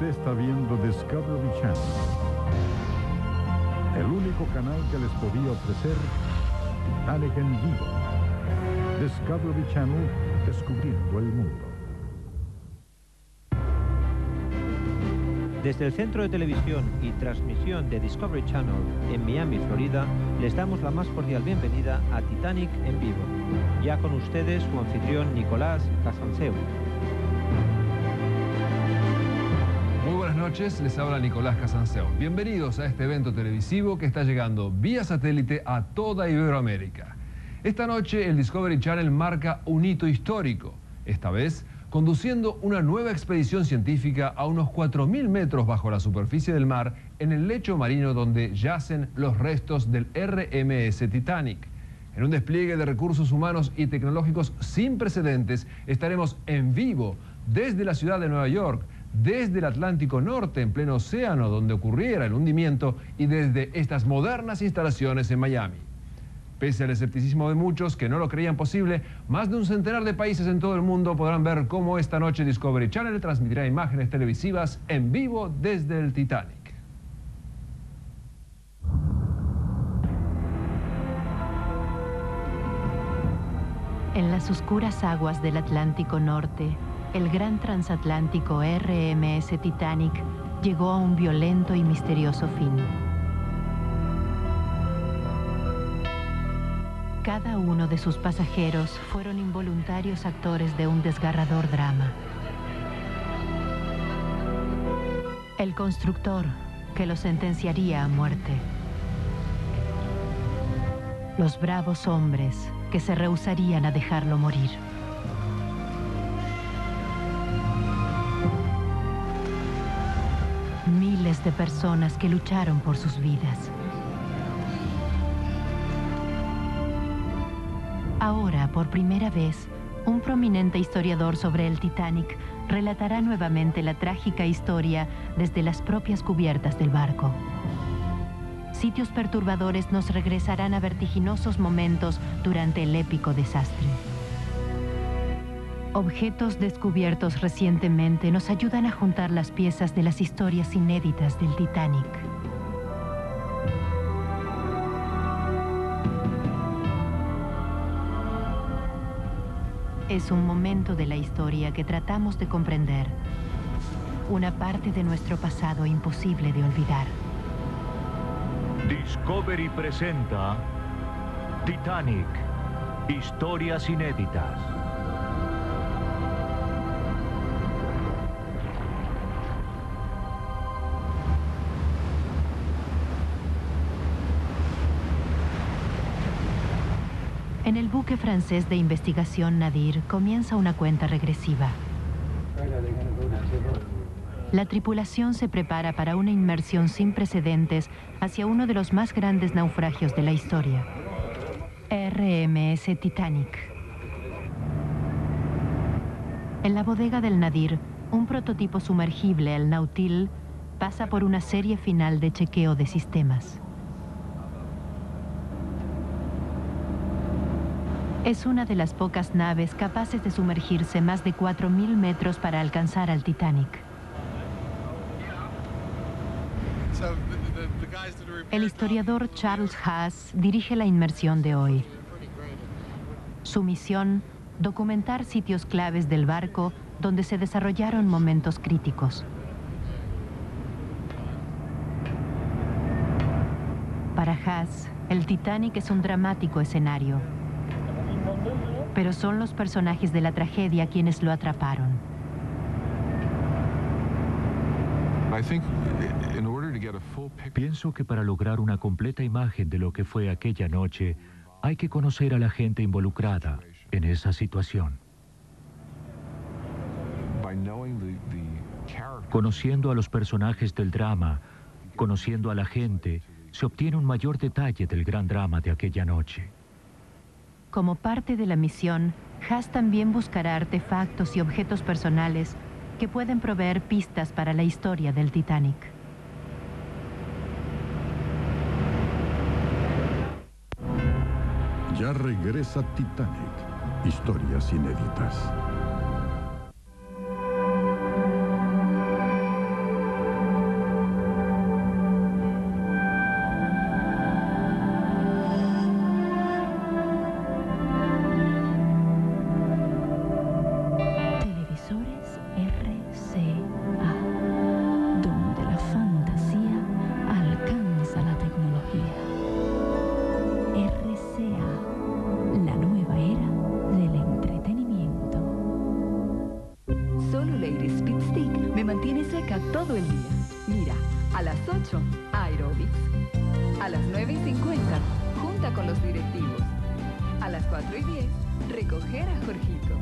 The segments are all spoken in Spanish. Usted está viendo Discovery Channel, el único canal que les podía ofrecer Titanic en vivo. Discovery Channel, descubriendo el mundo. Desde el Centro de Televisión y Transmisión de Discovery Channel en Miami, Florida, les damos la más cordial bienvenida a Titanic en vivo. Ya con ustedes su anfitrión Nicolás Casanseu. Muy buenas noches, les habla Nicolás Casanseu. Bienvenidos a este evento televisivo que está llegando vía satélite a toda Iberoamérica. Esta noche el Discovery Channel marca un hito histórico, esta vez conduciendo una nueva expedición científica a unos 4.000 metros bajo la superficie del mar, en el lecho marino donde yacen los restos del RMS Titanic. En un despliegue de recursos humanos y tecnológicos sin precedentes, estaremos en vivo desde la ciudad de Nueva York, desde el Atlántico Norte, en pleno océano donde ocurriera el hundimiento, y desde estas modernas instalaciones en Miami. Pese al escepticismo de muchos que no lo creían posible, más de un centenar de países en todo el mundo podrán ver cómo esta noche Discovery Channel transmitirá imágenes televisivas en vivo desde el Titanic. En las oscuras aguas del Atlántico Norte, el gran transatlántico RMS Titanic llegó a un violento y misterioso fin. Cada uno de sus pasajeros fueron involuntarios actores de un desgarrador drama. El constructor, que los sentenciaría a muerte. Los bravos hombres, que se rehusarían a dejarlo morir. Miles de personas que lucharon por sus vidas. Ahora, por primera vez, un prominente historiador sobre el Titanic relatará nuevamente la trágica historia desde las propias cubiertas del barco. Sitios perturbadores nos regresarán a vertiginosos momentos durante el épico desastre. Objetos descubiertos recientemente nos ayudan a juntar las piezas de las historias inéditas del Titanic. Es un momento de la historia que tratamos de comprender. Una parte de nuestro pasado imposible de olvidar. Discovery presenta Titanic, historias inéditas. En el buque francés de investigación Nadir comienza una cuenta regresiva. La tripulación se prepara para una inmersión sin precedentes hacia uno de los más grandes naufragios de la historia, RMS Titanic. En la bodega del Nadir, un prototipo sumergible, el Nautile, pasa por una serie final de chequeo de sistemas. Es una de las pocas naves capaces de sumergirse más de 4.000 metros para alcanzar al Titanic. El historiador Charles Haas dirige la inmersión de hoy. Su misión, documentar sitios claves del barco donde se desarrollaron momentos críticos. Para Haas, el Titanic es un dramático escenario. Pero son los personajes de la tragedia quienes lo atraparon. Pienso que para lograr una completa imagen de lo que fue aquella noche, hay que conocer a la gente involucrada en esa situación. Conociendo a los personajes del drama, conociendo a la gente, se obtiene un mayor detalle del gran drama de aquella noche. Como parte de la misión, Haas también buscará artefactos y objetos personales que pueden proveer pistas para la historia del Titanic. Ya regresa Titanic, historias inéditas. Lady Speed Stick me mantiene seca todo el día. Mira, a las 8, aerobics. A las 9:50, junta con los directivos. A las 4:10, recoger a Jorgito.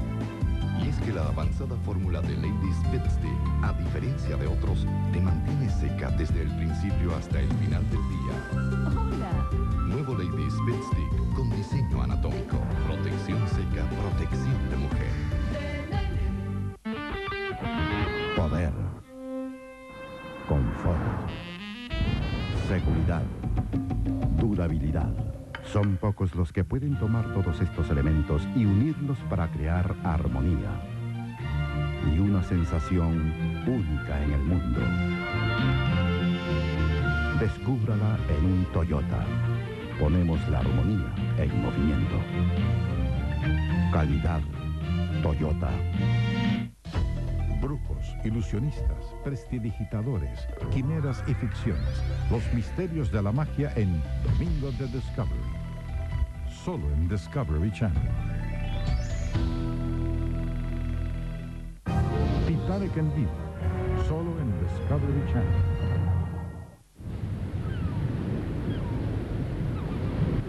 Y es que la avanzada fórmula de Lady Speed Stick, a diferencia de otros, te mantiene seca desde el principio hasta el final del día. ¡Hola! Nuevo Lady Speed Stick con diseño anatómico. Protección seca, protección de mujer. Poder, confort, seguridad, durabilidad. Son pocos los que pueden tomar todos estos elementos y unirlos para crear armonía y una sensación única en el mundo. Descúbrala en un Toyota. Ponemos la armonía en movimiento. Calidad Toyota. Brujos, ilusionistas, prestidigitadores, quimeras y ficciones. Los misterios de la magia en Domingo de Discovery. Solo en Discovery Channel. Titanic en vivo. Solo en Discovery Channel.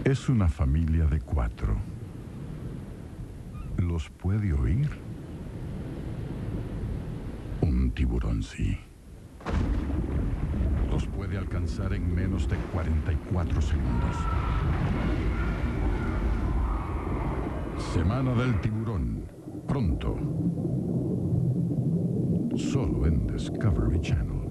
Es una familia de 4. ¿Los puede oír? Un tiburón sí. Los puede alcanzar en menos de 44 segundos. Semana del tiburón. Pronto. Solo en Discovery Channel.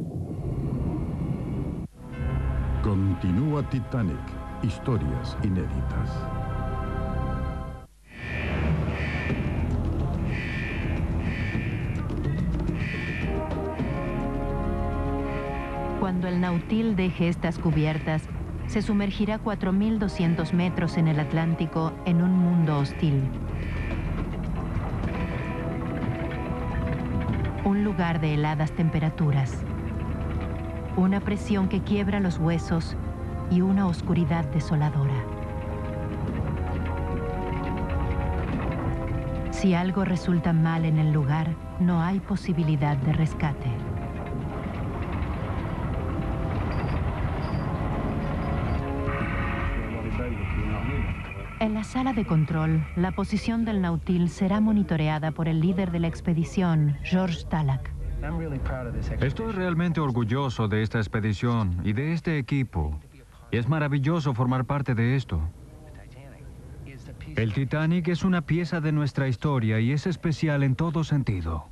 Continúa Titanic. Historias inéditas. Cuando el Nautile deje estas cubiertas, se sumergirá 4.200 metros en el Atlántico en un mundo hostil. Un lugar de heladas temperaturas, una presión que quiebra los huesos y una oscuridad desoladora. Si algo resulta mal en el lugar, no hay posibilidad de rescate. En la sala de control, la posición del Nautile será monitoreada por el líder de la expedición, George Tulloch. Estoy realmente orgulloso de esta expedición y de este equipo. Es maravilloso formar parte de esto. El Titanic es una pieza de nuestra historia y es especial en todo sentido.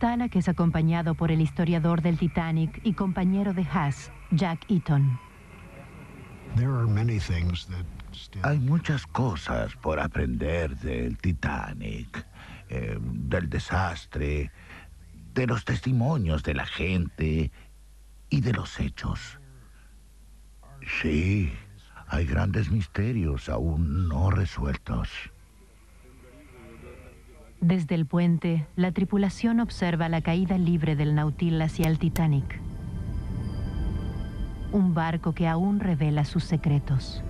Tulloch es acompañado por el historiador del Titanic y compañero de Haas, Jack Eaton. Hay muchas cosas por aprender del Titanic, del desastre, de los testimonios de la gente y de los hechos. Sí, hay grandes misterios aún no resueltos. Desde el puente, la tripulación observa la caída libre del Nautile hacia el Titanic. Un barco que aún revela sus secretos.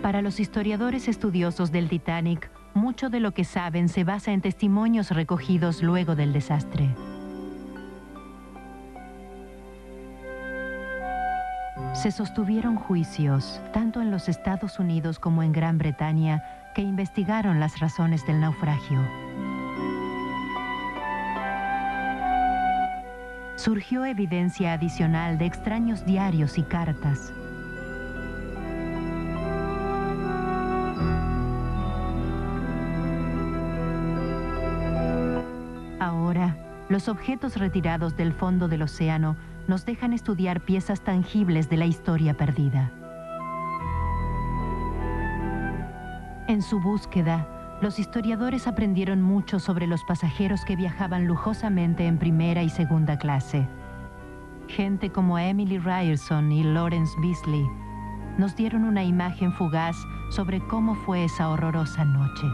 Para los historiadores estudiosos del Titanic, mucho de lo que saben se basa en testimonios recogidos luego del desastre. Se sostuvieron juicios, tanto en los Estados Unidos como en Gran Bretaña, que investigaron las razones del naufragio. Surgió evidencia adicional de extraños diarios y cartas. Ahora, los objetos retirados del fondo del océano nos dejan estudiar piezas tangibles de la historia perdida. En su búsqueda, los historiadores aprendieron mucho sobre los pasajeros que viajaban lujosamente en primera y segunda clase. Gente como Emily Ryerson y Lawrence Beasley nos dieron una imagen fugaz sobre cómo fue esa horrorosa noche.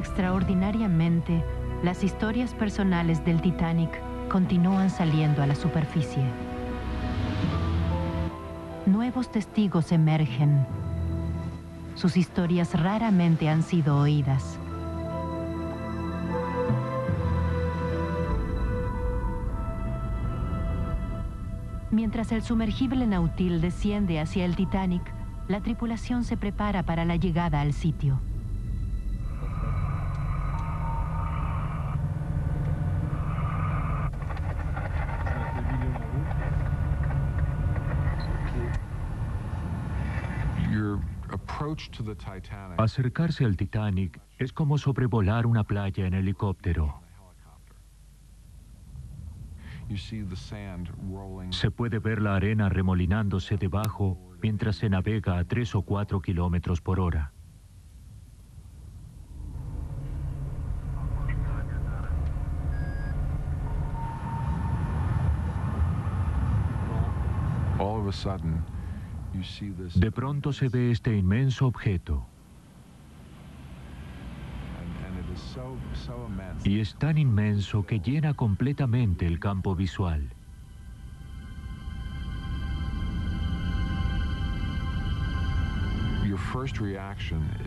Extraordinariamente, las historias personales del Titanic continúan saliendo a la superficie. Nuevos testigos emergen. Sus historias raramente han sido oídas. Mientras el sumergible Nautile desciende hacia el Titanic, la tripulación se prepara para la llegada al sitio. Acercarse al Titanic es como sobrevolar una playa en helicóptero. Se puede ver la arena remolinándose debajo mientras se navega a 3 o 4 kilómetros por hora. De pronto se ve este inmenso objeto. Y es tan inmenso que llena completamente el campo visual.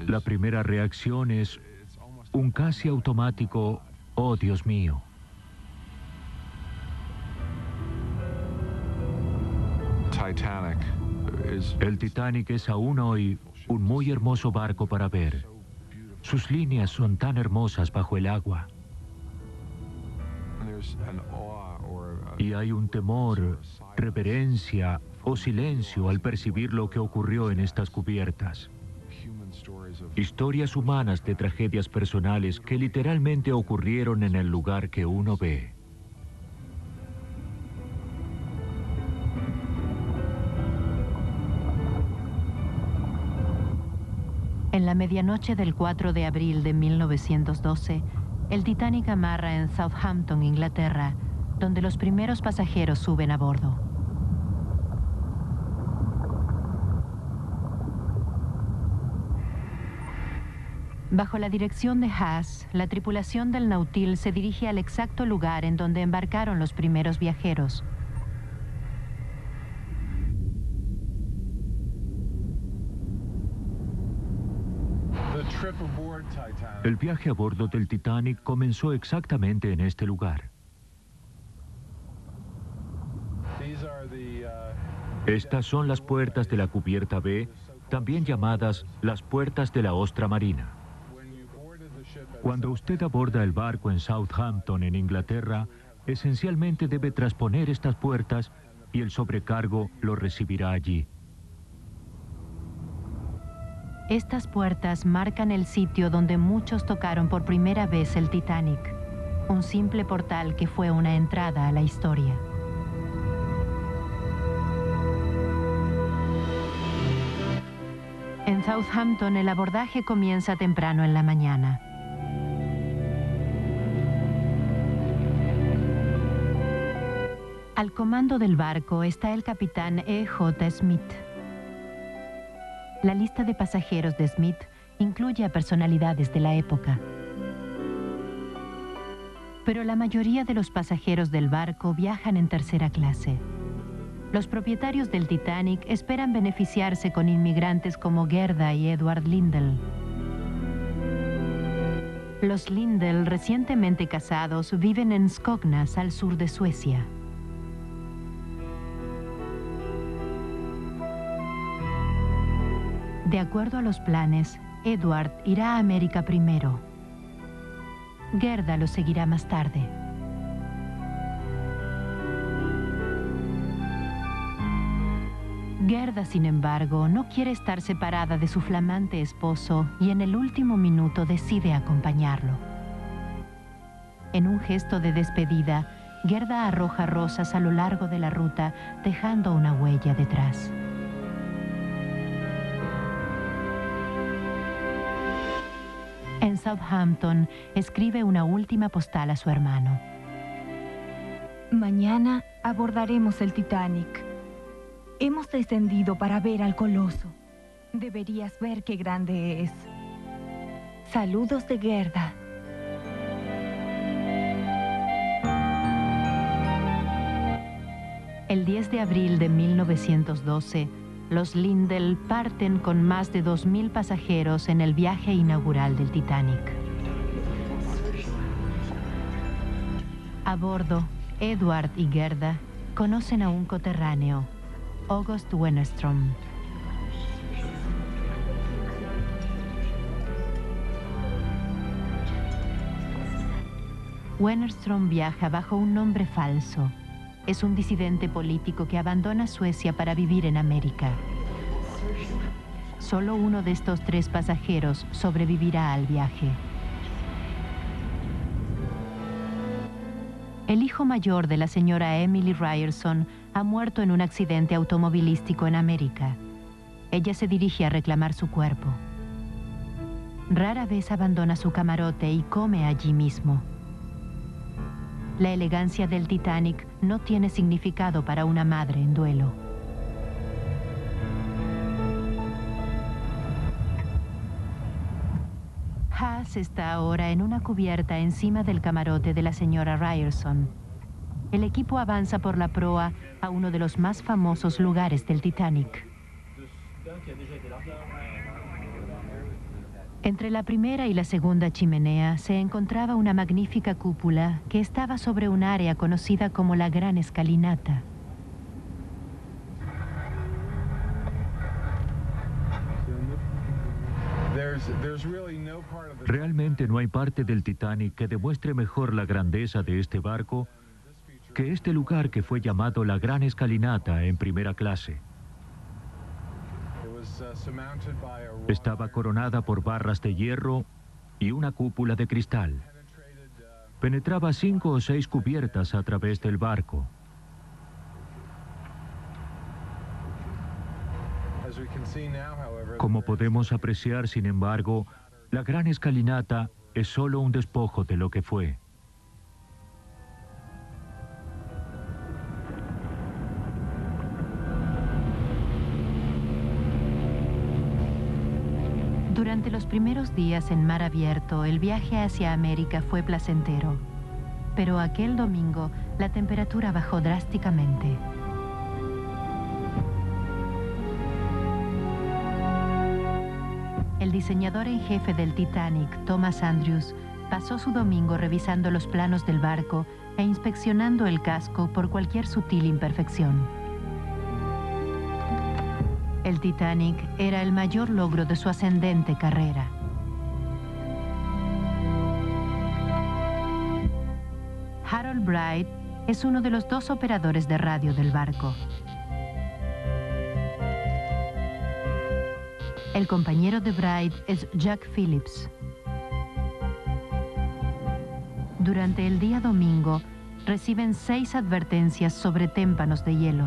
La primera reacción es un casi automático, oh Dios mío. El Titanic es aún hoy un muy hermoso barco para ver. Sus líneas son tan hermosas bajo el agua. Y hay un temor, reverencia o silencio al percibir lo que ocurrió en estas cubiertas. Historias humanas de tragedias personales que literalmente ocurrieron en el lugar que uno ve. En la medianoche del 4 de abril de 1912, el Titanic amarra en Southampton, Inglaterra, donde los primeros pasajeros suben a bordo. Bajo la dirección de Haas, la tripulación del Nautile se dirige al exacto lugar en donde embarcaron los primeros viajeros. El viaje a bordo del Titanic comenzó exactamente en este lugar. Estas son las puertas de la cubierta B, también llamadas las puertas de la ostra marina. Cuando usted aborda el barco en Southampton, en Inglaterra, esencialmente debe transponer estas puertas y el sobrecargo lo recibirá allí. Estas puertas marcan el sitio donde muchos tocaron por primera vez el Titanic, un simple portal que fue una entrada a la historia. En Southampton, el abordaje comienza temprano en la mañana. Al comando del barco está el capitán E.J. Smith. La lista de pasajeros de Smith incluye a personalidades de la época. Pero la mayoría de los pasajeros del barco viajan en tercera clase. Los propietarios del Titanic esperan beneficiarse con inmigrantes como Gerda y Edward Lindell. Los Lindell, recientemente casados, viven en Skognäs, al sur de Suecia. De acuerdo a los planes, Edward irá a América primero. Gerda lo seguirá más tarde. Gerda, sin embargo, no quiere estar separada de su flamante esposo y en el último minuto decide acompañarlo. En un gesto de despedida, Gerda arroja rosas a lo largo de la ruta, dejando una huella detrás. En Southampton, escribe una última postal a su hermano. Mañana abordaremos el Titanic. Hemos descendido para ver al coloso. Deberías ver qué grande es. Saludos de Gerda. El 10 de abril de 1912, los Lindell parten con más de 2.000 pasajeros en el viaje inaugural del Titanic. A bordo, Edward y Gerda conocen a un coterráneo, August Wennerström. Wennerström viaja bajo un nombre falso. Es un disidente político que abandona Suecia para vivir en América. Solo uno de estos tres pasajeros sobrevivirá al viaje. El hijo mayor de la señora Emily Ryerson ha muerto en un accidente automovilístico en América. Ella se dirige a reclamar su cuerpo. Rara vez abandona su camarote y come allí mismo. La elegancia del Titanic no tiene significado para una madre en duelo. Haas está ahora en una cubierta encima del camarote de la señora Ryerson. El equipo avanza por la proa a uno de los más famosos lugares del Titanic. Entre la primera y la segunda chimenea se encontraba una magnífica cúpula que estaba sobre un área conocida como la Gran Escalinata. Realmente no hay parte del Titanic que demuestre mejor la grandeza de este barco que este lugar que fue llamado la Gran Escalinata en primera clase. Estaba coronada por barras de hierro y una cúpula de cristal. Penetraba 5 o 6 cubiertas a través del barco. Como podemos apreciar, sin embargo, la Gran Escalinata es solo un despojo de lo que fue. Durante los primeros días en mar abierto, el viaje hacia América fue placentero. Pero aquel domingo, la temperatura bajó drásticamente. El diseñador en jefe del Titanic, Thomas Andrews, pasó su domingo revisando los planos del barco e inspeccionando el casco por cualquier sutil imperfección. El Titanic era el mayor logro de su ascendente carrera. Harold Bright es uno de los 2 operadores de radio del barco. El compañero de Bright es Jack Phillips. Durante el día domingo, reciben 6 advertencias sobre témpanos de hielo.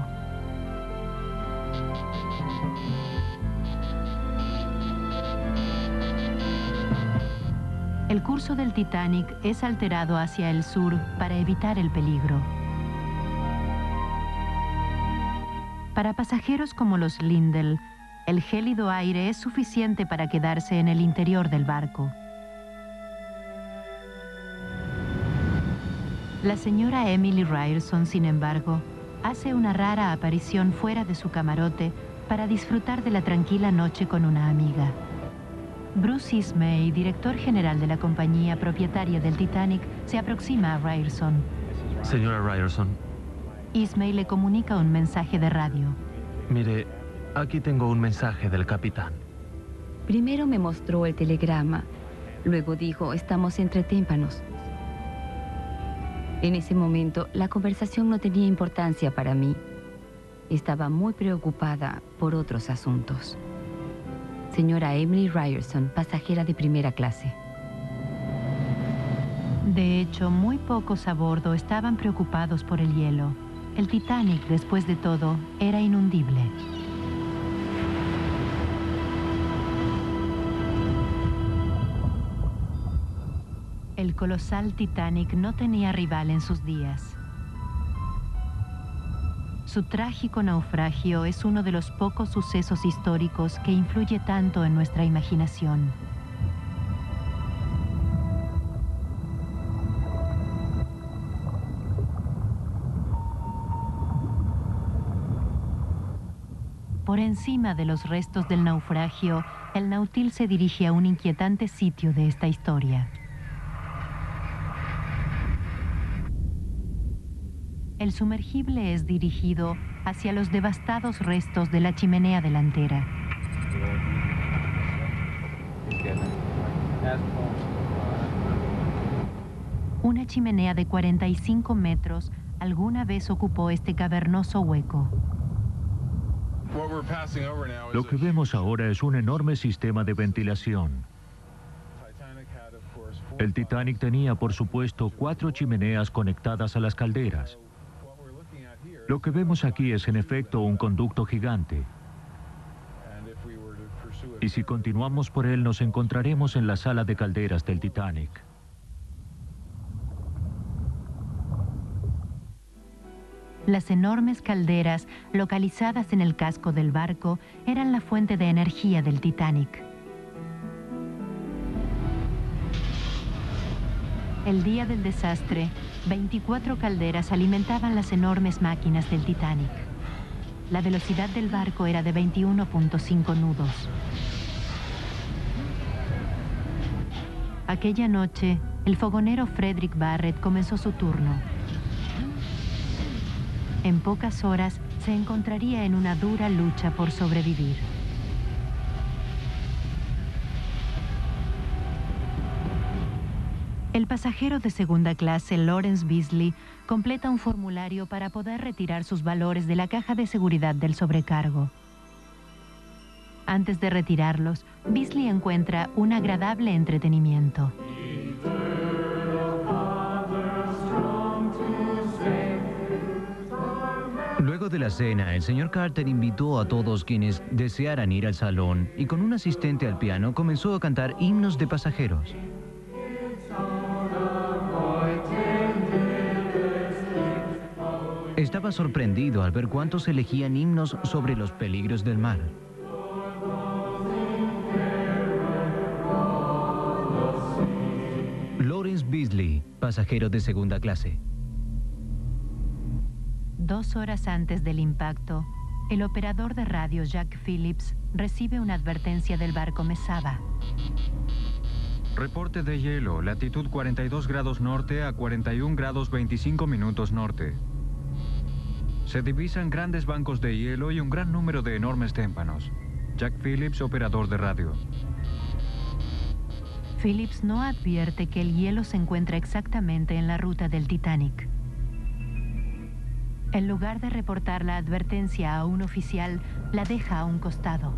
El curso del Titanic es alterado hacia el sur para evitar el peligro. Para pasajeros como los Lindell, el gélido aire es suficiente para quedarse en el interior del barco. La señora Emily Ryerson, sin embargo, hace una rara aparición fuera de su camarote para disfrutar de la tranquila noche con una amiga. Bruce Ismay, director general de la compañía propietaria del Titanic, se aproxima a Ryerson. Señora Ryerson. Ismay le comunica un mensaje de radio. Mire, aquí tengo un mensaje del capitán. Primero me mostró el telegrama. Luego dijo, estamos entre témpanos. En ese momento, la conversación no tenía importancia para mí. Estaba muy preocupada por otros asuntos. Señora Emily Ryerson, pasajera de primera clase. De hecho, muy pocos a bordo estaban preocupados por el hielo. El Titanic, después de todo, era inundible. El colosal Titanic no tenía rival en sus días. Su trágico naufragio es uno de los pocos sucesos históricos que influye tanto en nuestra imaginación. Por encima de los restos del naufragio, el Nautile se dirige a un inquietante sitio de esta historia. El sumergible es dirigido hacia los devastados restos de la chimenea delantera. Una chimenea de 45 metros alguna vez ocupó este cavernoso hueco. Lo que vemos ahora es un enorme sistema de ventilación. El Titanic tenía, por supuesto, 4 chimeneas conectadas a las calderas. Lo que vemos aquí es, en efecto, un conducto gigante. Y si continuamos por él, nos encontraremos en la sala de calderas del Titanic. Las enormes calderas, localizadas en el casco del barco, eran la fuente de energía del Titanic. El día del desastre, 24 calderas alimentaban las enormes máquinas del Titanic. La velocidad del barco era de 21.5 nudos. Aquella noche, el fogonero Frederick Barrett comenzó su turno. En pocas horas se encontraría en una dura lucha por sobrevivir. El pasajero de segunda clase, Lawrence Beasley, completa un formulario para poder retirar sus valores de la caja de seguridad del sobrecargo. Antes de retirarlos, Beasley encuentra un agradable entretenimiento. Luego de la cena, el señor Carter invitó a todos quienes desearan ir al salón y con un asistente al piano comenzó a cantar himnos de pasajeros. Estaba sorprendido al ver cuántos elegían himnos sobre los peligros del mar. Lawrence Beasley, pasajero de segunda clase. 2 horas antes del impacto, el operador de radio Jack Phillips recibe una advertencia del barco Mesaba. Reporte de hielo, latitud 42 grados norte a 41 grados 25 minutos norte. Se divisan grandes bancos de hielo y un gran número de enormes témpanos. Jack Phillips, operador de radio. Phillips no advierte que el hielo se encuentra exactamente en la ruta del Titanic. En lugar de reportar la advertencia a un oficial, la deja a un costado.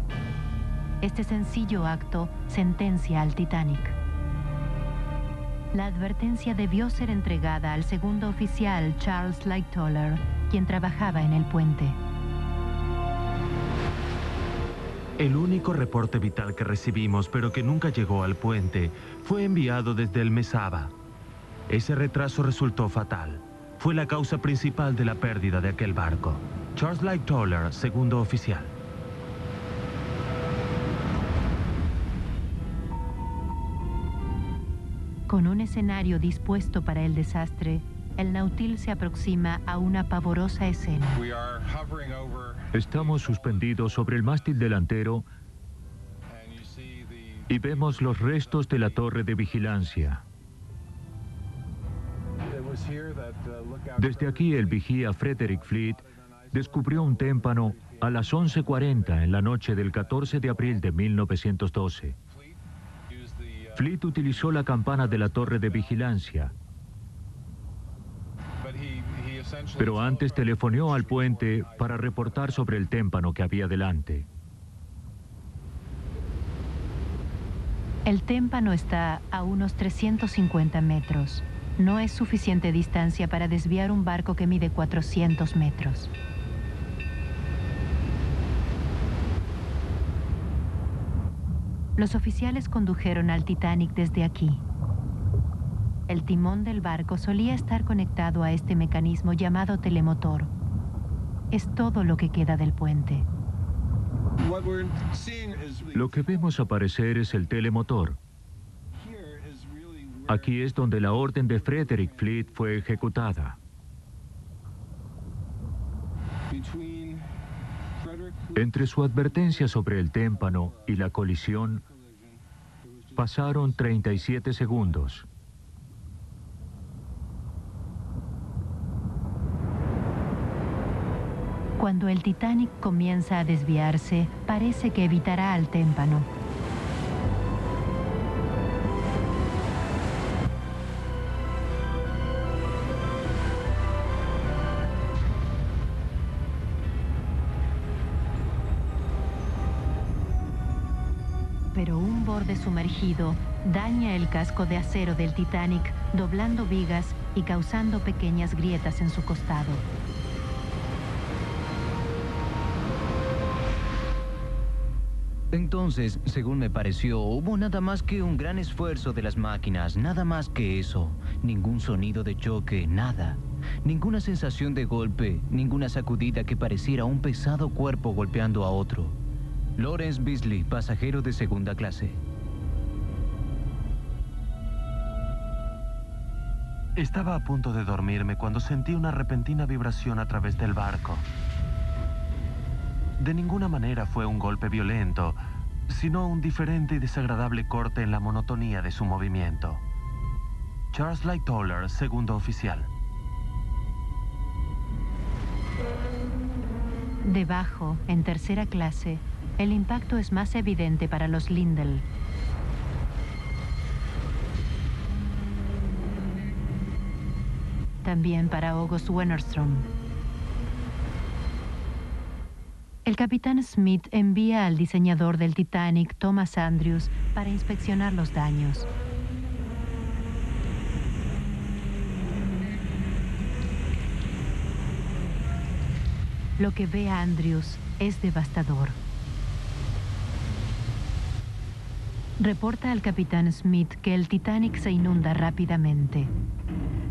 Este sencillo acto sentencia al Titanic. La advertencia debió ser entregada al segundo oficial, Charles Lightoller, quien trabajaba en el puente. El único reporte vital que recibimos, pero que nunca llegó al puente, fue enviado desde el Mesaba. Ese retraso resultó fatal. Fue la causa principal de la pérdida de aquel barco. Charles Lightoller, segundo oficial. Con un escenario dispuesto para el desastre, el Nautile se aproxima a una pavorosa escena. Estamos suspendidos sobre el mástil delantero y vemos los restos de la torre de vigilancia. Desde aquí el vigía Frederick Fleet descubrió un témpano a las 11:40 en la noche del 14 de abril de 1912. Fleet utilizó la campana de la torre de vigilancia, pero antes telefoneó al puente para reportar sobre el témpano que había delante. El témpano está a unos 350 metros. No es suficiente distancia para desviar un barco que mide 400 metros. Los oficiales condujeron al Titanic desde aquí. El timón del barco solía estar conectado a este mecanismo llamado telemotor. Es todo lo que queda del puente. Lo que vemos aparecer es el telemotor. Aquí es donde la orden de Frederick Fleet fue ejecutada. Entre su advertencia sobre el témpano y la colisión, pasaron 37 segundos. Cuando el Titanic comienza a desviarse, parece que evitará al témpano. Pero un borde sumergido daña el casco de acero del Titanic, doblando vigas y causando pequeñas grietas en su costado. Entonces, según me pareció, hubo nada más que un gran esfuerzo de las máquinas, nada más que eso. Ningún sonido de choque, nada. Ninguna sensación de golpe, ninguna sacudida que pareciera un pesado cuerpo golpeando a otro. Lawrence Beasley, pasajero de segunda clase. Estaba a punto de dormirme cuando sentí una repentina vibración a través del barco. De ninguna manera fue un golpe violento, sino un diferente y desagradable corte en la monotonía de su movimiento. Charles Lightoller, segundo oficial. Debajo, en tercera clase, el impacto es más evidente para los Lindell. También para August Wennerström. El capitán Smith envía al diseñador del Titanic, Thomas Andrews, para inspeccionar los daños. Lo que ve a Andrews es devastador. Reporta al capitán Smith que el Titanic se inunda rápidamente.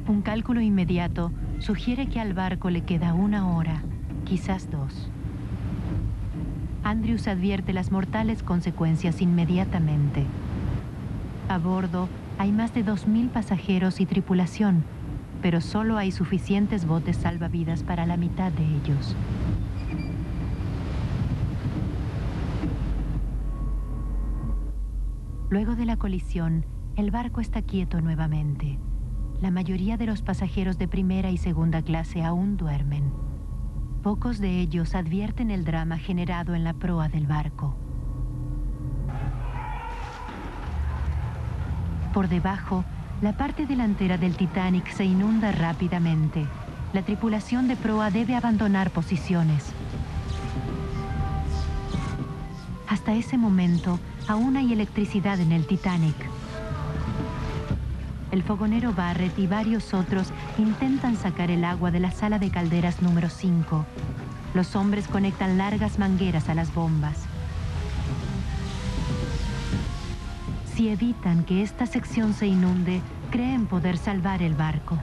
Un cálculo inmediato sugiere que al barco le queda una hora, quizás dos. Andrews advierte las mortales consecuencias inmediatamente. A bordo hay más de 2.000 pasajeros y tripulación, pero solo hay suficientes botes salvavidas para la mitad de ellos. Luego de la colisión, el barco está quieto nuevamente. La mayoría de los pasajeros de primera y segunda clase aún duermen. Pocos de ellos advierten el drama generado en la proa del barco. Por debajo, la parte delantera del Titanic se inunda rápidamente. La tripulación de proa debe abandonar posiciones. Hasta ese momento, aún hay electricidad en el Titanic. El fogonero Barrett y varios otros intentan sacar el agua de la sala de calderas número 5. Los hombres conectan largas mangueras a las bombas. Si evitan que esta sección se inunde, creen poder salvar el barco.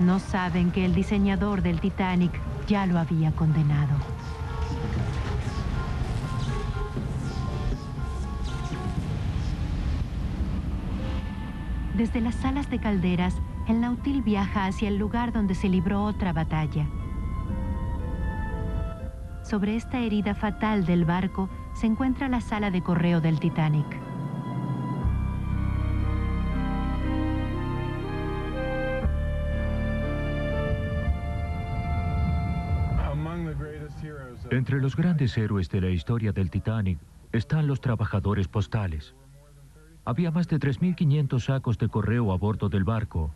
No saben que el diseñador del Titanic ya lo había condenado. Desde las salas de calderas, el Nautile viaja hacia el lugar donde se libró otra batalla. Sobre esta herida fatal del barco se encuentra la sala de correo del Titanic. Entre los grandes héroes de la historia del Titanic están los trabajadores postales. Había más de 3.500 sacos de correo a bordo del barco.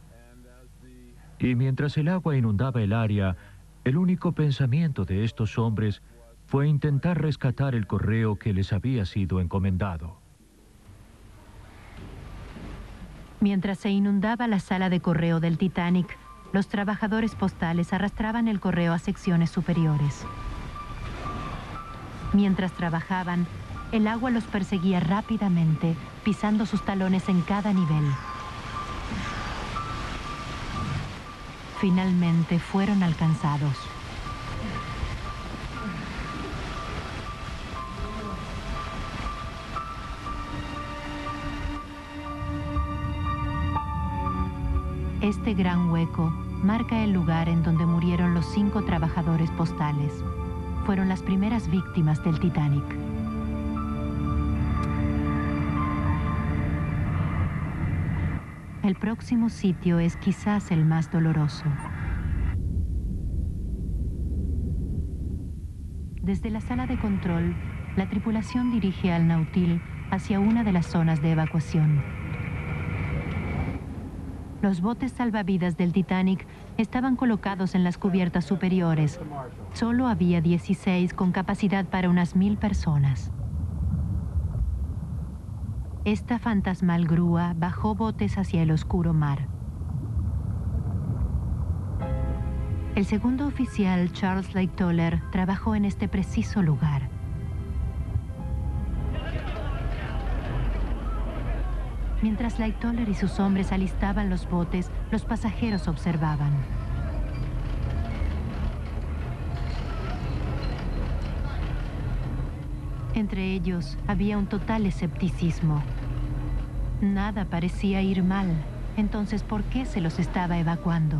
Y mientras el agua inundaba el área, el único pensamiento de estos hombres fue intentar rescatar el correo que les había sido encomendado. Mientras se inundaba la sala de correo del Titanic, los trabajadores postales arrastraban el correo a secciones superiores. Mientras trabajaban, el agua los perseguía rápidamente, pisando sus talones en cada nivel. Finalmente fueron alcanzados. Este gran hueco marca el lugar en donde murieron los 5 trabajadores postales. fueron las primeras víctimas del Titanic. El próximo sitio es quizás el más doloroso. Desde la sala de control, la tripulación dirige al Nautile hacia una de las zonas de evacuación. Los botes salvavidas del Titanic estaban colocados en las cubiertas superiores. Solo había 16 con capacidad para unas 1000 personas. Esta fantasmal grúa bajó botes hacia el oscuro mar. El segundo oficial, Charles Lightoller, trabajó en este preciso lugar. Mientras Lightoller y sus hombres alistaban los botes, los pasajeros observaban. Entre ellos había un total escepticismo. Nada parecía ir mal, entonces ¿por qué se los estaba evacuando?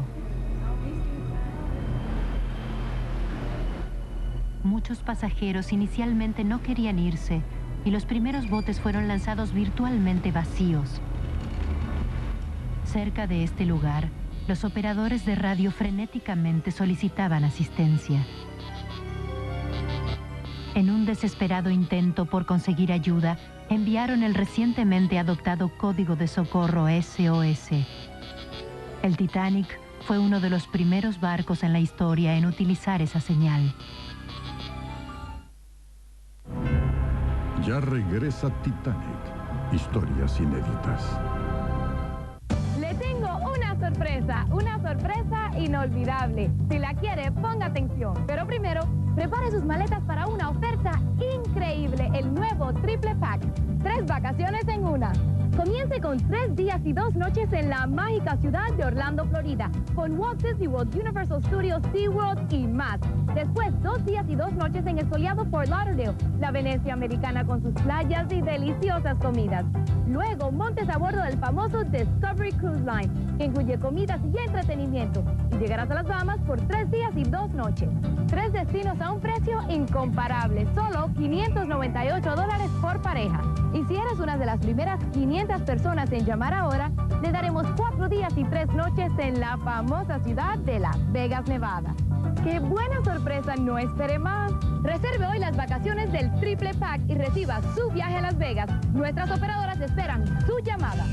Muchos pasajeros inicialmente no querían irse y los primeros botes fueron lanzados virtualmente vacíos. Cerca de este lugar, los operadores de radio frenéticamente solicitaban asistencia. En un desesperado intento por conseguir ayuda, enviaron el recientemente adoptado código de socorro SOS. El Titanic fue uno de los primeros barcos en la historia en utilizar esa señal. Ya regresa Titanic, historias inéditas. Le tengo una sorpresa inolvidable. Si la quiere, ponga atención. Pero primero, prepare sus maletas para una oferta increíble, el nuevo Triple Pack. 3 vacaciones en una. Comience con 3 días y 2 noches en la mágica ciudad de Orlando, Florida, con Walt Disney World, Universal Studios, SeaWorld y más. Después, 2 días y 2 noches en el soleado Fort Lauderdale, la Venecia americana con sus playas y deliciosas comidas. Luego, montes a bordo del famoso Discovery Cruise Line, que incluye comidas y entretenimiento. Y llegarás a las Bahamas por 3 días y 2 noches. 3 destinos a un precio incomparable, solo $598 por pareja. Y si eres una de las primeras 500 personas en llamar ahora, le daremos 4 días y 3 noches en la famosa ciudad de Las Vegas, Nevada. ¡Qué buena sorpresa! ¡No espere más! Reserve hoy las vacaciones del Triple Pack y reciba su viaje a Las Vegas. Nuestras operadoras esperan su llamada.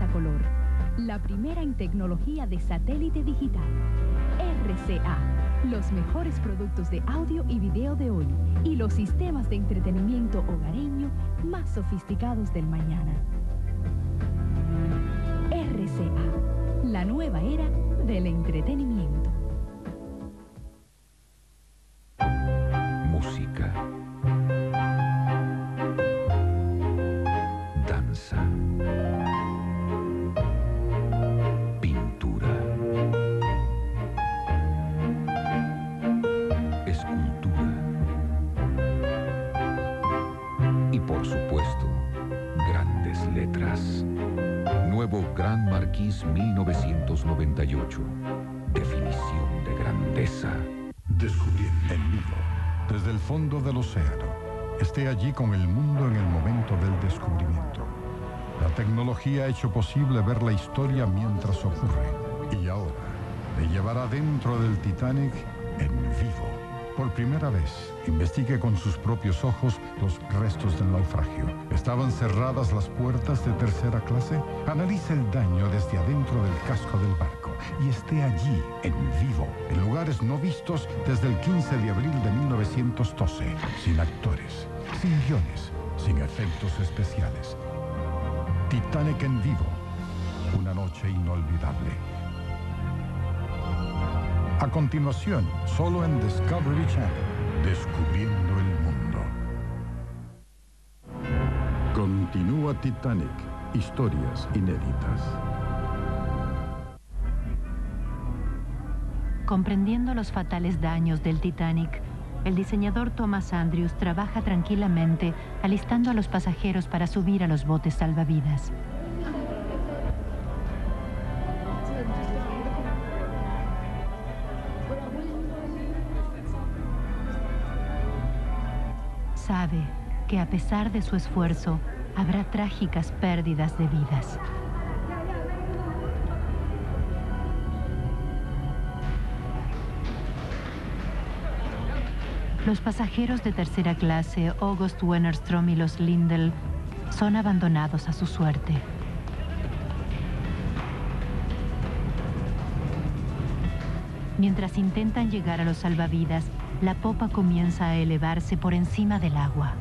A color, la primera en tecnología de satélite digital. RCA, los mejores productos de audio y video de hoy y los sistemas de entretenimiento hogareño más sofisticados del mañana. RCA, la nueva era del entretenimiento. Música, danza, Gran Marqués 1998. Definición de grandeza. Descubriendo en vivo, desde el fondo del océano. Esté allí con el mundo en el momento del descubrimiento. La tecnología ha hecho posible ver la historia mientras ocurre. Y ahora, le llevará dentro del Titanic en vivo. Por primera vez, investigue con sus propios ojos los restos del naufragio. ¿Estaban cerradas las puertas de tercera clase? Analice el daño desde adentro del casco del barco y esté allí, en vivo, en lugares no vistos desde el 15 de abril de 1912. Sin actores, sin guiones, sin efectos especiales. Titanic en vivo, una noche inolvidable. A continuación, solo en Discovery Channel, descubriendo el mundo. Continúa Titanic, historias inéditas. Comprendiendo los fatales daños del Titanic, el diseñador Thomas Andrews trabaja tranquilamente, alistando a los pasajeros para subir a los botes salvavidas. Sabe que a pesar de su esfuerzo, habrá trágicas pérdidas de vidas. Los pasajeros de tercera clase, August Wennerström y los Lindell, son abandonados a su suerte. Mientras intentan llegar a los salvavidas, la popa comienza a elevarse por encima del agua.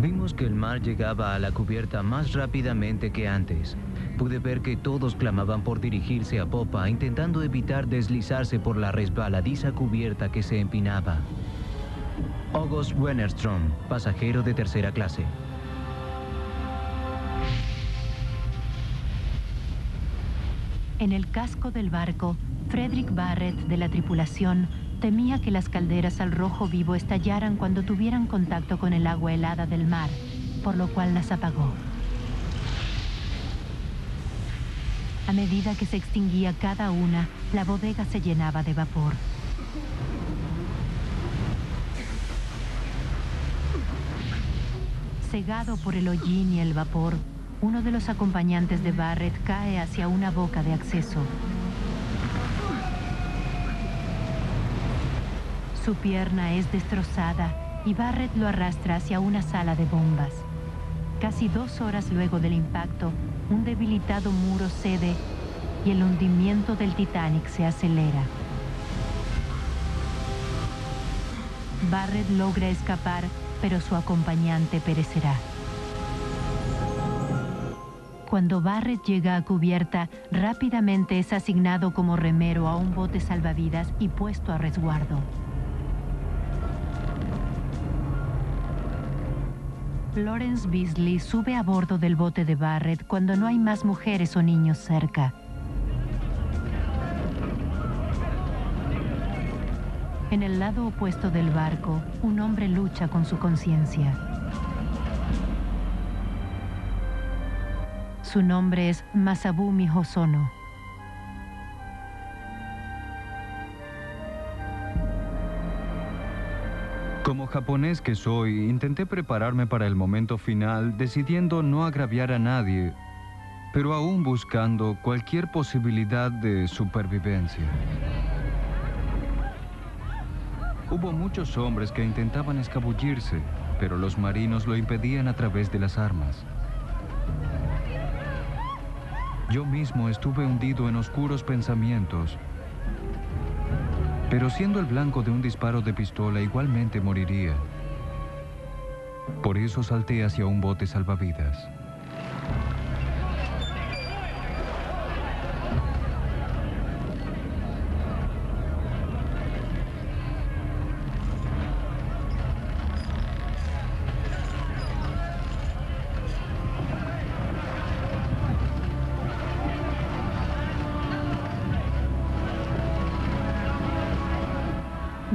Vimos que el mar llegaba a la cubierta más rápidamente que antes. Pude ver que todos clamaban por dirigirse a popa, intentando evitar deslizarse por la resbaladiza cubierta que se empinaba. August Wennerström, pasajero de tercera clase. En el casco del barco, Frederick Barrett, de la tripulación, temía que las calderas al rojo vivo estallaran cuando tuvieran contacto con el agua helada del mar, por lo cual las apagó. A medida que se extinguía cada una, la bodega se llenaba de vapor. Cegado por el hollín y el vapor, uno de los acompañantes de Barrett cae hacia una boca de acceso. Su pierna es destrozada y Barrett lo arrastra hacia una sala de bombas. Casi 2 horas luego del impacto, un debilitado muro cede y el hundimiento del Titanic se acelera. Barrett logra escapar, pero su acompañante perecerá. Cuando Barrett llega a cubierta, rápidamente es asignado como remero a un bote salvavidas y puesto a resguardo. Lawrence Beasley sube a bordo del bote de Barrett cuando no hay más mujeres o niños cerca. En el lado opuesto del barco, un hombre lucha con su conciencia. Su nombre es Masabumi Hosono. Como japonés que soy, intenté prepararme para el momento final, decidiendo no agraviar a nadie, pero aún buscando cualquier posibilidad de supervivencia. Hubo muchos hombres que intentaban escabullirse, pero los marinos lo impedían a través de las armas. Yo mismo estuve hundido en oscuros pensamientos, pero siendo el blanco de un disparo de pistola, igualmente moriría. Por eso salté hacia un bote salvavidas.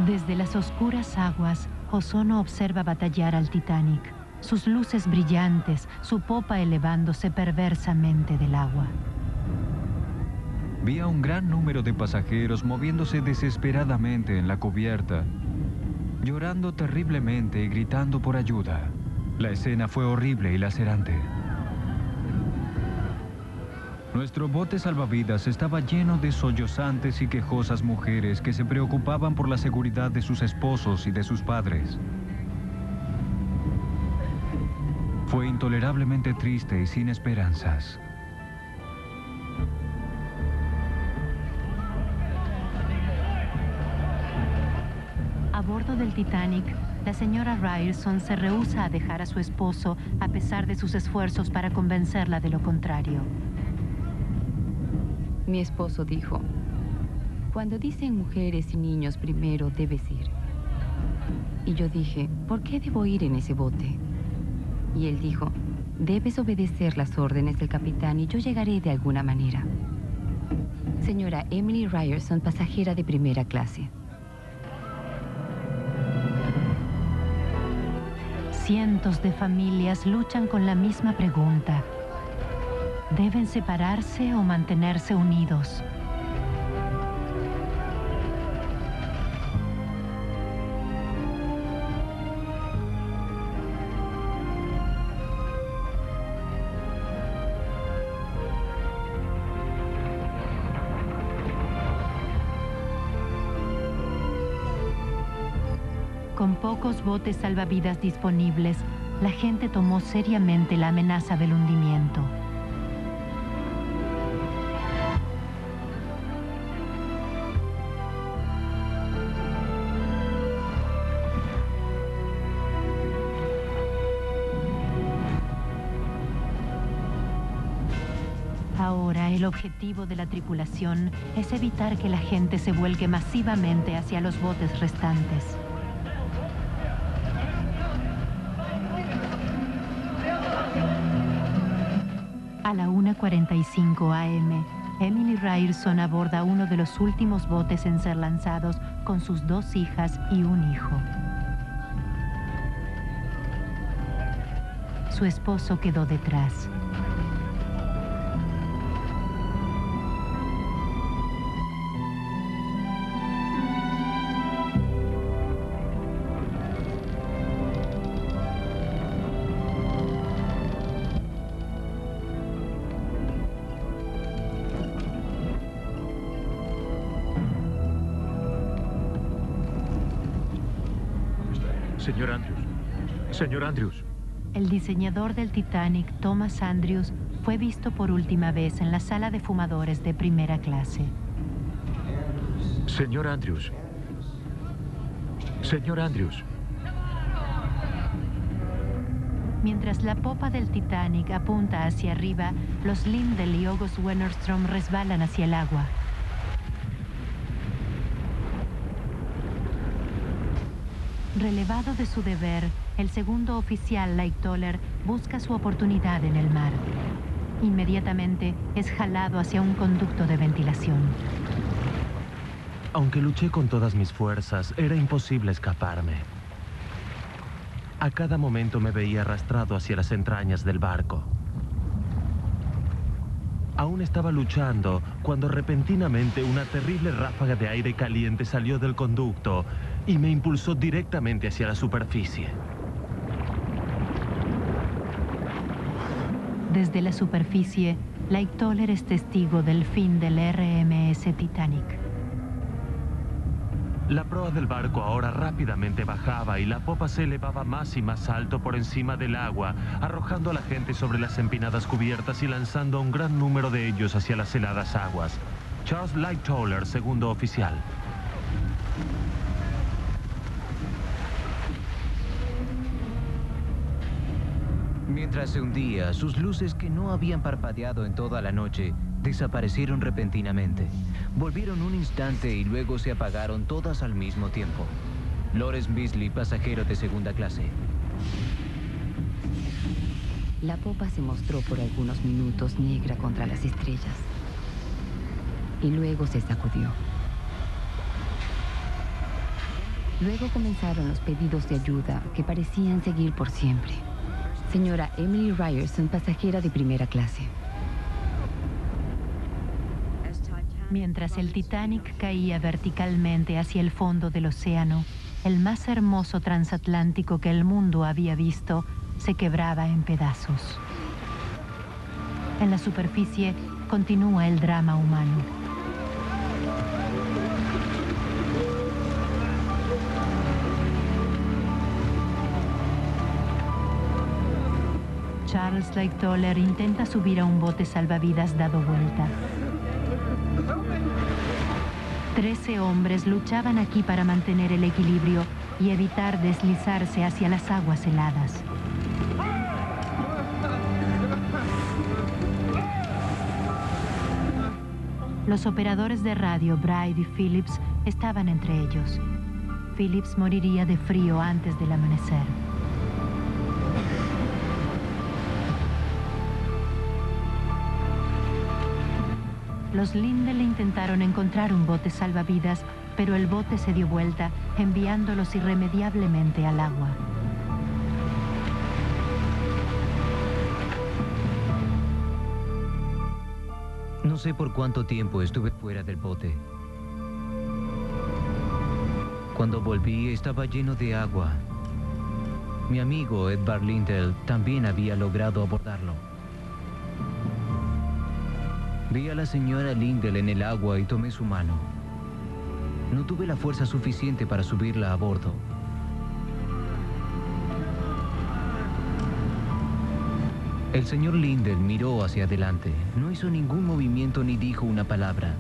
Desde las oscuras aguas, Hosono observa batallar al Titanic, sus luces brillantes, su popa elevándose perversamente del agua. Vi a un gran número de pasajeros moviéndose desesperadamente en la cubierta, llorando terriblemente y gritando por ayuda. La escena fue horrible y lacerante. Nuestro bote salvavidas estaba lleno de sollozantes y quejosas mujeres que se preocupaban por la seguridad de sus esposos y de sus padres. Fue intolerablemente triste y sin esperanzas. A bordo del Titanic, la señora Ryerson se rehúsa a dejar a su esposo a pesar de sus esfuerzos para convencerla de lo contrario. Mi esposo dijo, cuando dicen mujeres y niños primero debes ir. Y yo dije, ¿por qué debo ir en ese bote? Y él dijo, debes obedecer las órdenes del capitán y yo llegaré de alguna manera. Señora Emily Ryerson, pasajera de primera clase. 100s de familias luchan con la misma pregunta. ¿Deben separarse o mantenerse unidos? Con pocos botes salvavidas disponibles, la gente tomó seriamente la amenaza del hundimiento. Ahora, el objetivo de la tripulación es evitar que la gente se vuelque masivamente hacia los botes restantes. A la 1:45 a.m., Emily Ryerson aborda uno de los últimos botes en ser lanzados con sus 2 hijas y un hijo. Su esposo quedó detrás. Señor Andrews. Señor Andrews. El diseñador del Titanic, Thomas Andrews, fue visto por última vez en la sala de fumadores de primera clase. Señor Andrews. Señor Andrews. Mientras la popa del Titanic apunta hacia arriba, los Lindell y August Wennerström resbalan hacia el agua. Relevado de su deber, el segundo oficial Lightoller busca su oportunidad en el mar. Inmediatamente es jalado hacia un conducto de ventilación. Aunque luché con todas mis fuerzas, era imposible escaparme. A cada momento me veía arrastrado hacia las entrañas del barco. Aún estaba luchando cuando repentinamente una terrible ráfaga de aire caliente salió del conducto y me impulsó directamente hacia la superficie. Desde la superficie, Lightoller es testigo del fin del RMS Titanic. La proa del barco ahora rápidamente bajaba y la popa se elevaba más y más alto por encima del agua, arrojando a la gente sobre las empinadas cubiertas y lanzando a un gran número de ellos hacia las heladas aguas. Charles Lightoller, segundo oficial. Mientras se hundía, sus luces que no habían parpadeado en toda la noche desaparecieron repentinamente. Volvieron un instante y luego se apagaron todas al mismo tiempo. Lawrence Beasley, pasajero de segunda clase. La popa se mostró por algunos minutos negra contra las estrellas. Y luego se sacudió. Luego comenzaron los pedidos de ayuda que parecían seguir por siempre. Señora Emily Ryerson, pasajera de primera clase. Mientras el Titanic caía verticalmente hacia el fondo del océano, el más hermoso transatlántico que el mundo había visto se quebraba en pedazos. En la superficie continúa el drama humano. Charles Lightoller intenta subir a un bote salvavidas dado vuelta. 13 hombres luchaban aquí para mantener el equilibrio y evitar deslizarse hacia las aguas heladas. Los operadores de radio, Bride y Phillips, estaban entre ellos. Phillips moriría de frío antes del amanecer. Los Lindell intentaron encontrar un bote salvavidas, pero el bote se dio vuelta, enviándolos irremediablemente al agua. No sé por cuánto tiempo estuve fuera del bote. Cuando volví, estaba lleno de agua. Mi amigo Edvard Lindell también había logrado abordarlo. Vi a la señora Lindell en el agua y tomé su mano. No tuve la fuerza suficiente para subirla a bordo. El señor Lindell miró hacia adelante. No hizo ningún movimiento ni dijo una palabra.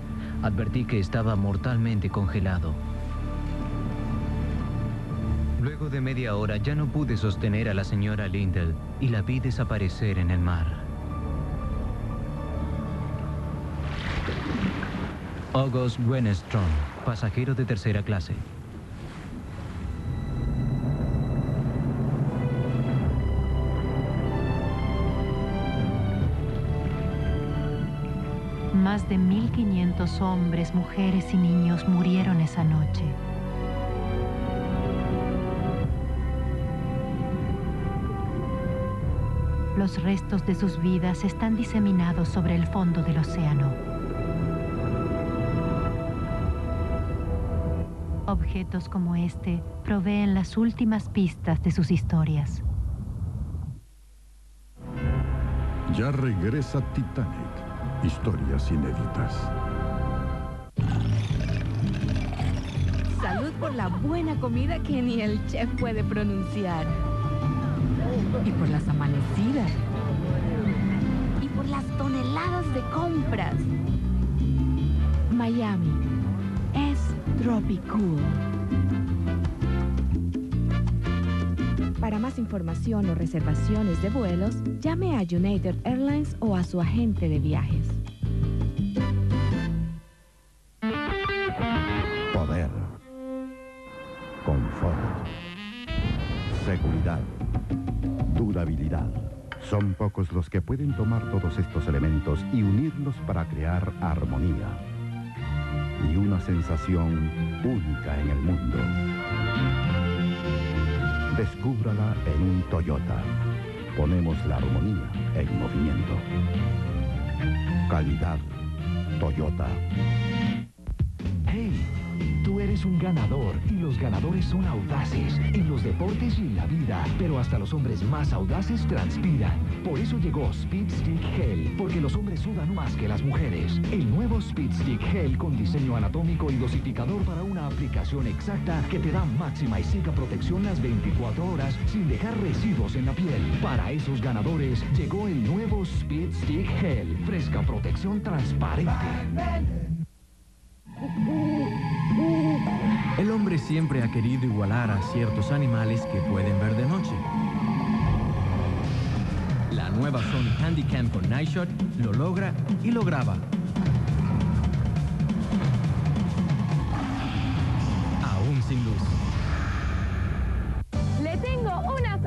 Advertí que estaba mortalmente congelado. Luego de media hora ya no pude sostener a la señora Lindell y la vi desaparecer en el mar. August Wennerström, pasajero de tercera clase. Más de 1.500 hombres, mujeres y niños murieron esa noche. Los restos de sus vidas están diseminados sobre el fondo del océano. Objetos como este proveen las últimas pistas de sus historias. Ya regresa Titanic, historias inéditas. Salud por la buena comida que ni el chef puede pronunciar. Y por las amanecidas. Y por las toneladas de compras. Miami es Tropicool. Para más información o reservaciones de vuelos, llame a United Airlines o a su agente de viajes. Poder, confort, seguridad, durabilidad. Son pocos los que pueden tomar todos estos elementos y unirlos para crear armonía. Y una sensación única en el mundo. Descúbrala en un Toyota. Ponemos la armonía en movimiento. Calidad Toyota. ¡Hey! Tú eres un ganador y los ganadores son audaces en los deportes y en la vida, pero hasta los hombres más audaces transpiran. Por eso llegó Speed Stick Gel, porque los hombres sudan más que las mujeres. El nuevo Speed Stick Gel con diseño anatómico y dosificador para una aplicación exacta que te da máxima y seca protección las 24 horas sin dejar residuos en la piel. Para esos ganadores llegó el nuevo Speed Stick Gel, fresca protección transparente. El hombre siempre ha querido igualar a ciertos animales que pueden ver de noche. La nueva Sony Handycam con Nightshot lo logra y lo graba. Aún sin luz. Le tengo una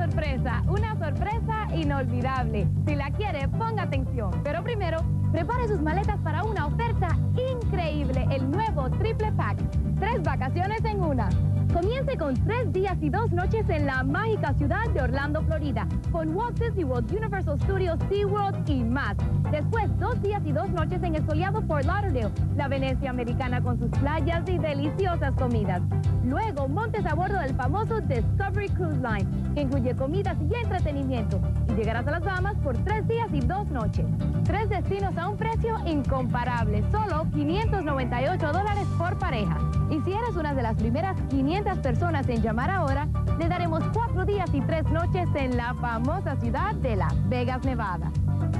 sorpresa inolvidable. Si la quiere, ponga atención. Pero primero, prepare sus maletas para una oferta increíble, el nuevo Triple Pack. 3 vacaciones en una. Comience con 3 días y 2 noches en la mágica ciudad de Orlando, Florida, con Walt Disney World, Universal Studios, SeaWorld y más. Después, 2 días y 2 noches en el soleado Fort Lauderdale, la Venecia americana con sus playas y deliciosas comidas. Luego, montes a bordo del famoso Discovery Cruise Line, que incluye comidas y entretenimiento. Y llegarás a las Bahamas por 3 días y 2 noches. 3 destinos a un precio incomparable, solo $598 por pareja. Y si eres una de las primeras 500 personas en llamar ahora, le daremos 4 días y 3 noches en la famosa ciudad de Las Vegas, Nevada.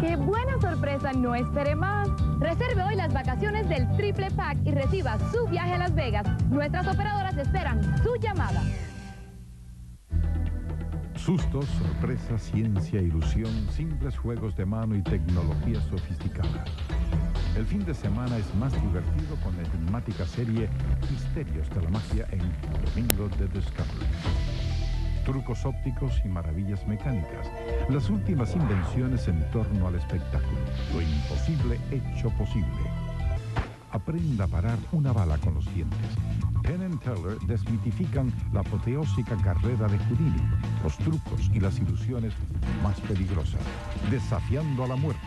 ¡Qué buena sorpresa! ¡No espere más! Reserve hoy las vacaciones del Triple Pack y reciba su viaje a Las Vegas. Nuestras operadoras esperan su llamada. Sustos, sorpresa, ciencia, ilusión, simples juegos de mano y tecnología sofisticada. El fin de semana es más divertido con la enigmática serie Misterios de la Magia en Domingo de Discovery. Trucos ópticos y maravillas mecánicas. Las últimas invenciones en torno al espectáculo. Lo imposible hecho posible. Aprenda a parar una bala con los dientes. Penn and Teller desmitifican la apoteósica carrera de Houdini, los trucos y las ilusiones más peligrosas. Desafiando a la muerte.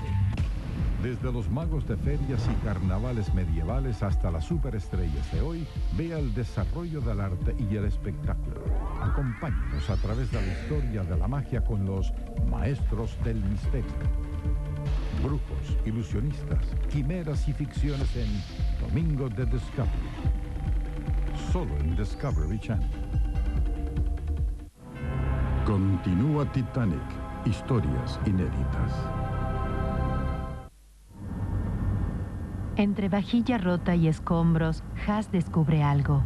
Desde los magos de ferias y carnavales medievales hasta las superestrellas de hoy, vea el desarrollo del arte y el espectáculo. Acompáñenos a través de la historia de la magia con los maestros del misterio. Brujos, ilusionistas, quimeras y ficciones en Domingo de Discovery. Solo en Discovery Channel. Continúa Titanic, historias inéditas. Entre vajilla rota y escombros, Haas descubre algo.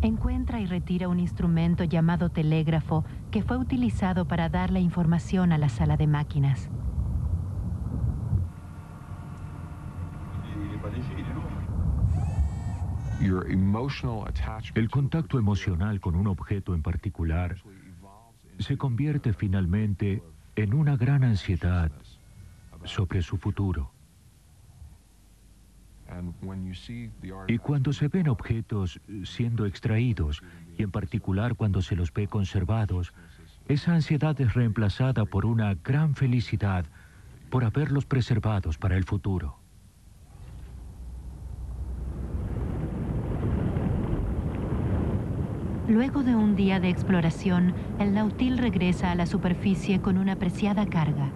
Encuentra y retira un instrumento llamado telégrafo que fue utilizado para dar la información a la sala de máquinas. El contacto emocional con un objeto en particular se convierte finalmente en una gran ansiedad sobre su futuro. Y cuando se ven objetos siendo extraídos, y en particular cuando se los ve conservados, esa ansiedad es reemplazada por una gran felicidad por haberlos preservados para el futuro. Luego de un día de exploración, el Nautile regresa a la superficie con una preciada carga.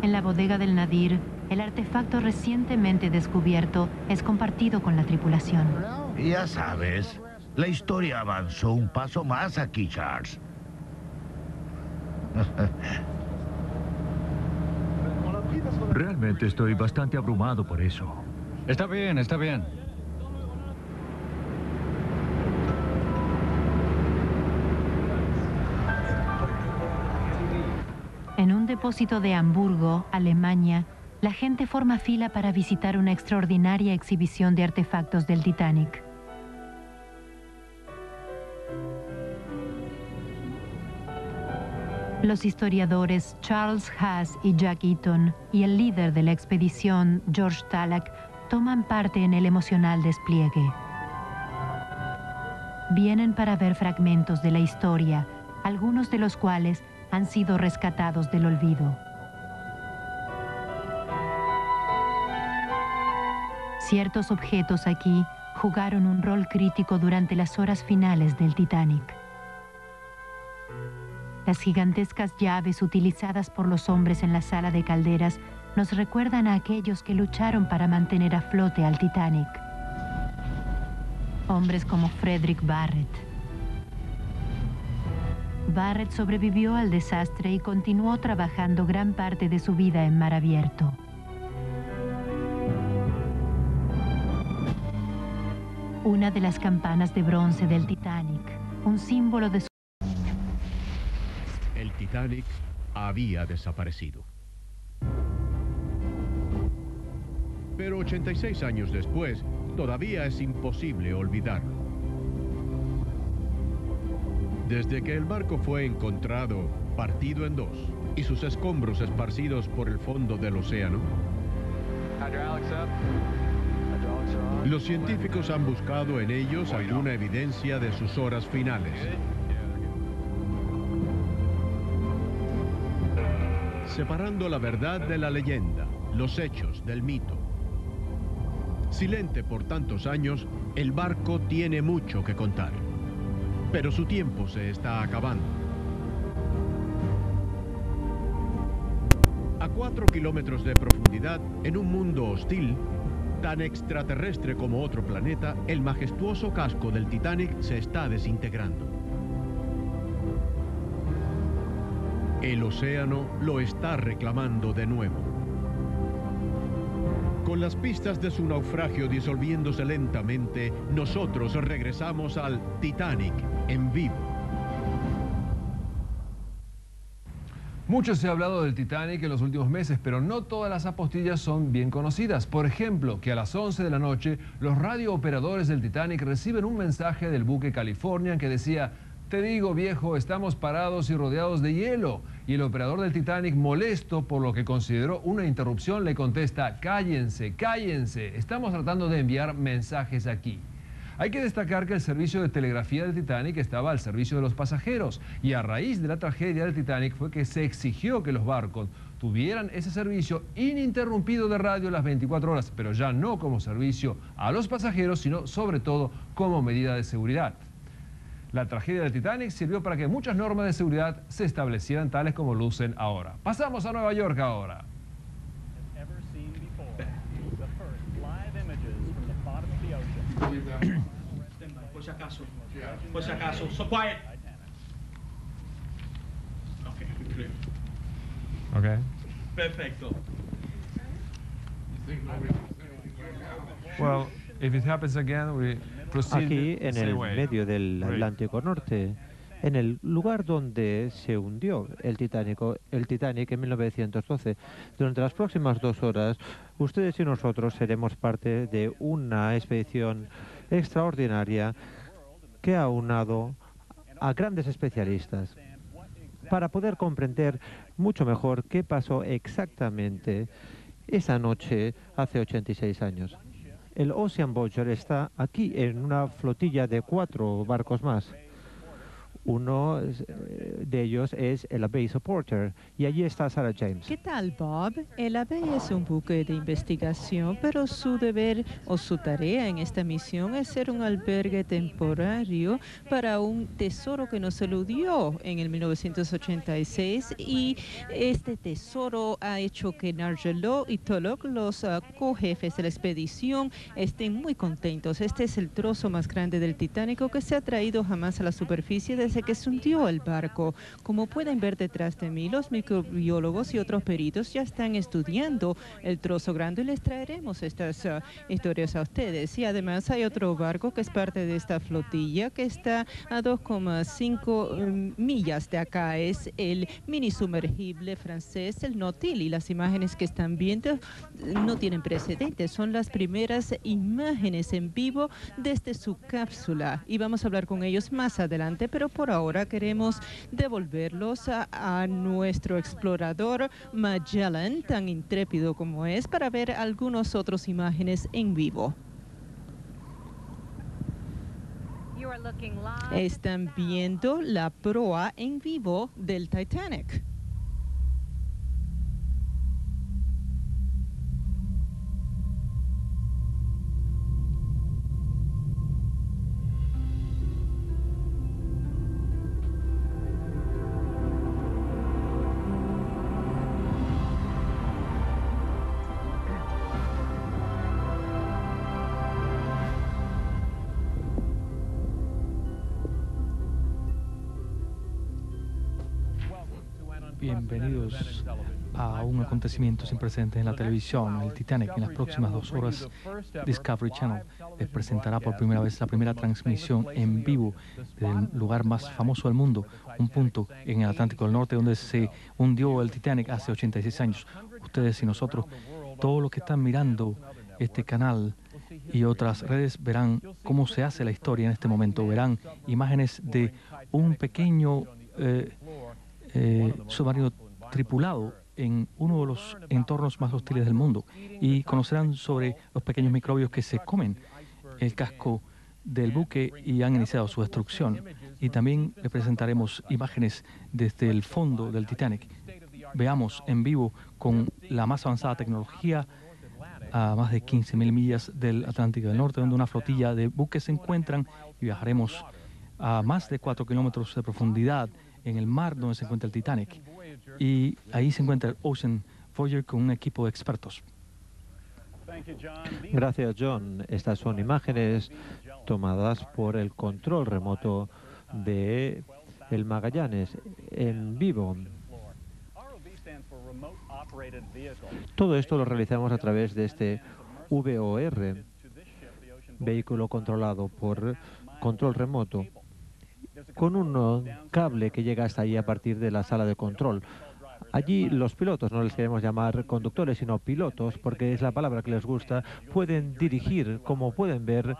En la bodega del Nadir, el artefacto recientemente descubierto es compartido con la tripulación. Ya sabes, la historia avanzó un paso más aquí, Charles. Realmente estoy bastante abrumado por eso. Está bien, está bien. En un depósito de Hamburgo, Alemania, la gente forma fila para visitar una extraordinaria exhibición de artefactos del Titanic. Los historiadores Charles Haas y Jack Eaton y el líder de la expedición, George Tulloch, toman parte en el emocional despliegue. Vienen para ver fragmentos de la historia, algunos de los cuales han sido rescatados del olvido. Ciertos objetos aquí jugaron un rol crítico durante las horas finales del Titanic. Las gigantescas llaves utilizadas por los hombres en la sala de calderas nos recuerdan a aquellos que lucharon para mantener a flote al Titanic. Hombres como Frederick Barrett. Barrett sobrevivió al desastre y continuó trabajando gran parte de su vida en mar abierto. Una de las campanas de bronce del Titanic, un símbolo de su... El Titanic había desaparecido. Pero 86 años después, todavía es imposible olvidarlo. Desde que el barco fue encontrado, partido en dos, y sus escombros esparcidos por el fondo del océano, los científicos han buscado en ellos alguna evidencia de sus horas finales. Separando la verdad de la leyenda, los hechos del mito. Silente por tantos años, el barco tiene mucho que contar. Pero su tiempo se está acabando. A 4 kilómetros de profundidad, en un mundo hostil, tan extraterrestre como otro planeta, el majestuoso casco del Titanic se está desintegrando. El océano lo está reclamando de nuevo. Con las pistas de su naufragio disolviéndose lentamente, nosotros regresamos al Titanic en vivo. Mucho se ha hablado del Titanic en los últimos meses, pero no todas las apostillas son bien conocidas. Por ejemplo, que a las 11 de la noche, los radiooperadores del Titanic reciben un mensaje del buque Californian que decía: "Te digo, viejo, estamos parados y rodeados de hielo". Y el operador del Titanic, molesto por lo que consideró una interrupción, le contesta: "Cállense, cállense, estamos tratando de enviar mensajes aquí". Hay que destacar que el servicio de telegrafía del Titanic estaba al servicio de los pasajeros, y a raíz de la tragedia del Titanic fue que se exigió que los barcos tuvieran ese servicio ininterrumpido de radio las 24 horas, pero ya no como servicio a los pasajeros, sino sobre todo como medida de seguridad. La tragedia del Titanic sirvió para que muchas normas de seguridad se establecieran tales como lucen ahora. Pasamos a Nueva York ahora. Por si acaso, por si acaso. So quiet. Okay. Perfecto. Well, if it happens again, we proceed. Aquí en el medio del Atlántico Norte, en el lugar donde se hundió el Titanic en 1912. Durante las próximas 2 horas, ustedes y nosotros seremos parte de una expedición extraordinaria que ha unado a grandes especialistas para poder comprender mucho mejor qué pasó exactamente esa noche hace 86 años. El Ocean Voyager está aquí en una flotilla de 4 barcos más. Uno de ellos es el Abbey Supporter, y allí está Sarah James. ¿Qué tal, Bob? El Abbey es un buque de investigación, pero su deber o su tarea en esta misión es ser un albergue temporario para un tesoro que nos eludió en el 1986, y este tesoro ha hecho que Nargeolet y Tulloch, los co-jefes de la expedición, estén muy contentos. Este es el trozo más grande del Titanic que se ha traído jamás a la superficie desde que se hundió el barco. Como pueden ver detrás de mí, los microbiólogos y otros peritos ya están estudiando el trozo grande y les traeremos estas historias a ustedes. Y además hay otro barco que es parte de esta flotilla que está a 2,5 millas de acá. Es el mini sumergible francés, el Nautile, y las imágenes que están viendo no tienen precedentes. Son las primeras imágenes en vivo desde su cápsula y vamos a hablar con ellos más adelante, pero por ahora queremos devolverlos a nuestro explorador Magellan, tan intrépido como es, para ver algunas otras imágenes en vivo. Están viendo la proa en vivo del Titanic. Bienvenidos a un acontecimiento sin precedentes en la televisión, el Titanic. En las próximas 2 horas, Discovery Channel les presentará por primera vez la primera transmisión en vivo del lugar más famoso del mundo, un punto en el Atlántico del Norte donde se hundió el Titanic hace 86 años. Ustedes y nosotros, todos los que están mirando este canal y otras redes, verán cómo se hace la historia en este momento. Verán imágenes de un pequeño submarino tripulado en uno de los entornos más hostiles del mundo, y conocerán sobre los pequeños microbios que se comen el casco del buque y han iniciado su destrucción. Y también les presentaremos imágenes desde el fondo del Titanic. Veamos en vivo con la más avanzada tecnología a más de 15.000 millas del Atlántico del Norte, donde una flotilla de buques se encuentran, y viajaremos a más de 4 kilómetros de profundidad en el mar donde se encuentra el Titanic. Y ahí se encuentra el Ocean Voyager con un equipo de expertos. Gracias, John. Estas son imágenes tomadas por el control remoto del Magallanes en vivo. Todo esto lo realizamos a través de este VOR, vehículo controlado por control remoto, con un cable que llega hasta allí a partir de la sala de control. Allí los pilotos, no les queremos llamar conductores, sino pilotos, porque es la palabra que les gusta, pueden dirigir, como pueden ver,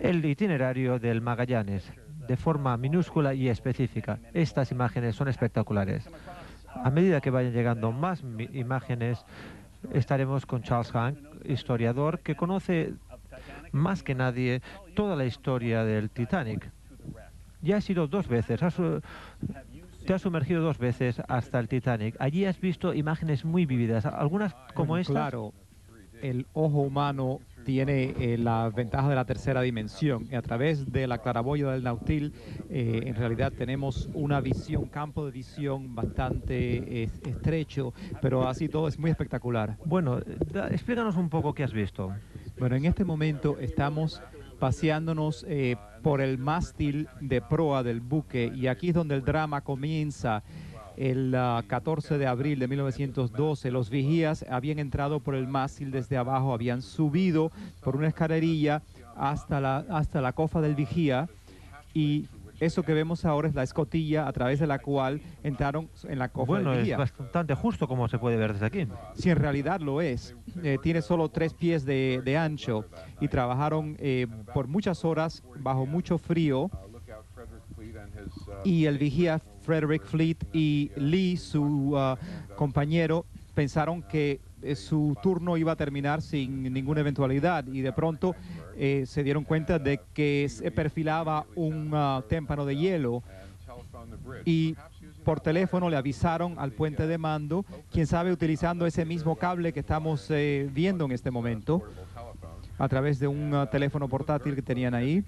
el itinerario del Magallanes, de forma minúscula y específica. Estas imágenes son espectaculares. A medida que vayan llegando más imágenes, estaremos con Charles Haas, historiador, que conoce más que nadie toda la historia del Titanic. Ya has ido dos veces, te has sumergido dos veces hasta el Titanic. Allí has visto imágenes muy vívidas, algunas como esta. Claro, el ojo humano tiene la ventaja de la tercera dimensión. A través de la claraboya del Nautile, en realidad tenemos una visión, campo de visión bastante estrecho, pero así todo es muy espectacular. Bueno, explícanos un poco qué has visto. Bueno, en este momento estamos paseándonos por el mástil de proa del buque, y aquí es donde el drama comienza. El 14 de abril de 1912, los vigías habían entrado por el mástil desde abajo, habían subido por una escalerilla hasta la cofa del vigía, y eso que vemos ahora es la escotilla a través de la cual entraron en la cofa del vigía. Bueno, es bastante justo, como se puede ver desde aquí. Sí, en realidad lo es. Tiene solo 3 pies de ancho, y trabajaron por muchas horas bajo mucho frío. Y el vigía Frederick Fleet y Lee, su compañero, pensaron que su turno iba a terminar sin ninguna eventualidad, y de pronto se dieron cuenta de que se perfilaba un témpano de hielo, y por teléfono le avisaron al puente de mando, quien sabe, utilizando ese mismo cable que estamos viendo en este momento, a través de un teléfono portátil que tenían ahí.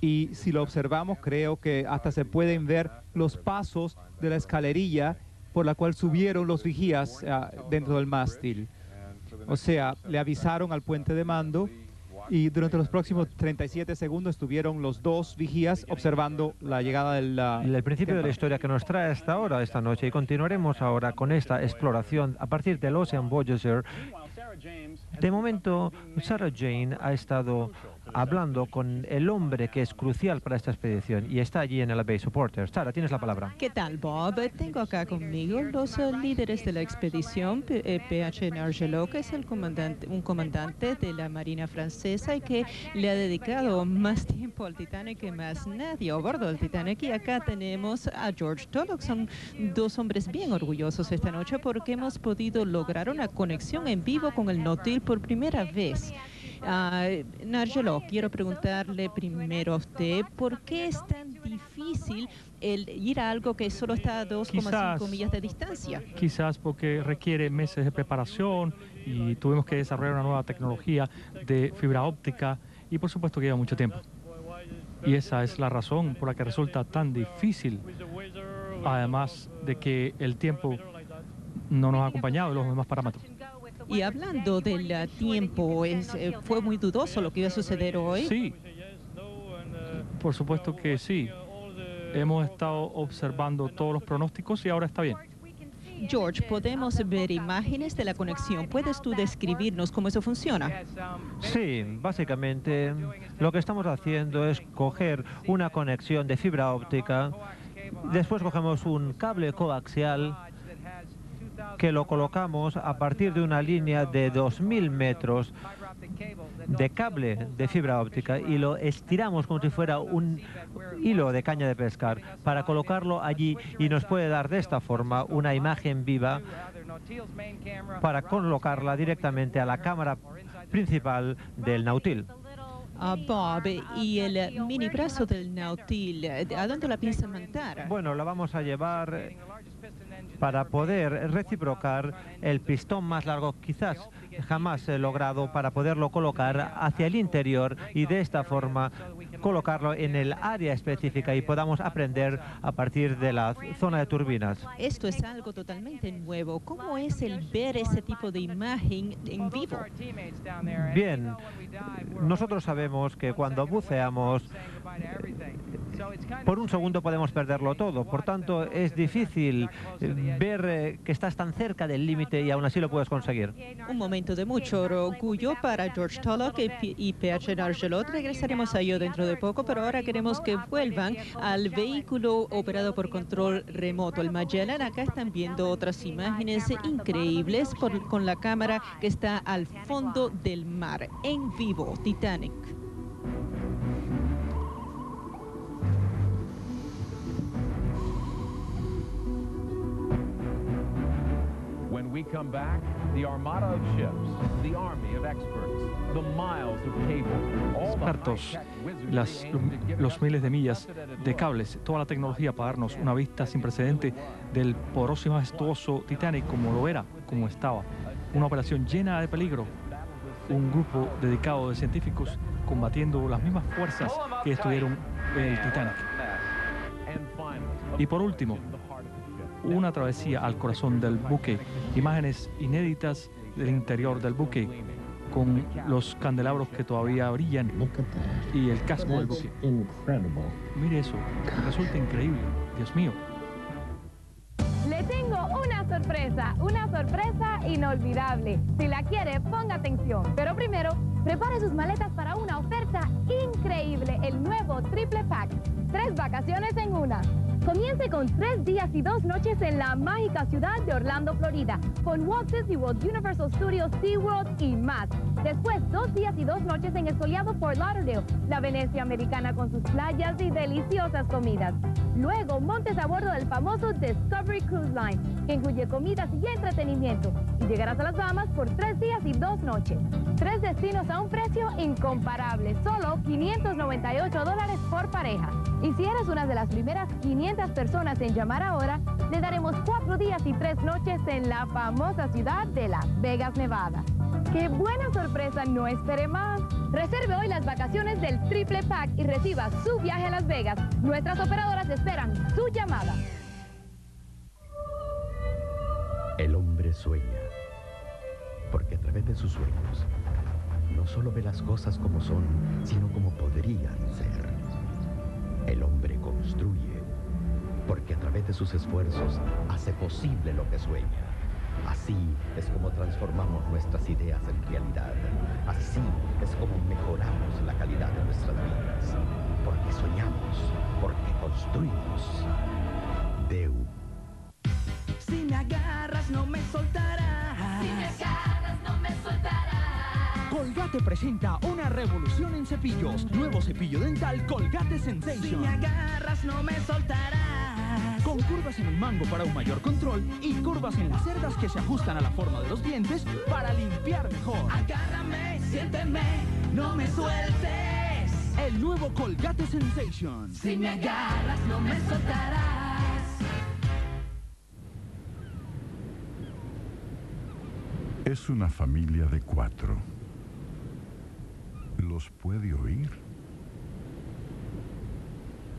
Y si lo observamos, creo que hasta se pueden ver los pasos de la escalerilla por la cual subieron los vigías dentro del mástil. O sea, le avisaron al puente de mando, y durante los próximos 37 segundos estuvieron los dos vigías observando la llegada del... El principio de la historia que nos trae hasta ahora, esta noche, y continuaremos ahora con esta exploración a partir del Ocean Voyager. De momento, Sarah Jane ha estado hablando con el hombre que es crucial para esta expedición, y está allí en el Bay Supporters. Sarah, tienes la palabra. ¿Qué tal, Bob? Tengo acá conmigo los líderes de la expedición, P.H. Nargeolet, que es un comandante de la Marina Francesa, y que le ha dedicado más tiempo al Titanic que más nadie a bordo del Titanic. Y acá tenemos a George Tulloch. Son dos hombres bien orgullosos esta noche, porque hemos podido lograr una conexión en vivo con el Nautile por primera vez. Nargeolet, quiero preguntarle primero a usted, ¿por qué es tan difícil el ir a algo que solo está a 2,5 millas de distancia? Quizás porque requiere meses de preparación, y tuvimos que desarrollar una nueva tecnología de fibra óptica, y por supuesto que lleva mucho tiempo. Y esa es la razón por la que resulta tan difícil, además de que el tiempo no nos ha acompañado y los demás parámetros. Y hablando del tiempo, ¿fue muy dudoso lo que iba a suceder hoy? Sí, por supuesto que sí. Hemos estado observando todos los pronósticos y ahora está bien. George, podemos ver imágenes de la conexión. ¿Puedes tú describirnos cómo eso funciona? Sí, básicamente lo que estamos haciendo es coger una conexión de fibra óptica, después cogemos un cable coaxial que lo colocamos a partir de una línea de 2.000 metros de cable de fibra óptica, y lo estiramos como si fuera un hilo de caña de pescar para colocarlo allí, y nos puede dar de esta forma una imagen viva para colocarla directamente a la cámara principal del Nautile. Bob, y el mini brazo del Nautile, ¿a dónde la piensa mandar? Bueno, la vamos a llevar para poder reciprocar el pistón más largo, quizás jamás logrado, para poderlo colocar hacia el interior, y de esta forma colocarlo en el área específica y podamos aprender a partir de la zona de turbinas. Esto es algo totalmente nuevo. ¿Cómo es el ver ese tipo de imagen en vivo? Bien, nosotros sabemos que cuando buceamos por un segundo podemos perderlo todo. Por tanto, es difícil ver que estás tan cerca del límite y aún así lo puedes conseguir. Un momento de mucho orgullo para George Tulloch y P.H. Nargeolet. Regresaremos a ello dentro de poco, pero ahora queremos que vuelvan al vehículo operado por control remoto, el Magellan. Acá están viendo otras imágenes increíbles con la cámara que está al fondo del mar. En vivo, Titanic. When we come back, the armada of ships, the army of experts, the miles of cable, all the high-tech wizards, los miles de millas de cables, toda la tecnología para darnos una vista sin precedente del poroso y majestuoso Titanic como lo era, como estaba. Una operación llena de peligro. Un grupo dedicado de científicos combatiendo las mismas fuerzas que estuvieron en el Titanic. Y por último, una travesía al corazón del buque, imágenes inéditas del interior del buque, con los candelabros que todavía brillan y el casco del buque. Mire eso, resulta increíble, Dios mío. Le tengo una sorpresa inolvidable. Si la quiere, ponga atención. Pero primero, prepare sus maletas para una oferta increíble, el nuevo Triple Pack. 3 vacaciones en una. Comience con 3 días y 2 noches en la mágica ciudad de Orlando, Florida, con Walt Disney World, Universal Studios, SeaWorld y más. Después, 2 días y 2 noches en el soleado Fort Lauderdale, la Venecia americana con sus playas y deliciosas comidas. Luego, montes a bordo del famoso Discovery Cruise Line, que incluye comidas y entretenimiento. Y llegarás a las Bahamas por 3 días y 2 noches. 3 destinos a un precio incomparable, solo $598 por pareja. Y si eres una de las primeras 500 personas en llamar ahora, le daremos 4 días y 3 noches en la famosa ciudad de Las Vegas, Nevada. ¡Qué buena sorpresa! ¡No espere más! Reserve hoy las vacaciones del Triple Pack y reciba su viaje a Las Vegas. Nuestras operadoras esperan su llamada. El hombre sueña, porque a través de sus sueños no solo ve las cosas como son, sino como podrían ser. El hombre construye, porque a través de sus esfuerzos hace posible lo que sueña. Así es como transformamos nuestras ideas en realidad. Así es como mejoramos la calidad de nuestras vidas. Porque soñamos, porque construimos. Deu. Si me agarras, no me soltarás. Si me agarras, no me soltarás. Colgate presenta una revolución en cepillos. Nuevo cepillo dental Colgate Sensation. Si me agarras, no me soltarás. Con curvas en el mango para un mayor control y curvas en las cerdas que se ajustan a la forma de los dientes para limpiar mejor. Agárrame, siénteme, no me sueltes. El nuevo Colgate Sensation. Si me agarras, no me soltarás. Es una familia de 4. ¿Los puede oír?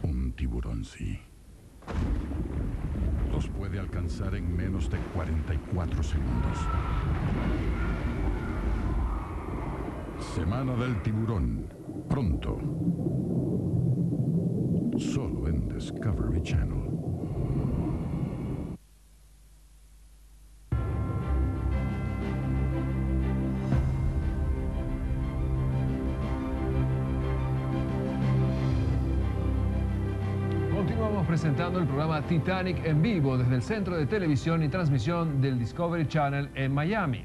Un tiburón sí. Los puede alcanzar en menos de 44 segundos. Semana del tiburón. Pronto. Solo en Discovery Channel. Presentando el programa Titanic en vivo desde el Centro de Televisión y Transmisión del Discovery Channel en Miami.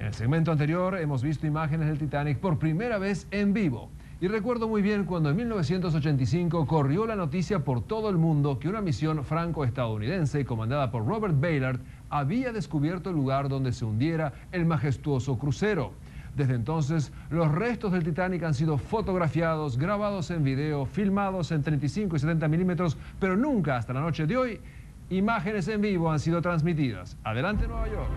En el segmento anterior hemos visto imágenes del Titanic por primera vez en vivo. Y recuerdo muy bien cuando en 1985 corrió la noticia por todo el mundo que una misión franco-estadounidense comandada por Robert Ballard había descubierto el lugar donde se hundiera el majestuoso crucero. Desde entonces, los restos del Titanic han sido fotografiados, grabados en video, filmados en 35 y 70 milímetros, pero nunca hasta la noche de hoy, imágenes en vivo han sido transmitidas. Adelante, Nueva York.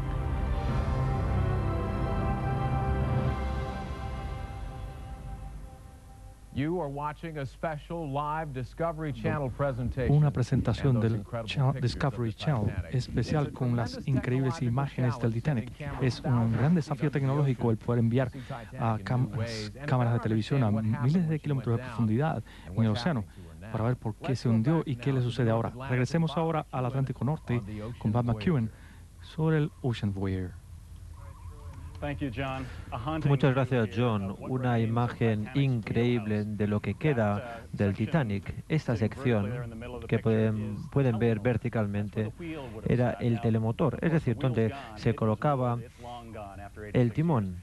Una presentación del Discovery Channel especial con las increíbles imágenes del Titanic. Es un gran desafío tecnológico el poder enviar a cámaras de televisión a miles de kilómetros de profundidad en el océano para ver por qué se hundió y qué le sucede ahora. Regresemos ahora al Atlántico Norte con Bob McEwen sobre el Ocean Voyager. Muchas gracias, John. Una imagen increíble de lo que queda del Titanic. Esta sección que pueden ver verticalmente era el telemotor, es decir, donde se colocaba el timón.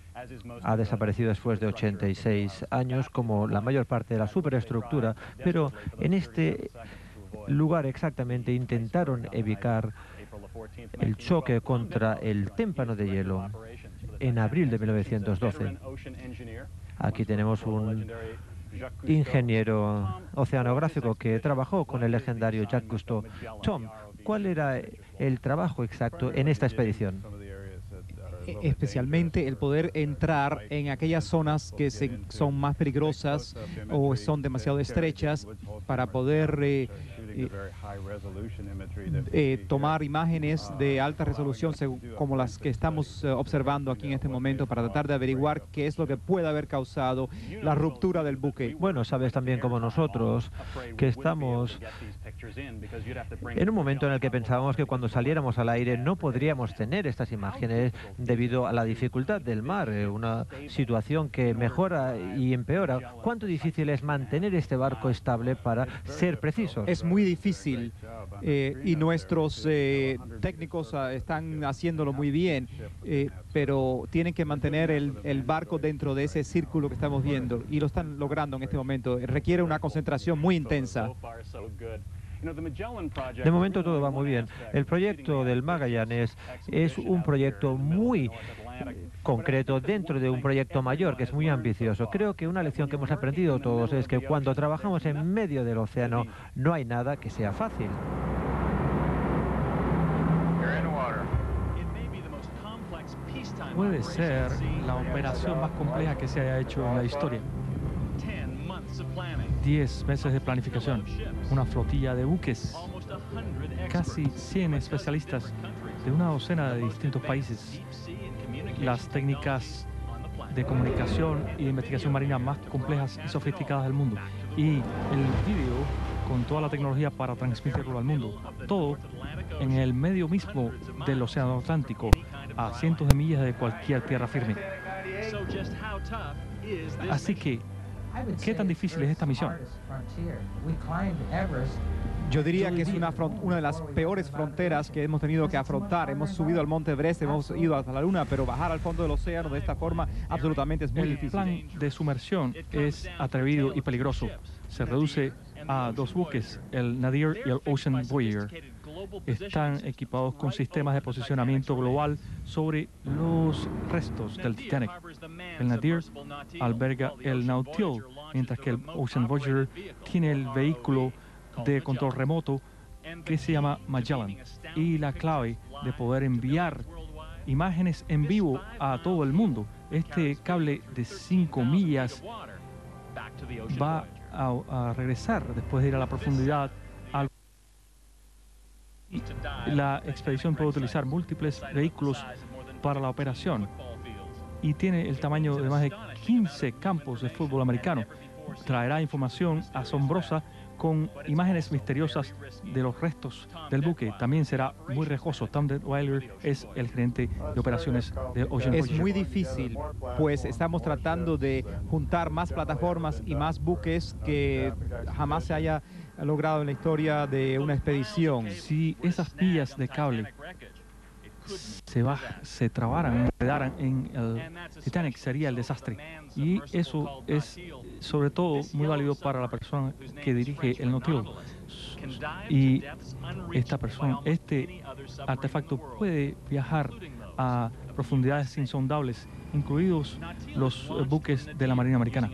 Ha desaparecido después de 86 años, como la mayor parte de la superestructura, pero en este lugar exactamente intentaron evitar el choque contra el témpano de hielo en abril de 1912. Aquí tenemos un ingeniero oceanográfico que trabajó con el legendario Jacques Cousteau. Tom, ¿cuál era el trabajo exacto en esta expedición? Especialmente el poder entrar en aquellas zonas que son más peligrosas o son demasiado estrechas para poder tomar imágenes de alta resolución como las que estamos observando aquí en este momento para tratar de averiguar qué es lo que puede haber causado la ruptura del buque. Bueno, sabes también como nosotros que estamos en un momento en el que pensábamos que cuando saliéramos al aire no podríamos tener estas imágenes debido a la dificultad del mar, una situación que mejora y empeora. ¿Cuánto difícil es mantener este barco estable para ser precisos? Es muy difícil y nuestros técnicos están haciéndolo muy bien, pero tienen que mantener el barco dentro de ese círculo que estamos viendo y lo están logrando en este momento. Requiere una concentración muy intensa. De momento todo va muy bien. El proyecto del Magellan es un proyecto muy concreto dentro de un proyecto mayor que es muy ambicioso. Creo que una lección que hemos aprendido todos es que cuando trabajamos en medio del océano no hay nada que sea fácil. Puede ser la operación más compleja que se haya hecho en la historia. 10 meses de planificación, una flotilla de buques, casi 100 especialistas de una docena de distintos países, las técnicas de comunicación y de investigación marina más complejas y sofisticadas del mundo, y el vídeo con toda la tecnología para transmitirlo al mundo. Todo en el medio mismo del Océano Atlántico, a cientos de millas de cualquier tierra firme. Así que, ¿qué tan difícil es esta misión? Yo diría que es una de las peores fronteras que hemos tenido que afrontar. Hemos subido al monte Everest, hemos ido hasta la luna, pero bajar al fondo del océano de esta forma absolutamente es muy difícil. El plan de sumersión es atrevido y peligroso. Se reduce a 2 buques, el Nadir y el Ocean Voyager. Están equipados con sistemas de posicionamiento global sobre los restos del Titanic. El Nadir alberga el Nautile, mientras que el Ocean Voyager tiene el vehículo de control remoto que se llama Magellan y la clave de poder enviar imágenes en vivo a todo el mundo. Este cable de 5 millas va a regresar después de ir a la profundidad. La expedición puede utilizar múltiples vehículos para la operación y tiene el tamaño de más de 15 campos de fútbol americano. Traerá información asombrosa con imágenes misteriosas de los restos del buque. También será muy riesgoso. Tom Detweiler es el gerente de operaciones de Ocean Voyager. Es muy difícil, pues estamos tratando de juntar más plataformas y más buques que jamás se haya logrado en la historia de una expedición. Si esas pillas de cable se trabaran, quedaran en el Titanic, sería el desastre. Y eso es sobre todo muy válido para la persona que dirige el Nautile. Y este artefacto puede viajar a profundidades insondables, incluidos los buques de la Marina Americana.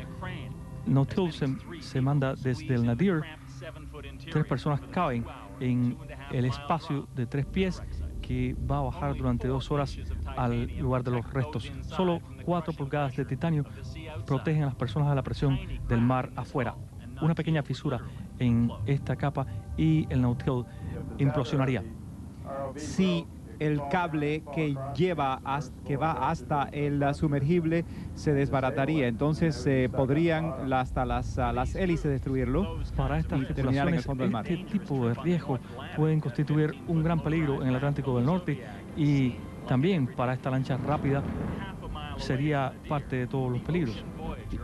Nautile se manda desde el Nadir. 3 personas caben en el espacio de 3 pies que va a bajar durante 2 horas al lugar de los restos. Solo 4 pulgadas de titanio protegen a las personas de la presión del mar afuera. Una pequeña fisura en esta capa y el Nautile implosionaría. Si el cable que va hasta el sumergible se desbarataría. Entonces podrían hasta las hélices destruirlo para estas y terminar en el fondo del mar. Este tipo de riesgos pueden constituir un gran peligro en el Atlántico del Norte y también para esta lancha rápida sería parte de todos los peligros.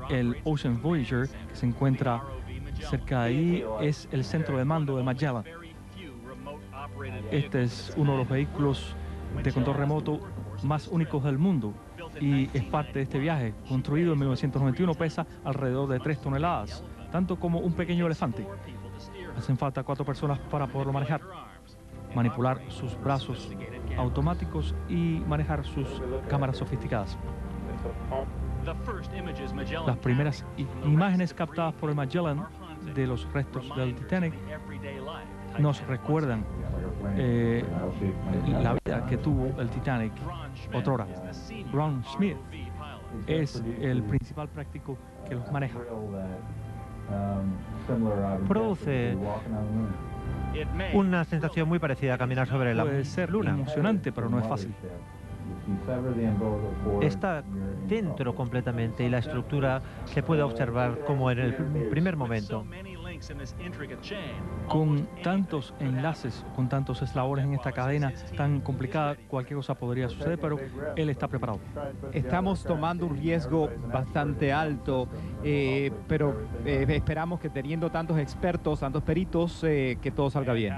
El Ocean Voyager, que se encuentra cerca de ahí, es el centro de mando de Magellan. Este es uno de los vehículos de control remoto más únicos del mundo y es parte de este viaje. Construido en 1991, pesa alrededor de 3 toneladas, tanto como un pequeño elefante. Hacen falta 4 personas para poderlo manejar, manipular sus brazos automáticos y manejar sus cámaras sofisticadas. Las primeras imágenes captadas por el Magellan de los restos del Titanic nos recuerdan la vida que tuvo el Titanic otrora. Ron Smith es el principal práctico que los maneja. Produce una sensación muy parecida a caminar sobre la luna. Puede ser emocionante, pero no es fácil. Está dentro completamente y la estructura se puede observar como en el primer momento. Con tantos enlaces, con tantos eslabones en esta cadena tan complicada, cualquier cosa podría suceder, pero él está preparado. Estamos tomando un riesgo bastante alto, pero esperamos que teniendo tantos expertos, tantos peritos, que todo salga bien.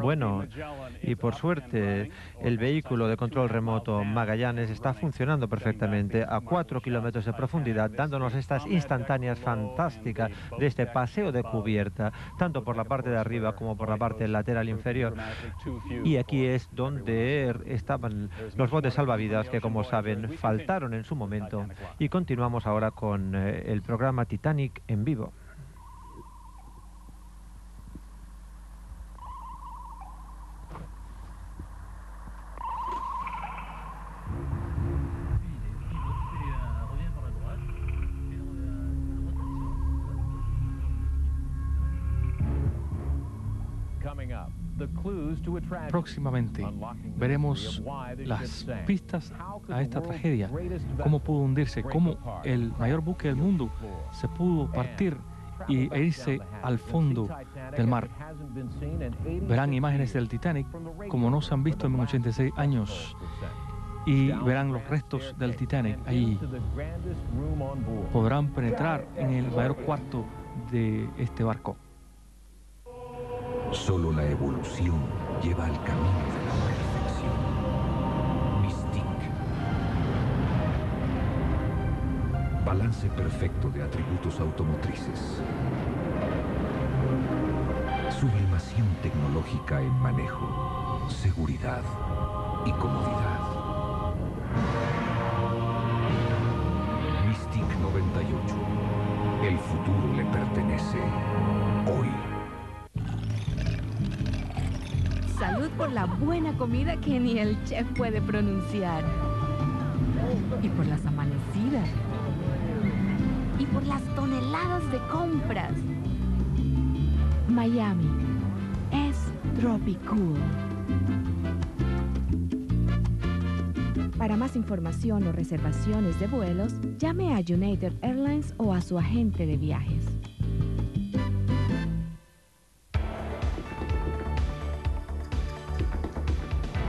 Bueno, y por suerte, el vehículo de control remoto Magallanes está funcionando perfectamente a 4 kilómetros de profundidad, dándonos estas instantáneas fantásticas de este paseo de cubierta, tanto por la parte de arriba como por la parte lateral inferior. Y aquí es donde estaban los botes salvavidas que, como saben, faltaron en su momento. Y continuamos ahora con el programa Titanic en vivo. Próximamente veremos las pistas a esta tragedia, cómo pudo hundirse, cómo el mayor buque del mundo se pudo partir e irse al fondo del mar. Verán imágenes del Titanic como no se han visto en 86 años y verán los restos del Titanic allí. Podrán penetrar en el mayor cuarto de este barco. Solo la evolución lleva al camino de la perfección. Mystique. Balance perfecto de atributos automotrices. Sublimación tecnológica en manejo, seguridad y comodidad. Mystique 98. El futuro le pertenece hoy. Salud por la buena comida que ni el chef puede pronunciar. Y por las amanecidas. Y por las toneladas de compras. Miami es tropicool. Para más información o reservaciones de vuelos, llame a United Airlines o a su agente de viajes.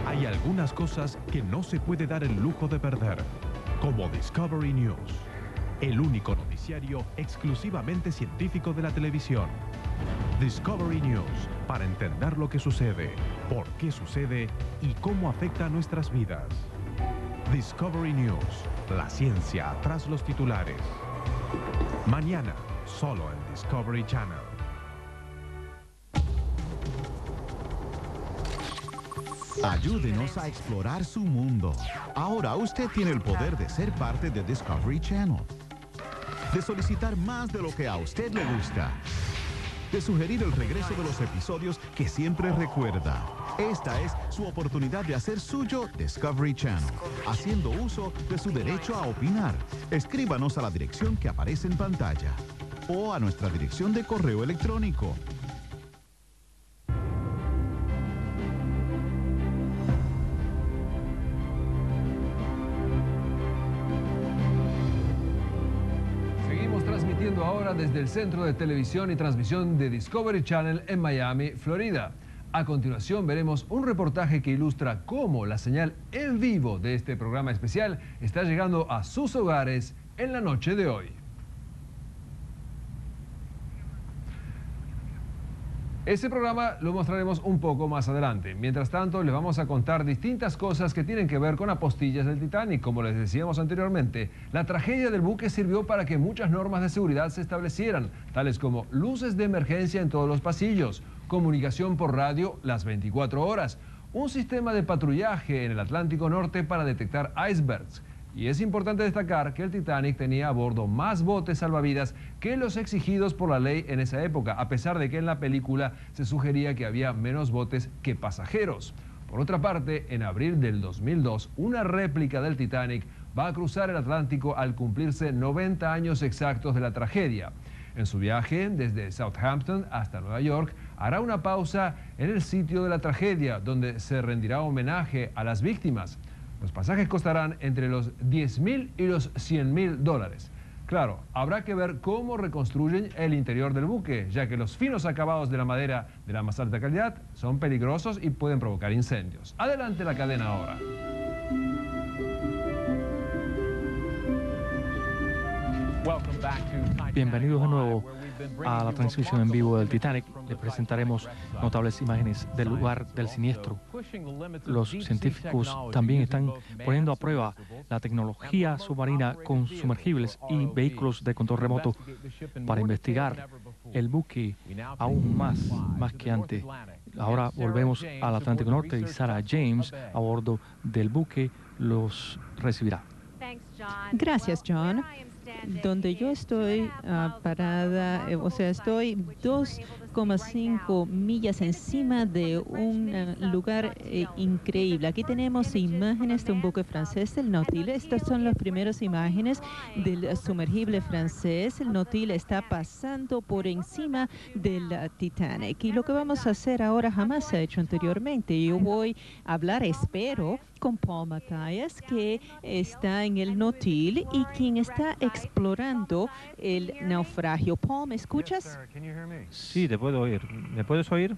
Hay algunas cosas que no se puede dar el lujo de perder, como Discovery News, el único noticiario exclusivamente científico de la televisión. Discovery News, para entender lo que sucede, por qué sucede y cómo afecta a nuestras vidas. Discovery News, la ciencia tras los titulares. Mañana, solo en Discovery Channel. Ayúdenos a explorar su mundo. Ahora usted tiene el poder de ser parte de Discovery Channel, de solicitar más de lo que a usted le gusta, de sugerir el regreso de los episodios que siempre recuerda. Esta es su oportunidad de hacer suyo Discovery Channel, haciendo uso de su derecho a opinar. Escríbanos a la dirección que aparece en pantalla o a nuestra dirección de correo electrónico. transmitida desde el Centro de Televisión y Transmisión de Discovery Channel en Miami, Florida. A continuación veremos un reportaje que ilustra cómo la señal en vivo de este programa especial está llegando a sus hogares en la noche de hoy. Este programa lo mostraremos un poco más adelante. Mientras tanto, les vamos a contar distintas cosas que tienen que ver con apostillas del Titanic. Como les decíamos anteriormente, la tragedia del buque sirvió para que muchas normas de seguridad se establecieran, tales como luces de emergencia en todos los pasillos, comunicación por radio las 24 horas, un sistema de patrullaje en el Atlántico Norte para detectar icebergs. Y es importante destacar que el Titanic tenía a bordo más botes salvavidas que los exigidos por la ley en esa época, a pesar de que en la película se sugería que había menos botes que pasajeros. Por otra parte, en abril del 2002, una réplica del Titanic va a cruzar el Atlántico al cumplirse 90 años exactos de la tragedia. En su viaje desde Southampton hasta Nueva York, hará una pausa en el sitio de la tragedia, donde se rendirá homenaje a las víctimas. Los pasajes costarán entre los $10.000 y los $100.000. Claro, habrá que ver cómo reconstruyen el interior del buque, ya que los finos acabados de la madera de la más alta calidad son peligrosos y pueden provocar incendios. Adelante la cadena ahora. Bienvenidos de nuevo a la transmisión en vivo del Titanic. Les presentaremos notables imágenes del lugar del siniestro. Los científicos también están poniendo a prueba la tecnología submarina con sumergibles y vehículos de control remoto para investigar el buque aún más que antes. Ahora volvemos al Atlántico Norte y Sarah James, a bordo del buque, los recibirá. Gracias, John. Donde yo estoy parada, o sea, estoy 2,5 millas encima de un lugar increíble. Aquí tenemos imágenes de un buque francés, el Nautile. Estas son las primeras imágenes del sumergible francés. El Nautile está pasando por encima del Titanic. Y lo que vamos a hacer ahora jamás se ha hecho anteriormente. Yo voy a hablar, espero, con Paul Matthias, que está en el Nautile y quien está explorando el naufragio. Paul, ¿me escuchas? Sí, te puedo oír. ¿Me puedes oír?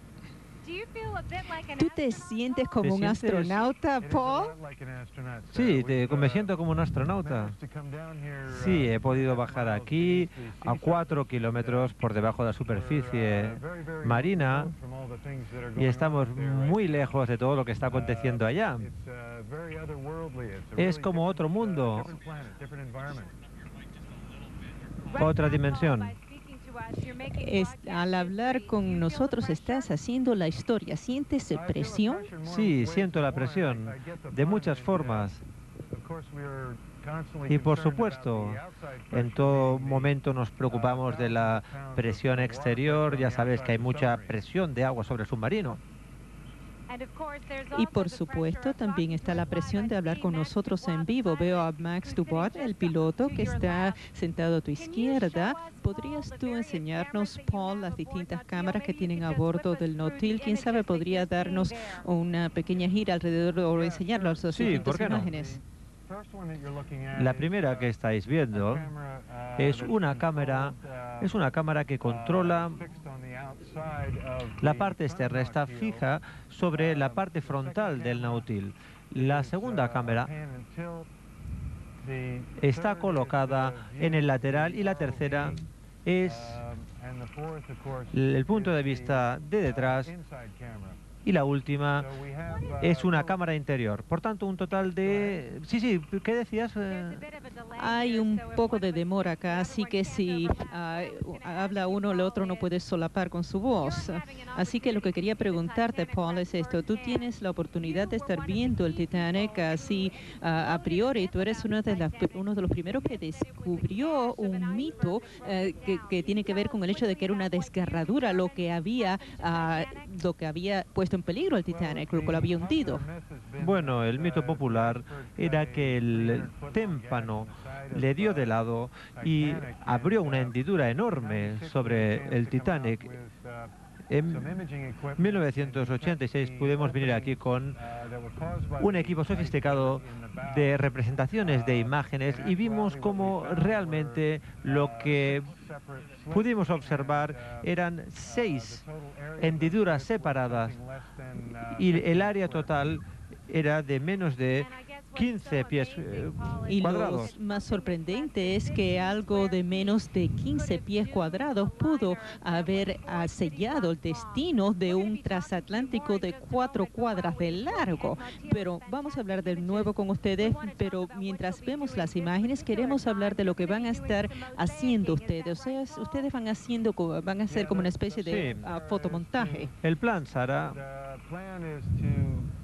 ¿Tú te sientes como un astronauta, Paul? Sí, me siento como un astronauta. Sí, he podido bajar aquí a 4 kilómetros por debajo de la superficie marina y estamos muy lejos de todo lo que está aconteciendo allá. Es como otro mundo, otra dimensión. Al hablar con nosotros estás haciendo la historia. ¿Sientes presión? Sí, siento la presión de muchas formas. Y por supuesto, en todo momento nos preocupamos de la presión exterior. Ya sabes que hay mucha presión de agua sobre el submarino. Y por supuesto también está la presión de hablar con nosotros en vivo. Veo a Max Dubot, el piloto, que está sentado a tu izquierda. ¿Podrías tú enseñarnos, Paul, las distintas cámaras que tienen a bordo del Nautile? ¿Quién sabe, podría darnos una pequeña gira alrededor o enseñarnos las distintas imágenes? La primera que estáis viendo es una cámara que controla la parte externa, está fija sobre la parte frontal del Nautile. La segunda cámara está colocada en el lateral y la tercera es el punto de vista de detrás. Y la última es una cámara interior. Por tanto, un total de... Sí, ¿qué decías? Hay un poco de demora acá, así que si habla uno, el otro no puede solapar con su voz. Así que lo que quería preguntarte, Paul, es esto. Tú tienes la oportunidad de estar viendo el Titanic así a priori. Tú eres uno de los primeros que descubrió un mito que tiene que ver con el hecho de que era una desgarradura lo que había puesto en peligro el Titanic, lo cual había hundido. Bueno, el mito popular era que el témpano le dio de lado y abrió una hendidura enorme sobre el Titanic. En 1986 pudimos venir aquí con un equipo sofisticado de representaciones de imágenes y vimos cómo realmente lo que pudimos observar eran 6 hendiduras separadas y el área total era de menos de 15 pies cuadrados. Y lo más sorprendente es que algo de menos de 15 pies cuadrados pudo haber sellado el destino de un transatlántico de 4 cuadras de largo. Pero vamos a hablar de nuevo con ustedes, pero mientras vemos las imágenes queremos hablar de lo que van a estar haciendo ustedes. O sea, ustedes van a hacer como una especie de fotomontaje. El plan, Sara,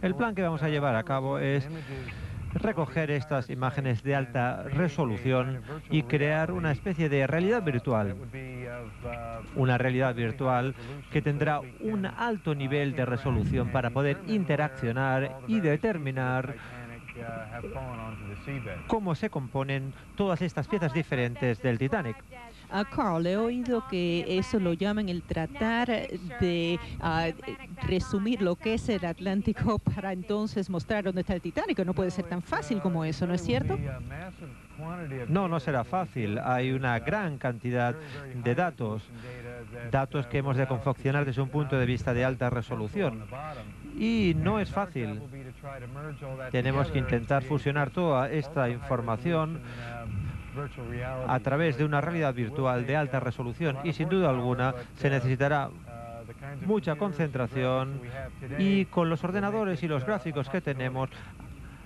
el plan que vamos a llevar a cabo es recoger estas imágenes de alta resolución y crear una especie de realidad virtual. Una realidad virtual que tendrá un alto nivel de resolución para poder interaccionar y determinar cómo se componen todas estas piezas diferentes del Titanic. A Carl, he oído que eso lo llaman el tratar de resumir lo que es el Atlántico para entonces mostrar dónde está el Titanic. No puede ser tan fácil como eso, ¿no es cierto? No, no será fácil. Hay una gran cantidad de datos, datos que hemos de confeccionar desde un punto de vista de alta resolución. Y no es fácil. Tenemos que intentar fusionar toda esta información a través de una realidad virtual de alta resolución y sin duda alguna se necesitará mucha concentración y con los ordenadores y los gráficos que tenemos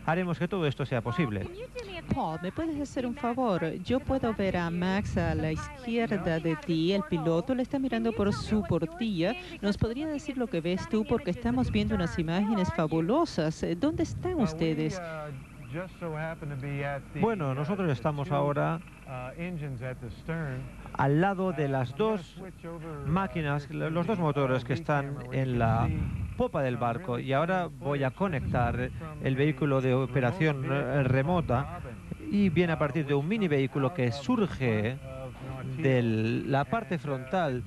haremos que todo esto sea posible. Paul, ¿me puedes hacer un favor? Yo puedo ver a Max a la izquierda de ti, el piloto le está mirando por su portilla. ¿Nos podría decir lo que ves tú? Porque estamos viendo unas imágenes fabulosas. ¿Dónde están ustedes? Bueno, nosotros estamos ahora al lado de las 2 máquinas, los 2 motores que están en la popa del barco y ahora voy a conectar el vehículo de operación remota y viene a partir de un mini vehículo que surge de la parte frontal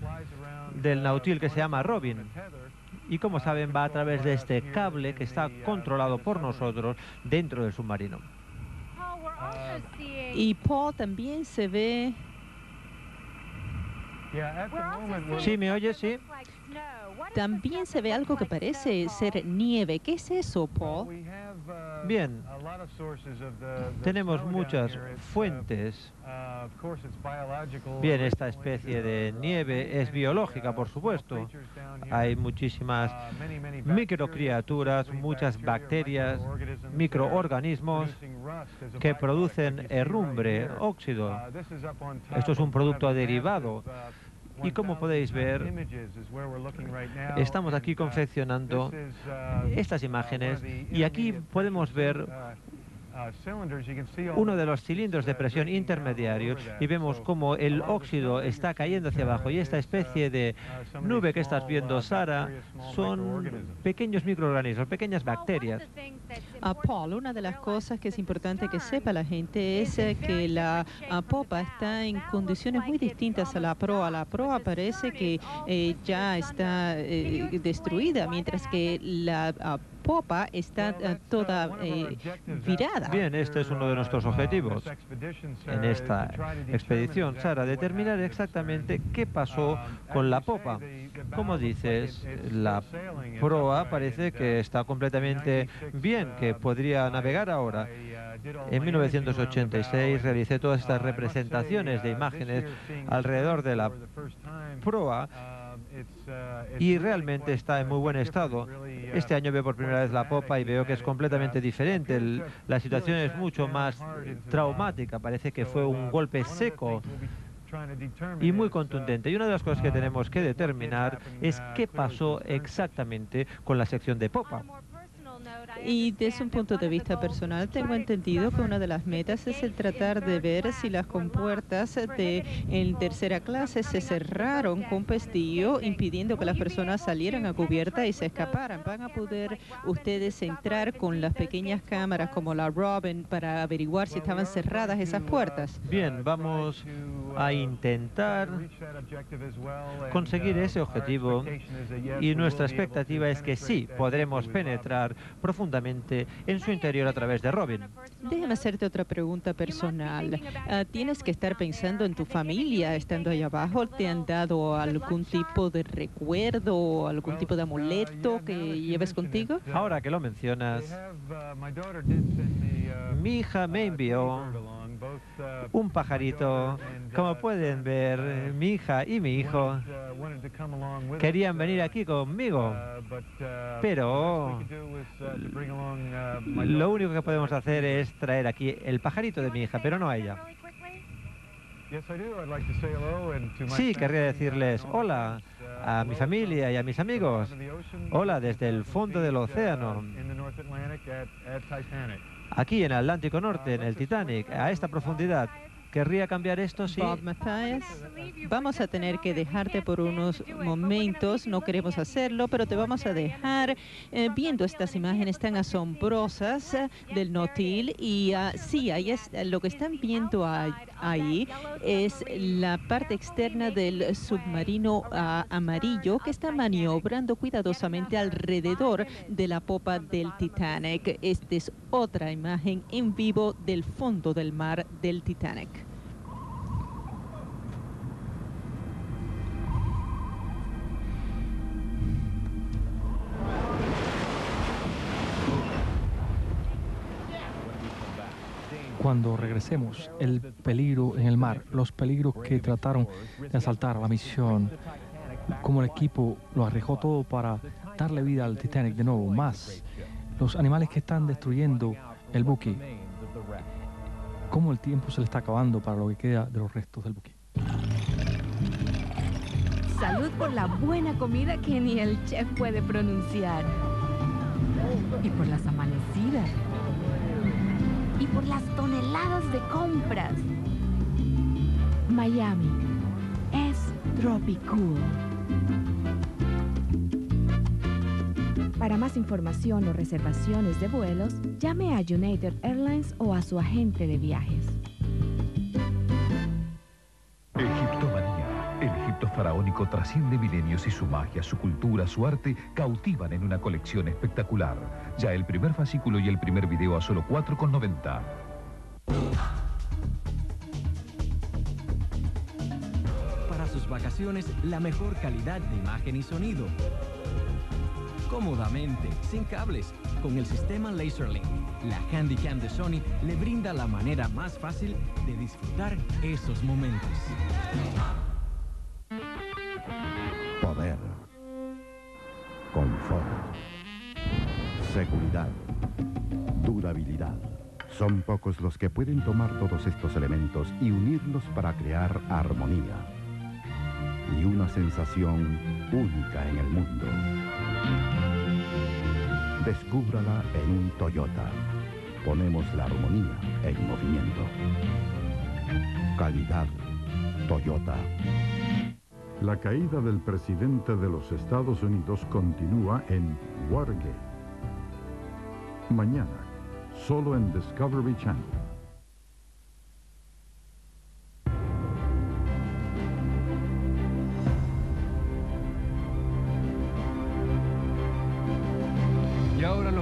del Nautile que se llama Robin. Y como saben, va a través de este cable que está controlado por nosotros dentro del submarino. Y Paul, también se ve... ¿Sí, me oyes? Sí. También se ve algo que parece ser nieve. ¿Qué es eso, Paul? Bien, tenemos muchas fuentes. Bien, esta especie de nieve es biológica, por supuesto. Hay muchísimas microcriaturas, muchas bacterias, microorganismos que producen herrumbre, óxido. Esto es un producto derivado. Y como podéis ver, estamos aquí confeccionando estas imágenes y aquí podemos ver uno de los cilindros de presión intermediarios y vemos cómo el óxido está cayendo hacia abajo y esta especie de nube que estás viendo, Sara, son pequeños microorganismos, pequeñas bacterias. Paul, una de las cosas que es importante que sepa la gente es que la popa está en condiciones muy distintas a la proa. La proa parece que ya está destruida, mientras que la popa está toda virada. Bien, este es uno de nuestros objetivos en esta expedición, Sara, determinar exactamente qué pasó con la popa. Como dices, la proa parece que está completamente bien, que podría navegar ahora. En 1986 realicé todas estas representaciones de imágenes alrededor de la proa y realmente está en muy buen estado. Este año veo por primera vez la popa y veo que es completamente diferente. La situación es mucho más traumática, parece que fue un golpe seco y muy contundente. Y una de las cosas que tenemos que determinar es qué pasó exactamente con la sección de popa. Y desde un punto de vista personal, tengo entendido que una de las metas es el tratar de ver si las compuertas de en tercera clase se cerraron con pestillo, impidiendo que las personas salieran a cubierta y se escaparan. ¿Van a poder ustedes entrar con las pequeñas cámaras como la Robin para averiguar si estaban cerradas esas puertas? Bien, vamos a intentar conseguir ese objetivo, y nuestra expectativa es que sí podremos penetrar profundamente en su interior a través de Robin. Déjame hacerte otra pregunta personal. ¿Tienes que estar pensando en tu familia estando ahí abajo? ¿Te han dado algún tipo de recuerdo o algún tipo de amuleto que lleves contigo? Ahora que lo mencionas, mi hija me envió un pajarito. Como pueden ver, mi hija y mi hijo querían venir aquí conmigo, pero lo único que podemos hacer es traer aquí el pajarito de mi hija, pero no a ella. Sí, querría decirles hola a mi familia y a mis amigos. Hola desde el fondo del océano, aquí en el Atlántico Norte, en el Titanic, a esta profundidad. ¿Querría cambiar esto? Sí. Bob Matthias, vamos a tener que dejarte por unos momentos. No queremos hacerlo, pero te vamos a dejar viendo estas imágenes tan asombrosas del Nautile. Y sí, ahí es, lo que están viendo ahí es la parte externa del submarino amarillo que está maniobrando cuidadosamente alrededor de la popa del Titanic. Esta es otra imagen en vivo del fondo del mar del Titanic. Cuando regresemos, el peligro en el mar, los peligros que trataron de asaltar la misión, como el equipo lo arriesgó todo para darle vida al Titanic de nuevo, más los animales que están destruyendo el buque, cómo el tiempo se le está acabando para lo que queda de los restos del buque. Salud por la buena comida que ni el chef puede pronunciar, y por las amanecidas, y por las toneladas de compras. Miami es tropicool. Para más información o reservaciones de vuelos, llame a United Airlines o a su agente de viajes. Egiptomanía. El Egipto faraónico trasciende milenios y su magia, su cultura, su arte cautivan en una colección espectacular. Ya el primer fascículo y el primer video a solo $4,90. Para sus vacaciones, la mejor calidad de imagen y sonido. Cómodamente, sin cables, con el sistema LaserLink. La Handycam de Sony le brinda la manera más fácil de disfrutar esos momentos. Poder, confort, seguridad, durabilidad. Son pocos los que pueden tomar todos estos elementos y unirlos para crear armonía y una sensación única en el mundo. Descúbrala en un Toyota. Ponemos la armonía en movimiento. Calidad Toyota. La caída del presidente de los Estados Unidos continúa en Watergate. Mañana, solo en Discovery Channel.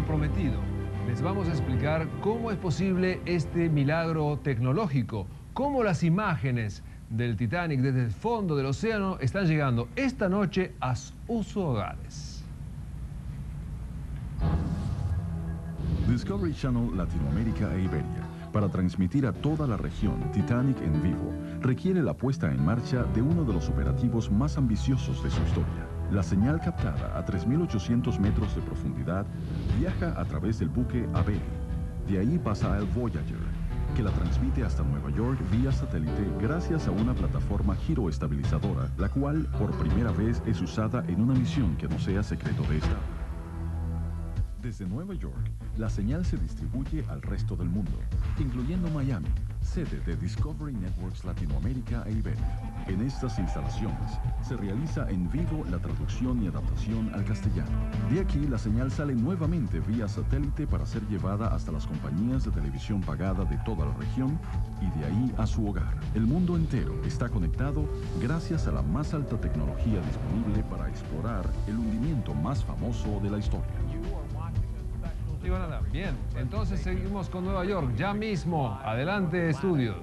Prometido. Les vamos a explicar cómo es posible este milagro tecnológico, cómo las imágenes del Titanic desde el fondo del océano están llegando esta noche a sus hogares. Discovery Channel Latinoamérica e Iberia. Para transmitir a toda la región Titanic en vivo, requiere la puesta en marcha de uno de los operativos más ambiciosos de su historia. La señal captada a 3.800 metros de profundidad viaja a través del buque Avery. De ahí pasa al Voyager, que la transmite hasta Nueva York vía satélite gracias a una plataforma giroestabilizadora, la cual por primera vez es usada en una misión que no sea secreto de Estado. Desde Nueva York, la señal se distribuye al resto del mundo, incluyendo Miami, sede de Discovery Networks Latinoamérica e Iberia. En estas instalaciones se realiza en vivo la traducción y adaptación al castellano. De aquí la señal sale nuevamente vía satélite para ser llevada hasta las compañías de televisión pagada de toda la región y de ahí a su hogar. El mundo entero está conectado gracias a la más alta tecnología disponible para explorar el hundimiento más famoso de la historia. Bien, entonces seguimos con Nueva York, ya mismo. Adelante, estudios.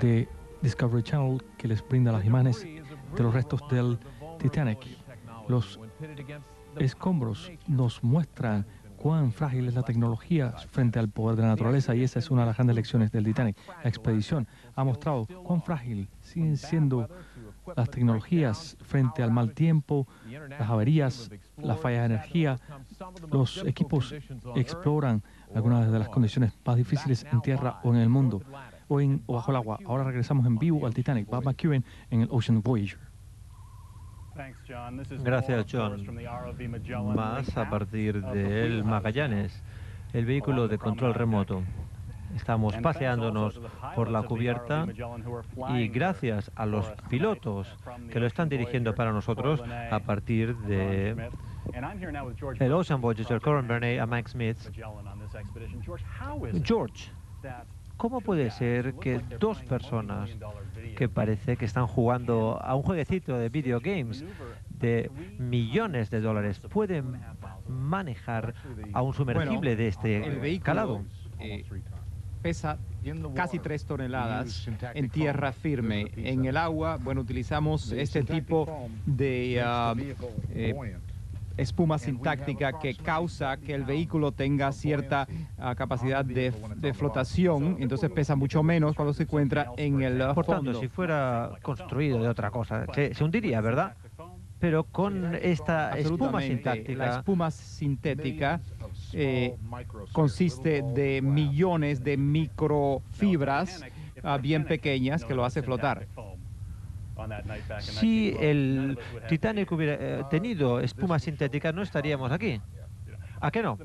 De Discovery Channel, que les brinda las imágenes de los restos del Titanic. Los escombros nos muestran cuán frágil es la tecnología frente al poder de la naturaleza, y esa es una de las grandes lecciones del Titanic. La expedición ha mostrado cuán frágil siguen siendo las tecnologías frente al mal tiempo, las averías, las fallas de energía. Los equipos exploran algunas de las condiciones más difíciles en tierra o en el mundo, o bajo el agua. Ahora regresamos en vivo al Titanic. Bob McEwen en el Ocean Voyager. Gracias, John. Más a partir del Magallanes, el vehículo de control remoto. Estamos paseándonos por la cubierta y gracias a los pilotos que lo están dirigiendo para nosotros a partir de el Ocean Voyager, Corin Bernay, a Mike Smith. George, ¿cómo puede ser que dos personas que parece que están jugando a un jueguecito de video games de millones de dólares pueden manejar a un sumergible de este calado? Pesa casi 3 toneladas en tierra firme. En el agua, bueno, utilizamos este tipo de espuma sintáctica que causa que el vehículo tenga cierta capacidad de flotación, entonces pesa mucho menos cuando se encuentra en el fondo. Por tanto, si fuera construido de otra cosa, se hundiría, ¿verdad? Pero con esta espuma sintáctica, la espuma sintética consiste de millones de microfibras bien pequeñas que lo hace flotar. Si el Titanic hubiera tenido espuma sintética, no estaríamos aquí. ¿A qué no?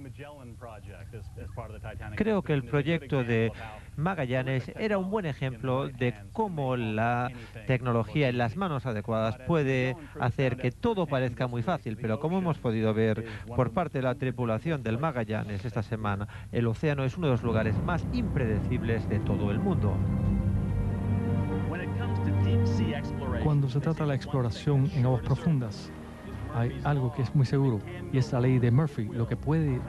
Creo que el proyecto de Magallanes era un buen ejemplo de cómo la tecnología en las manos adecuadas puede hacer que todo parezca muy fácil, pero como hemos podido ver por parte de la tripulación del Magallanes esta semana, el océano es uno de los lugares más impredecibles de todo el mundo. Cuando se trata de la exploración en aguas profundas, hay algo que es muy seguro, y es la ley de Murphy. Lo que puede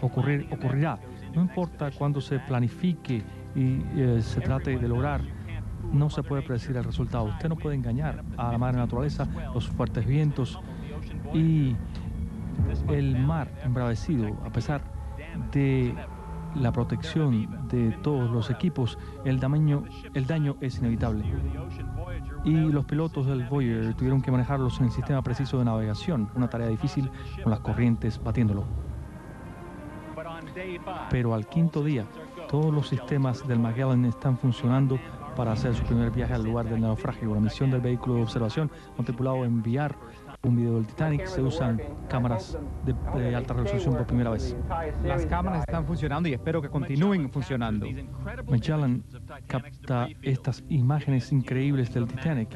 ocurrir, ocurrirá. No importa cuándo se planifique y se trate de lograr, no se puede predecir el resultado. Usted no puede engañar a la madre naturaleza, los fuertes vientos y el mar embravecido. A pesar de la protección de todos los equipos, el daño es inevitable. Y los pilotos del Voyager tuvieron que manejarlos en el sistema preciso de navegación, una tarea difícil con las corrientes batiéndolo. Pero al quinto día, todos los sistemas del Magellan están funcionando para hacer su primer viaje al lugar del naufragio. La misión del vehículo de observación no tripulado, enviar un video del Titanic. Se usan cámaras de alta resolución por primera vez. Las cámaras están funcionando y espero que continúen funcionando. Magellan capta estas imágenes increíbles del Titanic,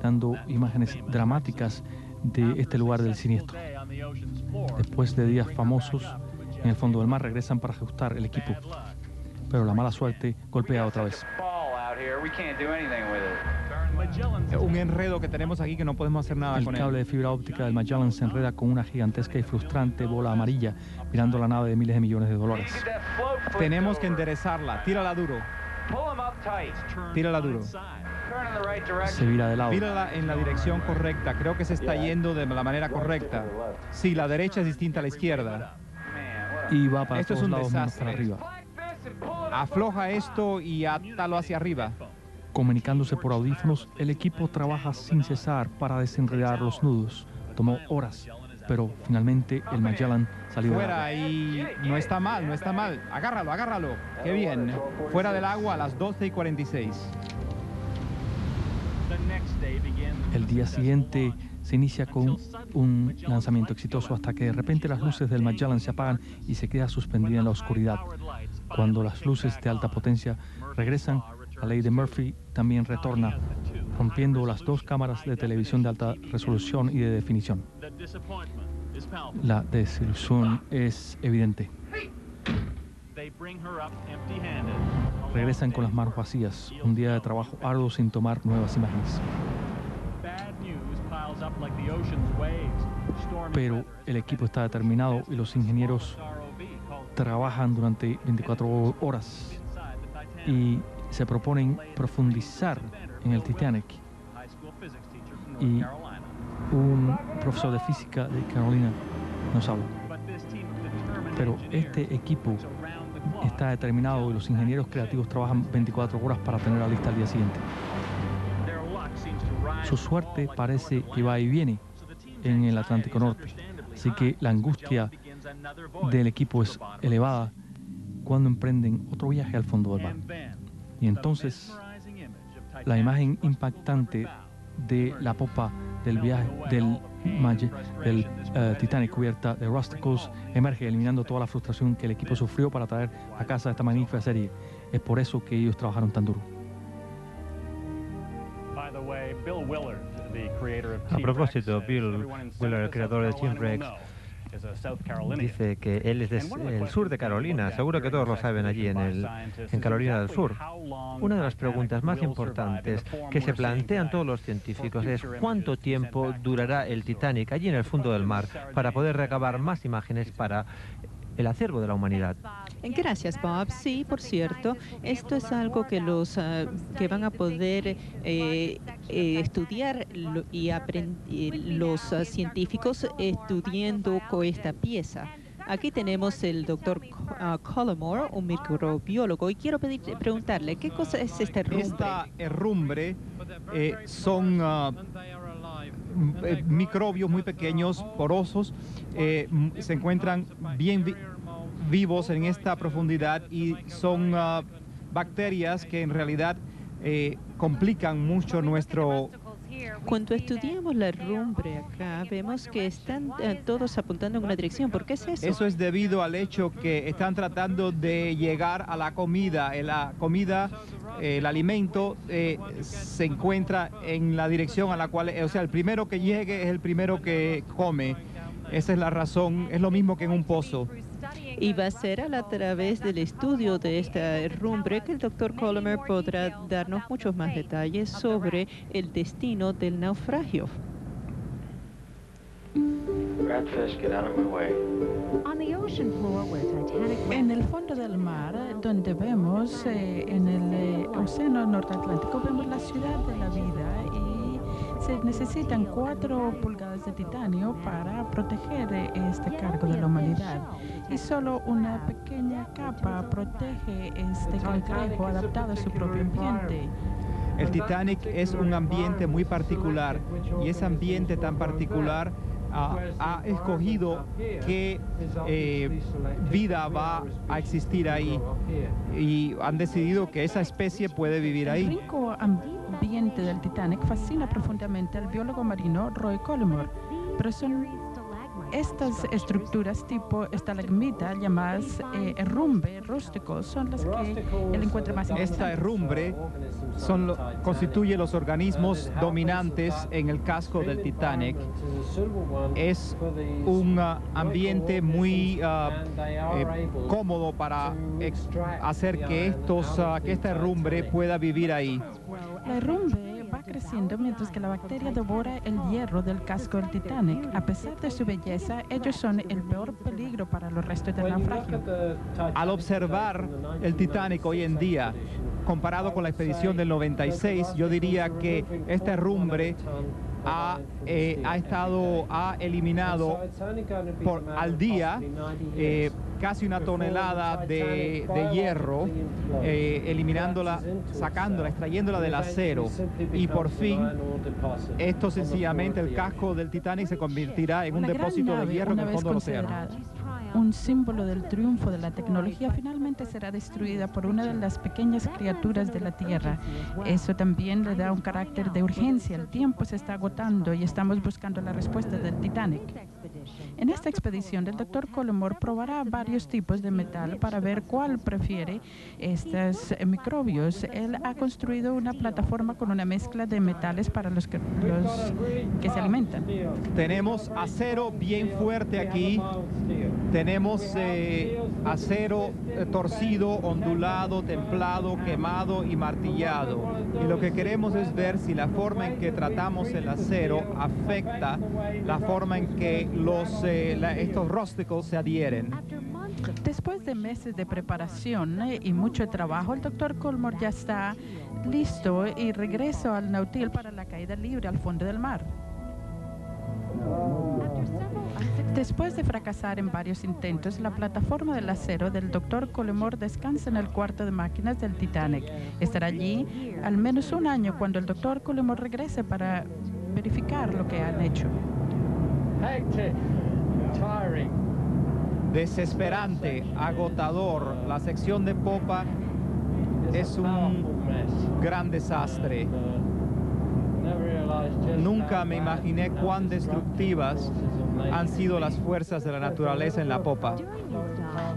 dando imágenes dramáticas de este lugar del siniestro. Después de días famosos en el fondo del mar, regresan para ajustar el equipo, pero la mala suerte golpea otra vez. Un enredo que tenemos aquí que no podemos hacer nada con él. El cable de fibra óptica del Magellan se enreda con una gigantesca y frustrante bola amarilla mirando la nave de miles de millones de dólares. Tenemos que enderezarla. Tírala duro. Tírala duro. Se vira de lado. Vírala en la dirección correcta. Creo que se está yendo de la manera correcta. Sí, la derecha es distinta a la izquierda. Y va para todos lados menos para arriba. Afloja esto y átalo hacia arriba. Comunicándose por audífonos, el equipo trabaja sin cesar para desenredar los nudos. Tomó horas, pero finalmente el Magellan salió del agua. Fuera y no está mal, no está mal. Agárralo, agárralo. Qué bien. Fuera del agua a las 12:46. El día siguiente se inicia con un lanzamiento exitoso hasta que de repente las luces del Magellan se apagan y se queda suspendida en la oscuridad. Cuando las luces de alta potencia regresan, la ley de Murphy también retorna, rompiendo las dos cámaras de televisión de alta resolución y de definición. La desilusión es evidente. Regresan con las manos vacías, un día de trabajo arduo sin tomar nuevas imágenes. Pero el equipo está determinado y los ingenieros trabajan durante 24 horas y se proponen profundizar en el Titanic. Y un profesor de física de Carolina nos habla. Pero este equipo está determinado y los ingenieros creativos trabajan 24 horas para tener la lista al día siguiente. Su suerte parece que va y viene en el Atlántico Norte, así que la angustia del equipo es elevada cuando emprenden otro viaje al fondo del mar. Y entonces, la imagen impactante de la popa del viaje del Titanic cubierta de rústicos emerge, eliminando toda la frustración que el equipo sufrió para traer a casa esta magnífica serie. Es por eso que ellos trabajaron tan duro. A propósito, Bill Willard, el creador de Team Rex, dice que él es del sur de Carolina. Seguro que todos lo saben allí en Carolina del Sur. Una de las preguntas más importantes que se plantean todos los científicos es cuánto tiempo durará el Titanic allí en el fondo del mar para poder recabar más imágenes para el acervo de la humanidad. Gracias, Bob. Sí, por cierto, esto es algo que los que van a poder estudiar y aprender los científicos estudiando con esta pieza. Aquí tenemos el doctor Collmore, un microbiólogo, y quiero preguntarle qué cosa es esta herrumbre. Esta herrumbre son microbios muy pequeños, porosos, se encuentran bien vivos en esta profundidad y son bacterias que en realidad complican mucho nuestro... Cuando estudiamos la herrumbre acá, vemos que están todos apuntando en una dirección. ¿Por qué es eso? Eso es debido al hecho que están tratando de llegar a la comida. La comida, el alimento, se encuentra en la dirección a la cual... O sea, el primero que llegue es el primero que come. Esa es la razón. Es lo mismo que en un pozo. Y va a ser a través del estudio de esta herrumbre que el doctor Collmore podrá darnos muchos más detalles sobre el destino del naufragio. En el fondo del mar, donde vemos, en el océano norteatlántico, vemos la ciudad de la vida y se necesitan 4 pulgadas de titanio para proteger este cargo de la humanidad. Y solo una pequeña capa protege este cangrejo adaptado a su propio ambiente. El Titanic es un ambiente muy particular y ese ambiente tan particular ha escogido qué vida va a existir ahí y han decidido que esa especie puede vivir ahí. El rico ambiente del Titanic fascina profundamente al biólogo marino Roy Coleman, pero son estas estructuras tipo estalagmita llamadas herrumbre rústico son las que él encuentra más interesantes. Esta herrumbre constituye los organismos dominantes en el casco del Titanic. Es un ambiente muy cómodo para hacer que esta herrumbre pueda vivir ahí. La herrumbre va creciendo mientras que la bacteria devora el hierro del casco del Titanic. A pesar de su belleza, ellos son el peor peligro para los restos del naufragio. Al observar el Titanic hoy en día, comparado con la expedición del 96, yo diría que esta herrumbre ha eliminado al día casi una tonelada de hierro, eliminándola, sacándola, extrayéndola del acero. Y por fin, esto sencillamente, el casco del Titanic se convertirá en un depósito de hierro en el fondo del océano. un símbolo del triunfo de la tecnología, finalmente será destruida por una de las pequeñas criaturas de la Tierra. Eso también le da un carácter de urgencia. El tiempo se está agotando y estamos buscando la respuesta del Titanic. En esta expedición, el Dr. Coleman probará varios tipos de metal para ver cuál prefiere estos microbios. Él ha construido una plataforma con una mezcla de metales para los que se alimentan. Tenemos acero bien fuerte aquí. Tenemos acero torcido, ondulado, templado, quemado y martillado. Y lo que queremos es ver si la forma en que tratamos el acero afecta la forma en que estos rústicos se adhieren. Después de meses de preparación y mucho trabajo, el Dr. Coleman ya está listo y regresó al Nautile para la caída libre al fondo del mar. Después de fracasar en varios intentos, la plataforma del acero del Dr. Coleman descansa en el cuarto de máquinas del Titanic. Estará allí al menos un año cuando el Dr. Coleman regrese para verificar lo que han hecho. Desesperante, agotador. La sección de popa es un gran desastre. Nunca me imaginé cuán destructivas han sido las fuerzas de la naturaleza en la popa.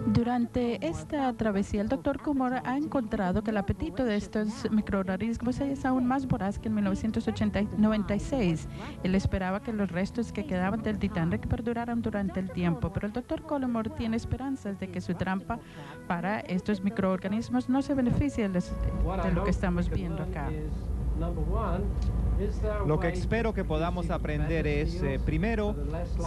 Durante esta travesía, el Dr. Coleman ha encontrado que el apetito de estos microorganismos es aún más voraz que en 1996. Él esperaba que los restos que quedaban del Titanic perduraran durante el tiempo, pero el Dr. Coleman tiene esperanzas de que su trampa para estos microorganismos no se beneficie de lo que estamos viendo acá. Lo que espero que podamos aprender es, primero,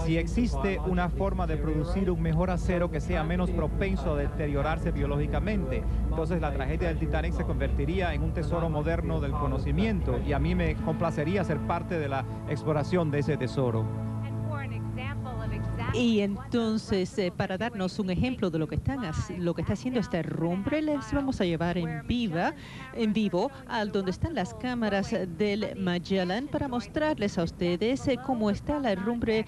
si existe una forma de producir un mejor acero que sea menos propenso a deteriorarse biológicamente. Entonces la tragedia del Titanic se convertiría en un tesoro moderno del conocimiento y a mí me complacería ser parte de la exploración de ese tesoro. Y entonces, para darnos un ejemplo de lo que está haciendo esta herrumbre, les vamos a llevar en vivo a donde están las cámaras del Magellan para mostrarles a ustedes cómo está la herrumbre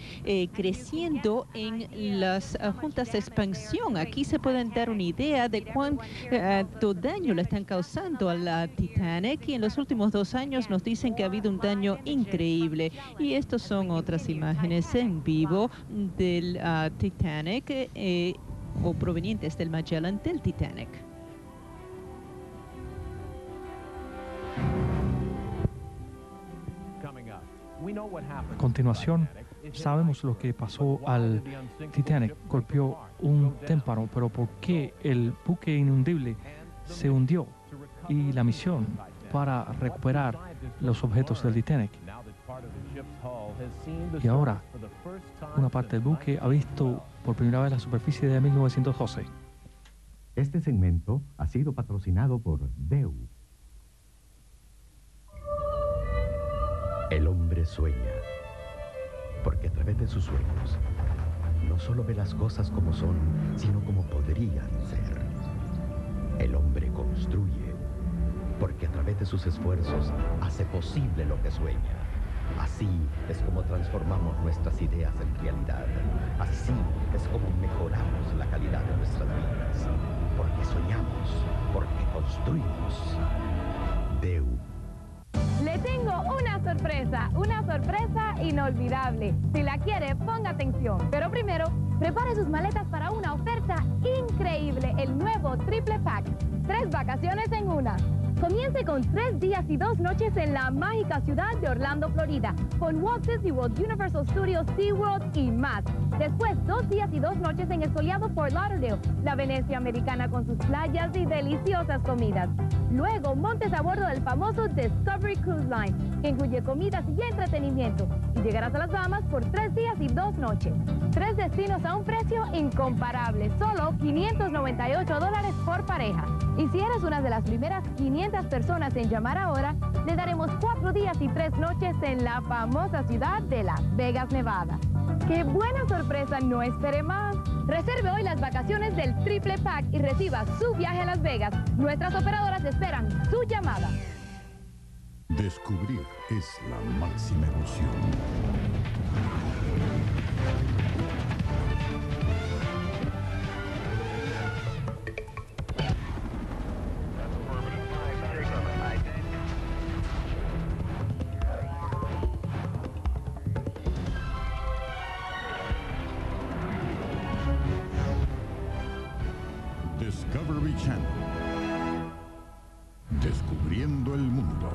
creciendo en las juntas de expansión. Aquí se pueden dar una idea de cuánto daño le están causando a la Titanic, y en los últimos 2 años nos dicen que ha habido un daño increíble. Y estas son otras imágenes en vivo del Titanic o provenientes del Magellan del Titanic. A continuación, sabemos lo que pasó al Titanic. Golpeó un témpano, pero ¿por qué el buque inundable se hundió? Y la misión para recuperar los objetos del Titanic. Y ahora, una parte del buque ha visto por primera vez la superficie de 1912. Este segmento ha sido patrocinado por Deu. El hombre sueña, porque a través de sus sueños no solo ve las cosas como son, sino como podrían ser. El hombre construye, porque a través de sus esfuerzos hace posible lo que sueña. Así es como transformamos nuestras ideas en realidad. Así es como mejoramos la calidad de nuestras vidas. Porque soñamos, porque construimos. Deu. Le tengo una sorpresa inolvidable. Si la quiere, ponga atención. Pero primero, prepare sus maletas para una oferta increíble. El nuevo Triple Pack. 3 vacaciones en una. Comience con 3 días y 2 noches en la mágica ciudad de Orlando, Florida, con Walt Disney World, Universal Studios, SeaWorld y más. Después, 2 días y 2 noches en el soleado Fort Lauderdale, la Venecia americana con sus playas y deliciosas comidas. Luego, montes a bordo del famoso Discovery Cruise Line, que incluye comidas y entretenimiento. Y llegarás a las Bahamas por 3 días y 2 noches. 3 destinos a un precio incomparable, solo $598 por pareja. Y si eres una de las primeras 500 personas en llamar ahora, le daremos 4 días y 3 noches en la famosa ciudad de Las Vegas, Nevada. ¡Qué buena sorpresa! ¡No espere más! Reserve hoy las vacaciones del Triple Pack y reciba su viaje a Las Vegas. Nuestras operadoras esperan su llamada. Descubrir es la máxima emoción. Discovery Channel. Descubriendo el mundo.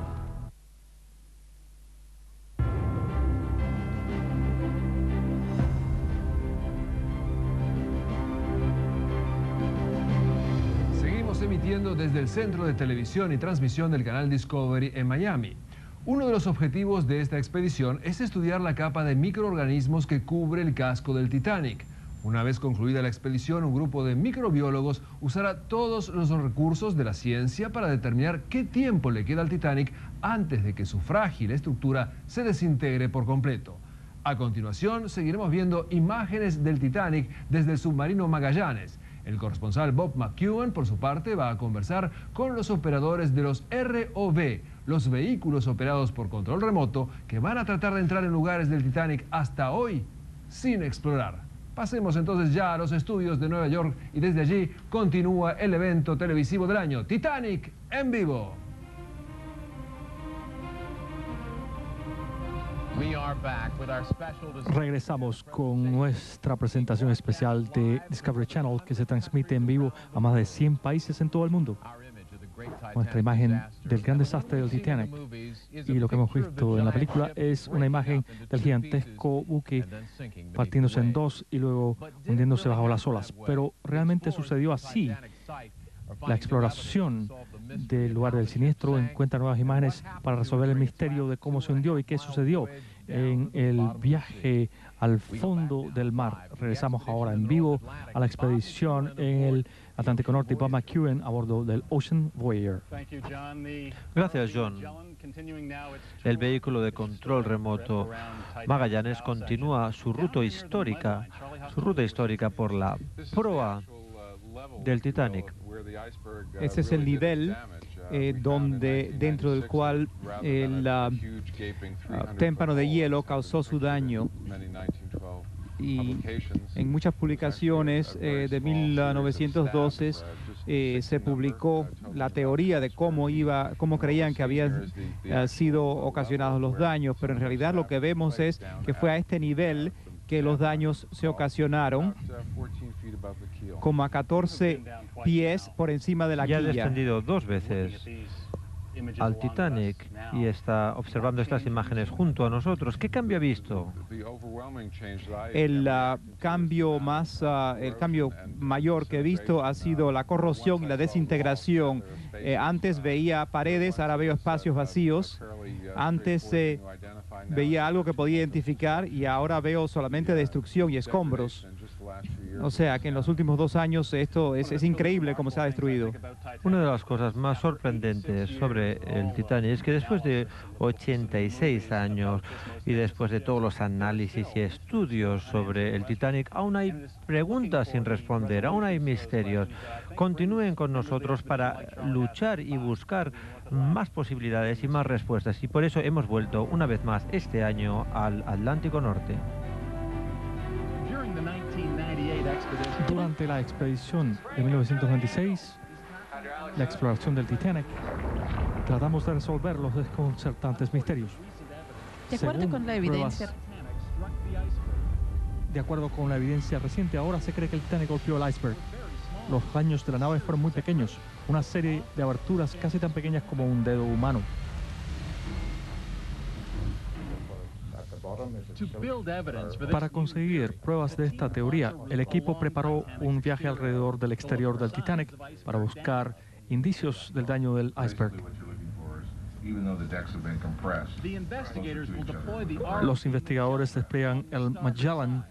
Seguimos emitiendo desde el centro de televisión y transmisión del canal Discovery en Miami. Uno de los objetivos de esta expedición es estudiar la capa de microorganismos que cubre el casco del Titanic. Una vez concluida la expedición, un grupo de microbiólogos usará todos los recursos de la ciencia para determinar qué tiempo le queda al Titanic antes de que su frágil estructura se desintegre por completo. A continuación, seguiremos viendo imágenes del Titanic desde el submarino Magallanes. El corresponsal Bob McEwen, por su parte, va a conversar con los operadores de los ROV, los vehículos operados por control remoto que van a tratar de entrar en lugares del Titanic hasta hoy sin explorar. Pasemos entonces ya a los estudios de Nueva York y desde allí continúa el evento televisivo del año, Titanic en vivo. Regresamos con nuestra presentación especial de Discovery Channel que se transmite en vivo a más de 100 países en todo el mundo. Nuestra imagen del gran desastre del Titanic y lo que hemos visto en la película es una imagen del gigantesco buque partiéndose en dos y luego hundiéndose bajo las olas. Pero realmente sucedió así. La exploración del lugar del siniestro encuentra nuevas imágenes para resolver el misterio de cómo se hundió y qué sucedió en el viaje al fondo del mar. Regresamos ahora en vivo a la expedición en el Atlántico Norte y Bob McEwen a bordo del Ocean Voyager. Gracias, John. El vehículo de control remoto Magallanes continúa su ruta histórica por la proa del Titanic. Ese es el nivel dentro del cual el témpano de hielo causó su daño. Y en muchas publicaciones de 1912 se publicó la teoría de cómo creían que habían sido ocasionados los daños, pero en realidad lo que vemos es que fue a este nivel que los daños se ocasionaron, como a 14 pies por encima de la quilla. Ya ha descendido dos veces al Titanic y está observando estas imágenes junto a nosotros. ¿Qué cambio ha visto? El cambio mayor que he visto ha sido la corrosión y la desintegración. Antes veía paredes, ahora veo espacios vacíos. Antes veía algo que podía identificar y ahora veo solamente destrucción y escombros. O sea que en los últimos 2 años esto es increíble cómo se ha destruido. Una de las cosas más sorprendentes sobre el Titanic es que después de 86 años y después de todos los análisis y estudios sobre el Titanic, aún hay preguntas sin responder, aún hay misterios. Continúen con nosotros para luchar y buscar más posibilidades y más respuestas. Y por eso hemos vuelto una vez más este año al Atlántico Norte. Durante la expedición de 1926, la exploración del Titanic, tratamos de resolver los desconcertantes misterios. De acuerdo con la evidencia reciente, ahora se cree que el Titanic golpeó el iceberg. Los daños de la nave fueron muy pequeños, una serie de aberturas casi tan pequeñas como un dedo humano. Para conseguir pruebas de esta teoría, el equipo preparó un viaje alrededor del exterior del Titanic para buscar indicios del daño del iceberg. Los investigadores despliegan el Magellan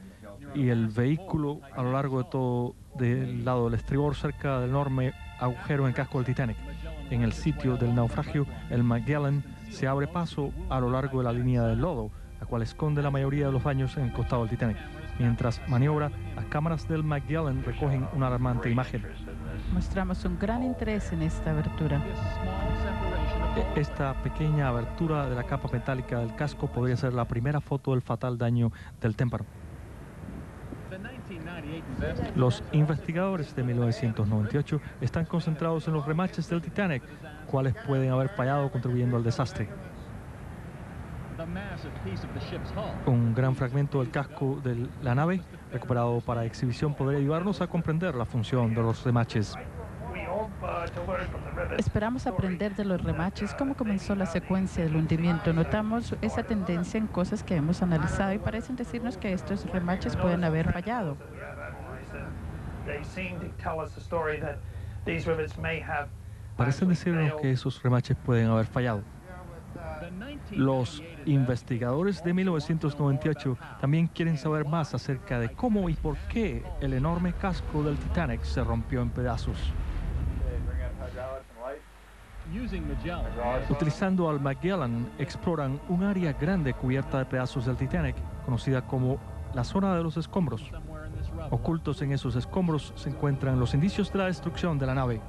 y el vehículo a lo largo de todo del lado del estribor cerca del enorme agujero en el casco del Titanic. En el sitio del naufragio, el Magellan se abre paso a lo largo de la línea del lodo, la cual esconde la mayoría de los daños en el costado del Titanic. Mientras maniobra, las cámaras del Magellan recogen una alarmante imagen. Mostramos un gran interés en esta abertura. Esta pequeña abertura de la capa metálica del casco podría ser la primera foto del fatal daño del témpano. Los investigadores de 1998 están concentrados en los remaches del Titanic, cuales pueden haber fallado contribuyendo al desastre. Un gran fragmento del casco de la nave, recuperado para exhibición, podría ayudarnos a comprender la función de los remaches. Esperamos aprender de los remaches, cómo comenzó la secuencia del hundimiento. Notamos esa tendencia en cosas que hemos analizado y parecen decirnos que estos remaches pueden haber fallado. Parecen decirnos que esos remaches pueden haber fallado. Los investigadores de 1998 también quieren saber más acerca de cómo y por qué el enorme casco del Titanic se rompió en pedazos. Utilizando al Magellan, exploran un área grande cubierta de pedazos del Titanic, conocida como la zona de los escombros. Ocultos en esos escombros se encuentran los indicios de la destrucción de la nave.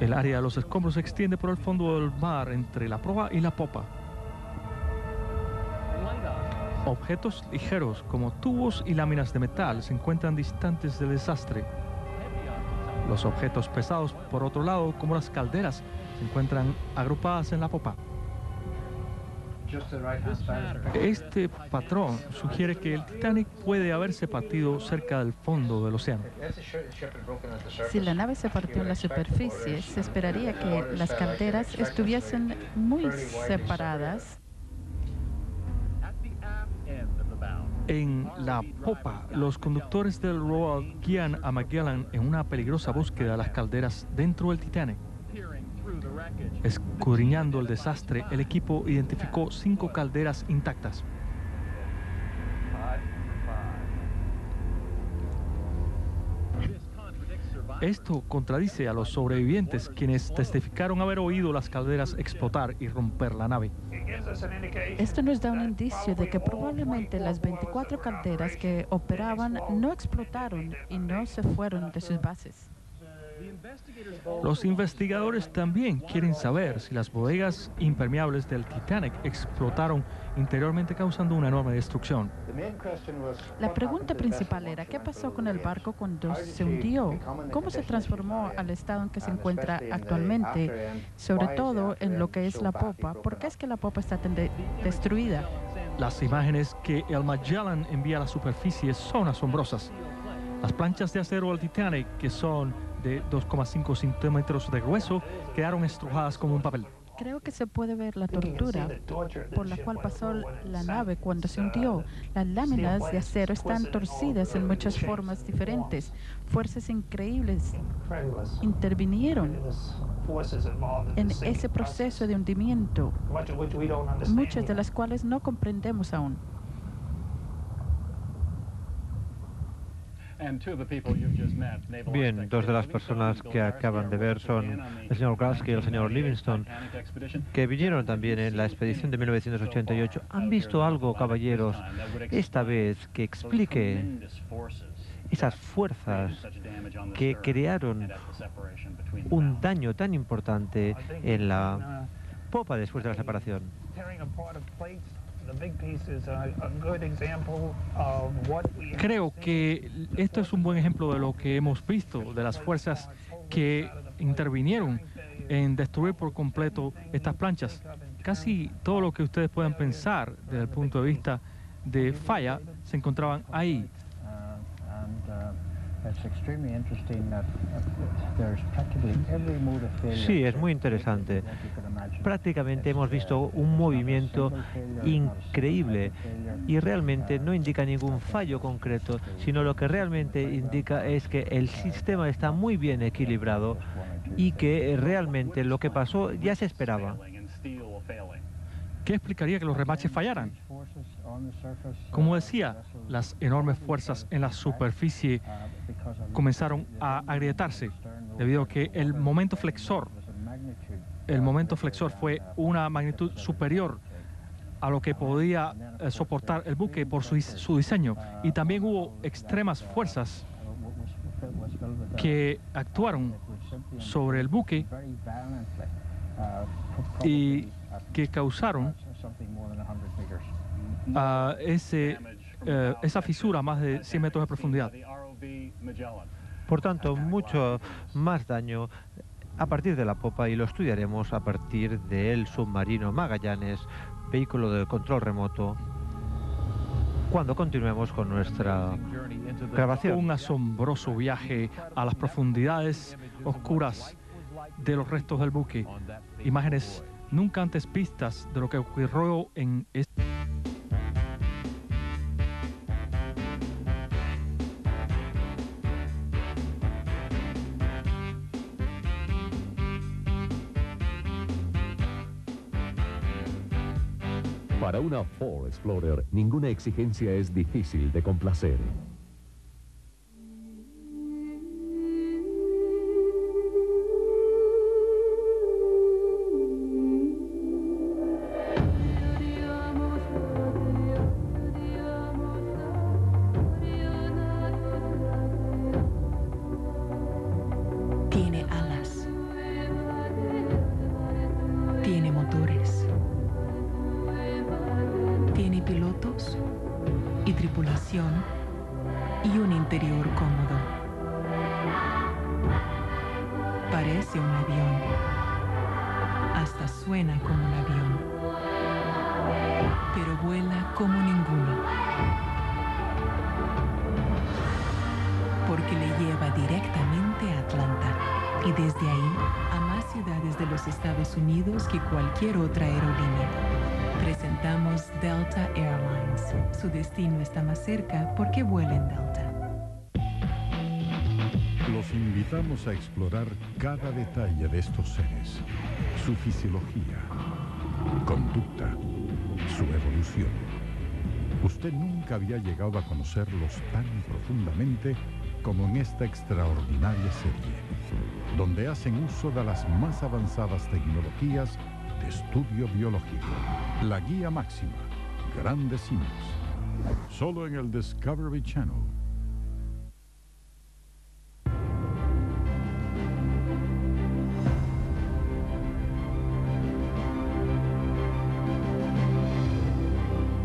El área de los escombros se extiende por el fondo del mar entre la proa y la popa. Objetos ligeros como tubos y láminas de metal se encuentran distantes del desastre. Los objetos pesados, por otro lado, como las calderas, se encuentran agrupadas en la popa. Este patrón sugiere que el Titanic puede haberse partido cerca del fondo del océano. Si la nave se partió en la superficie, se esperaría que las calderas estuviesen muy separadas. En la popa, los conductores del Road guían a Magellan en una peligrosa búsqueda de las calderas dentro del Titanic. Escudriñando el desastre, el equipo identificó 5 calderas intactas. Esto contradice a los sobrevivientes, quienes testificaron haber oído las calderas explotar y romper la nave. Esto nos da un indicio de que probablemente las 24 calderas que operaban no explotaron y no se fueron de sus bases. Los investigadores también quieren saber si las bodegas impermeables del Titanic explotaron interiormente, causando una enorme destrucción. La pregunta principal era, ¿qué pasó con el barco cuando se hundió? ¿Cómo se transformó al estado en que se encuentra actualmente, sobre todo en lo que es la popa? ¿Por qué es que la popa está destruida? Las imágenes que el Magellan envía a la superficie son asombrosas. Las planchas de acero del Titanic, que son de 2,5 centímetros de grueso, quedaron estrujadas como un papel. Creo que se puede ver la tortura por la cual pasó la nave cuando se hundió. Las láminas de acero están torcidas en muchas formas diferentes. Fuerzas increíbles intervinieron en ese proceso de hundimiento, muchas de las cuales no comprendemos aún. Bien, 2 de las personas que acaban de ver son el señor Galski y el señor Livingstone, que vinieron también en la expedición de 1988. ¿Han visto algo, caballeros, esta vez que explique esas fuerzas que crearon un daño tan importante en la popa después de la separación? Creo que esto es un buen ejemplo de lo que hemos visto, de las fuerzas que intervinieron en destruir por completo estas planchas. Casi todo lo que ustedes puedan pensar desde el punto de vista de falla se encontraban ahí. Sí, es muy interesante. Prácticamente hemos visto un movimiento increíble y realmente no indica ningún fallo concreto, sino lo que realmente indica es que el sistema está muy bien equilibrado y que realmente lo que pasó ya se esperaba. ¿Qué explicaría que los remaches fallaran? Como decía, las enormes fuerzas en la superficie comenzaron a agrietarse debido a que el momento flexor fue una magnitud superior a lo que podía soportar el buque por su diseño, y también hubo extremas fuerzas que actuaron sobre el buque y que causaron esa fisura más de 100 metros de profundidad. Por tanto, mucho más daño a partir de la popa y lo estudiaremos a partir del submarino Magallanes, vehículo de control remoto, cuando continuemos con nuestra grabación. Un asombroso viaje a las profundidades oscuras de los restos del buque. Imágenes nunca antes vistas de lo que ocurrió en este... Para una Ford Explorer, ninguna exigencia es difícil de complacer. Su destino está más cerca porque vuela en Delta. Los invitamos a explorar cada detalle de estos seres, su fisiología, conducta, su evolución. Usted nunca había llegado a conocerlos tan profundamente como en esta extraordinaria serie, donde hacen uso de las más avanzadas tecnologías de estudio biológico. La guía máxima, Grandes Simios. Solo en el Discovery Channel.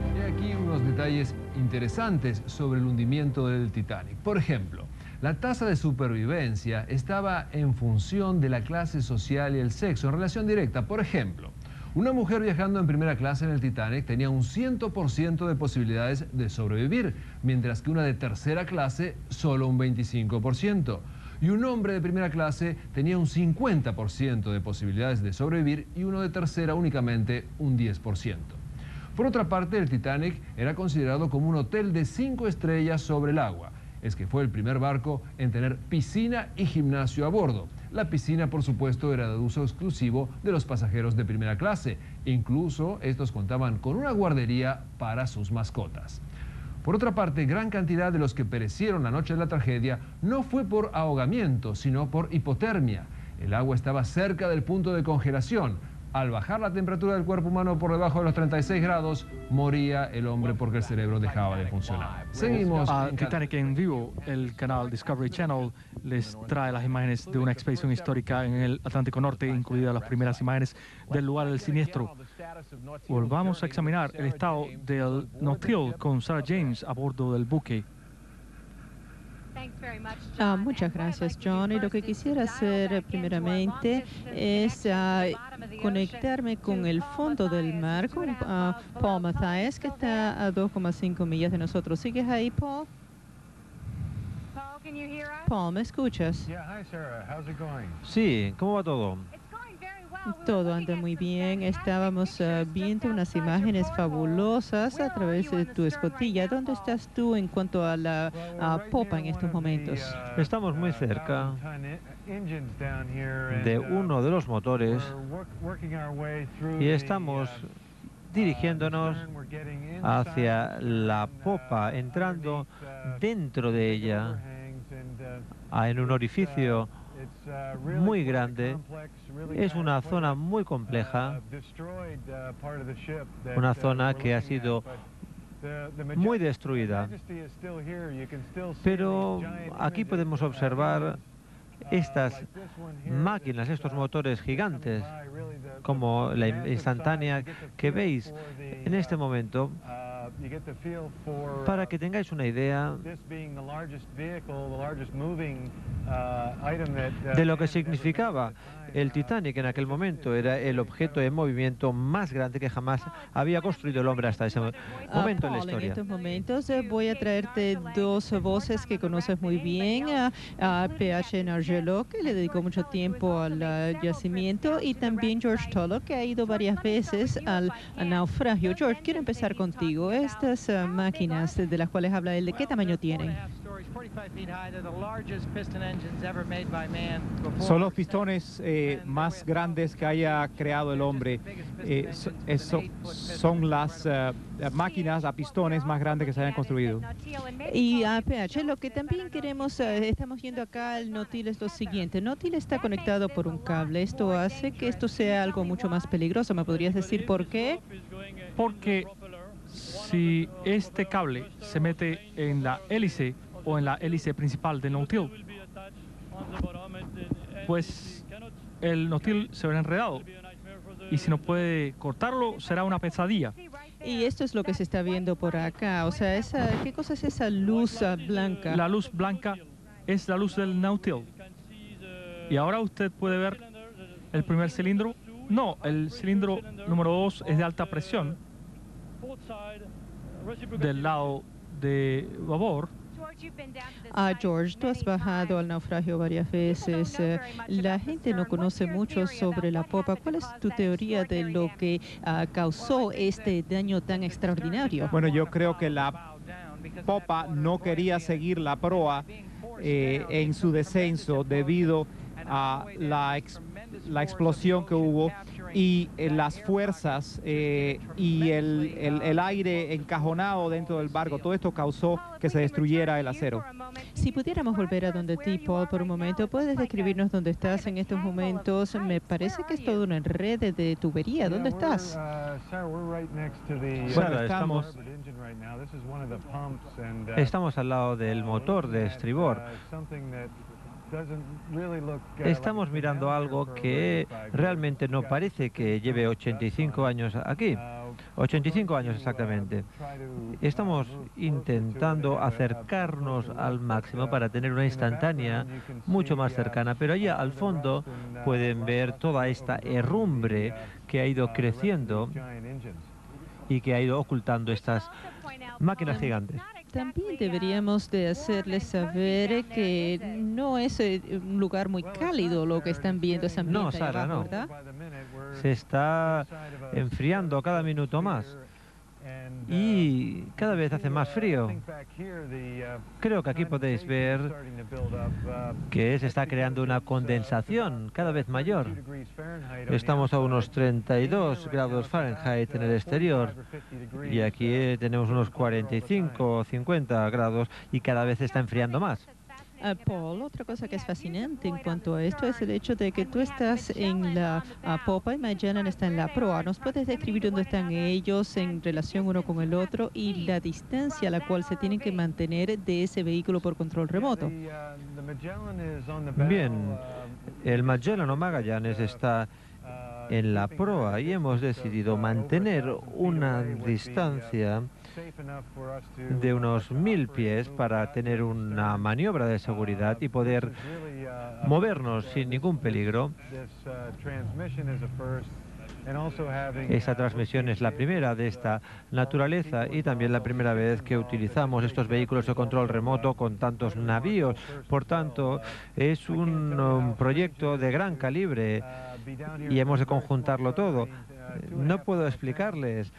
Y aquí unos detalles interesantes sobre el hundimiento del Titanic. Por ejemplo, la tasa de supervivencia estaba en función de la clase social y el sexo, en relación directa. Por ejemplo, una mujer viajando en primera clase en el Titanic tenía un 100% de posibilidades de sobrevivir, mientras que una de tercera clase solo un 25%. Y un hombre de primera clase tenía un 50% de posibilidades de sobrevivir y uno de tercera únicamente un 10%. Por otra parte, el Titanic era considerado como un hotel de 5 estrellas sobre el agua. Es que fue el primer barco en tener piscina y gimnasio a bordo. La piscina, por supuesto, era de uso exclusivo de los pasajeros de primera clase. Incluso estos contaban con una guardería para sus mascotas. Por otra parte, gran cantidad de los que perecieron la noche de la tragedia no fue por ahogamiento, sino por hipotermia. El agua estaba cerca del punto de congelación. Al bajar la temperatura del cuerpo humano por debajo de los 36 grados, moría el hombre porque el cerebro dejaba de funcionar. Seguimos a Titanic en vivo. El canal Discovery Channel les trae las imágenes de una expedición histórica en el Atlántico Norte, incluidas las primeras imágenes del lugar del siniestro. Volvamos a examinar el estado del Nautile con Sarah James a bordo del buque. Muchas gracias, John. Y lo que quisiera hacer primeramente es conectarme con el fondo del mar, con Paul Matthias, que está a 2,5 millas de nosotros. ¿Sigues ahí, Paul? Paul, ¿me escuchas? Sí, ¿cómo va todo? Todo anda muy bien. Estábamos viendo unas imágenes fabulosas a través de tu escotilla. ¿Dónde estás tú en cuanto a la popa en estos momentos? Estamos muy cerca de uno de los motores y estamos dirigiéndonos hacia la popa, entrando dentro de ella en un orificio muy grande. Es una zona muy compleja, una zona que ha sido muy destruida. Pero aquí podemos observar estas máquinas, estos motores gigantes, como la instantánea que veis en este momento, para que tengáis una idea de lo que significaba El Titanic en aquel momento era el objeto en movimiento más grande que jamás había construido el hombre hasta ese momento en la historia. En estos momentos voy a traerte dos voces que conoces muy bien, a P.H. Nargeolet, que le dedicó mucho tiempo al yacimiento, y también George Tulloch, que ha ido varias veces al naufragio. George, quiero empezar contigo. Estas máquinas de las cuales habla él, ¿de qué tamaño tienen? Son los pistones más grandes que haya creado el hombre. Son las máquinas a pistones más grandes que se hayan construido. Y a PH, lo que también queremos, estamos yendo acá al Nautile, es lo siguiente. Nautile está conectado por un cable. Esto hace que esto sea algo mucho más peligroso. ¿Me podrías decir por qué? Porque si este cable se mete en la hélice o en la hélice principal del Nautile, pues el Nautile se verá enredado, y si no puede cortarlo, será una pesadilla. Y esto es lo que se está viendo por acá, o sea, ¿qué cosa es esa luz blanca? La luz blanca es la luz del Nautile. Y ahora usted puede ver el primer cilindro. No, el cilindro número 2 es de alta presión, del lado de babor. George, tú has bajado al naufragio varias veces. La gente no conoce mucho sobre la popa. ¿Cuál es tu teoría de lo que causó este daño tan extraordinario? Bueno, yo creo que la popa no quería seguir la proa en su descenso debido a la explosión que hubo, y las fuerzas y el aire encajonado dentro del barco. Todo esto causó que se destruyera el acero. Si pudiéramos volver a donde ti, Paul, por un momento, ¿puedes describirnos dónde estás en estos momentos? Me parece que es todo una red de tubería. ¿Dónde estás? Bueno, estamos al lado del motor de estribor. Estamos mirando algo que realmente no parece que lleve 85 años aquí, 85 años exactamente. Estamos intentando acercarnos al máximo para tener una instantánea mucho más cercana, pero allá al fondo pueden ver toda esta herrumbre que ha ido creciendo y que ha ido ocultando estas máquinas gigantes. También deberíamos de hacerles saber que no es un lugar muy cálido lo que están viendo. Esa ambiente, no, Sara, no. ¿Verdad? Se está enfriando cada minuto más y cada vez hace más frío. Creo que aquí podéis ver que se está creando una condensación cada vez mayor. Estamos a unos 32 grados Fahrenheit en el exterior y aquí tenemos unos 45 o 50 grados y cada vez se está enfriando más. Paul, otra cosa que es fascinante en cuanto a esto es el hecho de que tú estás en la popa y Magellan está en la proa. ¿Nos puedes describir dónde están ellos en relación uno con el otro y la distancia a la cual se tienen que mantener de ese vehículo por control remoto? Bien, el Magellan o Magallanes está en la proa y hemos decidido mantener una distancia de unos 1000 pies para tener una maniobra de seguridad y poder movernos sin ningún peligro. Esta transmisión es la primera de esta naturaleza y también la primera vez que utilizamos estos vehículos de control remoto con tantos navíos. Por tanto, es un proyecto de gran calibre y hemos de conjuntarlo todo. No puedo explicarles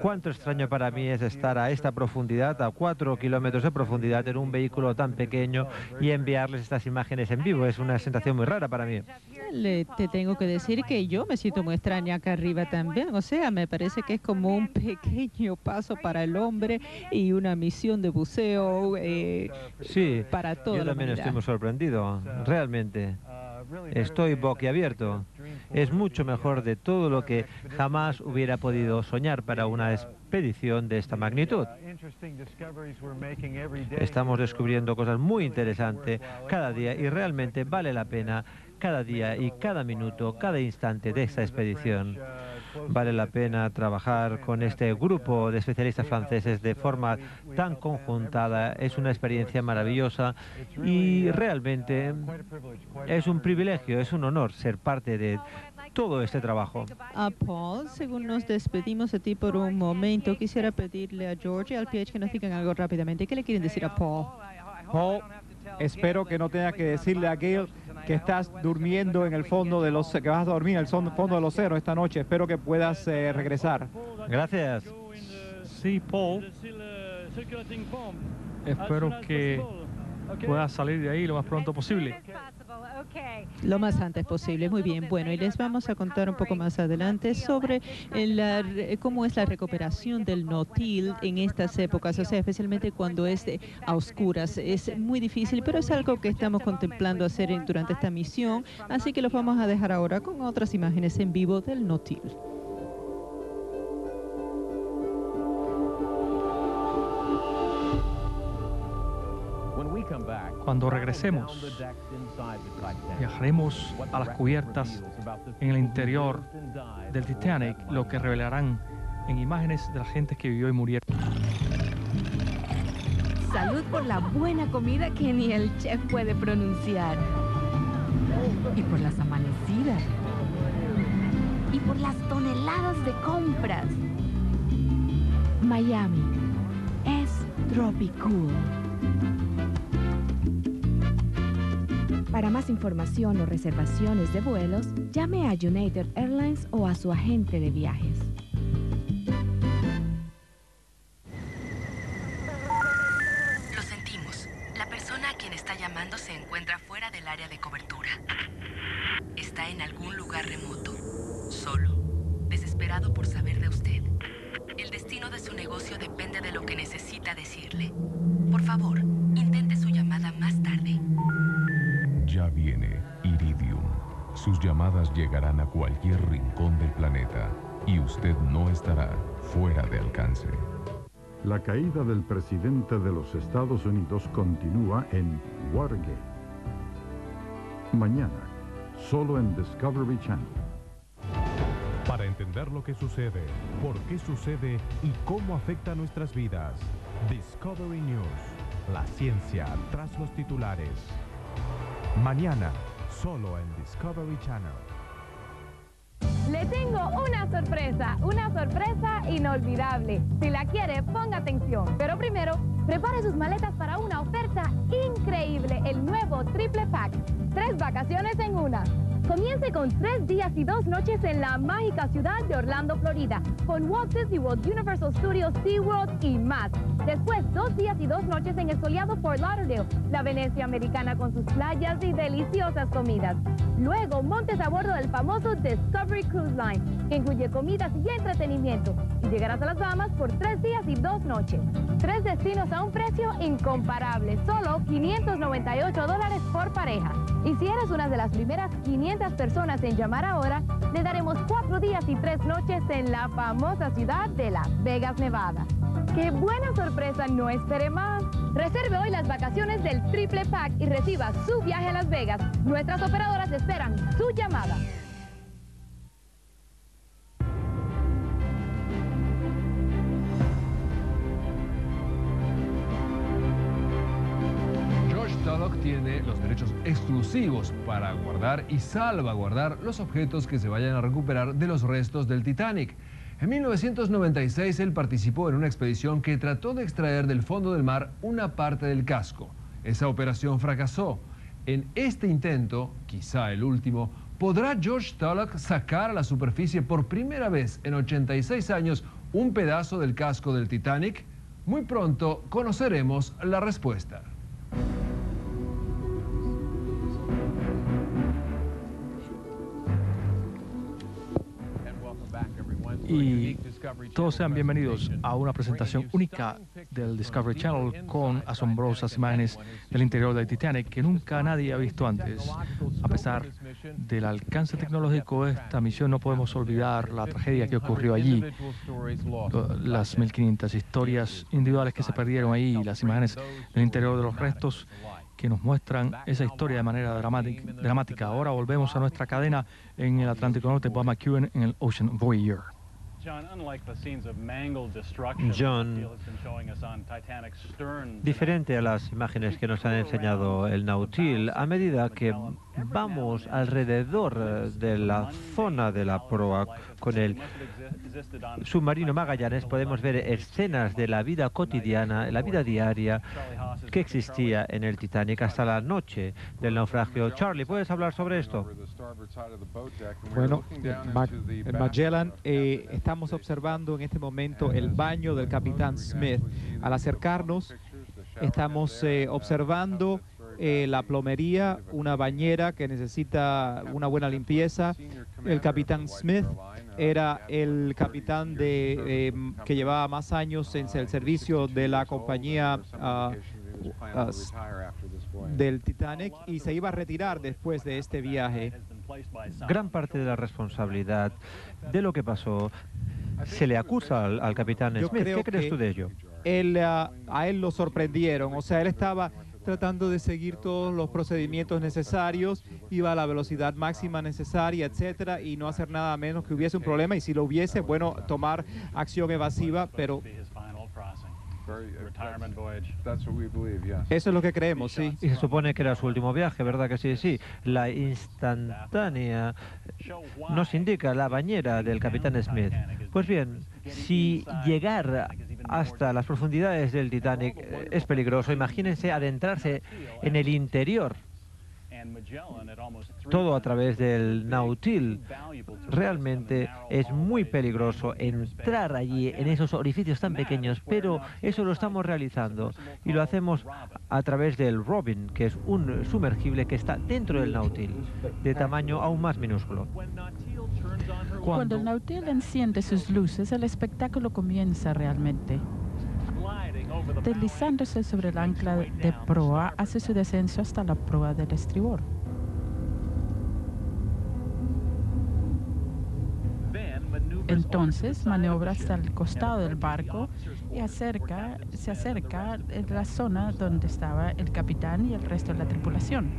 cuánto extraño para mí es estar a esta profundidad, a 4 kilómetros de profundidad, en un vehículo tan pequeño y enviarles estas imágenes en vivo. Es una sensación muy rara para mí. Te tengo que decir que yo me siento muy extraña acá arriba también. O sea, me parece que es como un pequeño paso para el hombre y una misión de buceo sí, para toda la humanidad. Yo también estoy muy sorprendido, realmente. Estoy boquiabierto. Es mucho mejor de todo lo que jamás hubiera podido soñar para una expedición de esta magnitud. Estamos descubriendo cosas muy interesantes cada día y realmente vale la pena cada día y cada minuto, cada instante de esta expedición. Vale la pena trabajar con este grupo de especialistas franceses de forma tan conjuntada. Es una experiencia maravillosa y realmente es un privilegio, es un honor ser parte de todo este trabajo. A Paul, según nos despedimos de ti por un momento, quisiera pedirle a George y al PH que nos digan algo rápidamente. ¿Qué le quieren decir a Paul? Paul, espero que no tenga que decirle a Gail que estás durmiendo en el fondo de los... que vas a dormir en el fondo del océano esta noche. Espero que puedas regresar. Gracias. Sí, Paul. Espero que puedas salir de ahí lo más pronto posible. Lo más antes posible. Muy bien. Bueno, y les vamos a contar un poco más adelante sobre cómo es la recuperación del Nautile en estas épocas, o sea, especialmente cuando es a oscuras. Es muy difícil, pero es algo que estamos contemplando hacer durante esta misión, así que los vamos a dejar ahora con otras imágenes en vivo del Nautile. Cuando regresemos, viajaremos a las cubiertas en el interior del Titanic, lo que revelarán en imágenes de la gente que vivió y murieron. Salud por la buena comida que ni el chef puede pronunciar. Y por las amanecidas. Y por las toneladas de compras. Miami es tropicool. Para más información o reservaciones de vuelos, llame a United Airlines o a su agente de viajes. Lo sentimos. La persona a quien está llamando se encuentra fuera del área de cobertura. Está en algún lugar remoto, solo, desesperado por saber de usted. El destino de su negocio depende de lo que necesita decirle. Por favor, intente su llamada más tarde. Ya viene Iridium. Sus llamadas llegarán a cualquier rincón del planeta y usted no estará fuera de alcance. La caída del presidente de los Estados Unidos continúa en Watergate. Mañana, solo en Discovery Channel. Para entender lo que sucede, por qué sucede y cómo afecta nuestras vidas. Discovery News. La ciencia tras los titulares. Mañana, solo en Discovery Channel. Le tengo una sorpresa inolvidable. Si la quiere, ponga atención. Pero primero, prepare sus maletas para una oferta increíble, el nuevo Triple Pack. 3 vacaciones en una. Comience con 3 días y 2 noches en la mágica ciudad de Orlando, Florida, con Walt Disney World, Universal Studios, SeaWorld y más. Después, 2 días y 2 noches en el soleado Fort Lauderdale, la Venecia americana con sus playas y deliciosas comidas. Luego, montes a bordo del famoso Discovery Cruise Line, que incluye comidas y entretenimiento. Y llegarás a las Bahamas por 3 días y 2 noches. 3 destinos a un precio incomparable, solo $598 por pareja. Y si eres una de las primeras 500 personas en llamar ahora, le daremos 4 días y 3 noches en la famosa ciudad de Las Vegas, Nevada. ¡Qué buena sorpresa! ¡No espere más! Reserve hoy las vacaciones del Triple Pack y reciba su viaje a Las Vegas. Nuestras operadoras esperan su llamada. Tiene los derechos exclusivos para guardar y salvaguardar los objetos que se vayan a recuperar de los restos del Titanic. En 1996 él participó en una expedición que trató de extraer del fondo del mar una parte del casco. Esa operación fracasó. En este intento, quizá el último, ¿podrá George Tulloch sacar a la superficie por primera vez en 86 años un pedazo del casco del Titanic? Muy pronto conoceremos la respuesta. Y todos sean bienvenidos a una presentación única del Discovery Channel con asombrosas imágenes del interior del Titanic que nunca nadie ha visto antes. A pesar del alcance tecnológico de esta misión, no podemos olvidar la tragedia que ocurrió allí, las 1.500 historias individuales que se perdieron ahí, las imágenes del interior de los restos que nos muestran esa historia de manera dramática. Ahora volvemos a nuestra cadena en el Atlántico Norte, Bob McEwen en el Ocean Voyager. John, diferente a las imágenes que nos han enseñado el Nautile, a medida que vamos alrededor de la zona de la proa con el submarino Magallanes, podemos ver escenas de la vida cotidiana, la vida diaria que existía en el Titanic hasta la noche del naufragio. Charlie, ¿puedes hablar sobre esto? Bueno, Magellan, estamos observando en este momento el baño del capitán Smith. Al acercarnos, estamos observando la plomería, una bañera que necesita una buena limpieza. El capitán Smith era el capitán de, que llevaba más años en el servicio de la compañía del Titanic y se iba a retirar después de este viaje. Gran parte de la responsabilidad de lo que pasó se le acusa al capitán Smith. ¿Qué crees tú de ello? A él lo sorprendieron, o sea, él estaba tratando de seguir todos los procedimientos necesarios, iba a la velocidad máxima necesaria, etcétera, y no hacer nada menos que hubiese un problema, y si lo hubiese, bueno, tomar acción evasiva, pero eso es lo que creemos, sí. Y se supone que era su último viaje, ¿verdad que sí? Sí. La instantánea nos indica la bañera del capitán Smith. Pues bien, si llegar hasta las profundidades del Titanic es peligroso, imagínense adentrarse en el interior. Todo a través del Nautile. Realmente es muy peligroso entrar allí en esos orificios tan pequeños, pero eso lo estamos realizando y lo hacemos a través del Robin, que es un sumergible que está dentro del Nautile, de tamaño aún más minúsculo. Cuando el Nautile enciende sus luces, el espectáculo comienza realmente. Deslizándose sobre el ancla de proa, hace su descenso hasta la proa del estribor. Entonces maniobra hasta el costado del barco y se acerca a la zona donde estaba el capitán y el resto de la tripulación.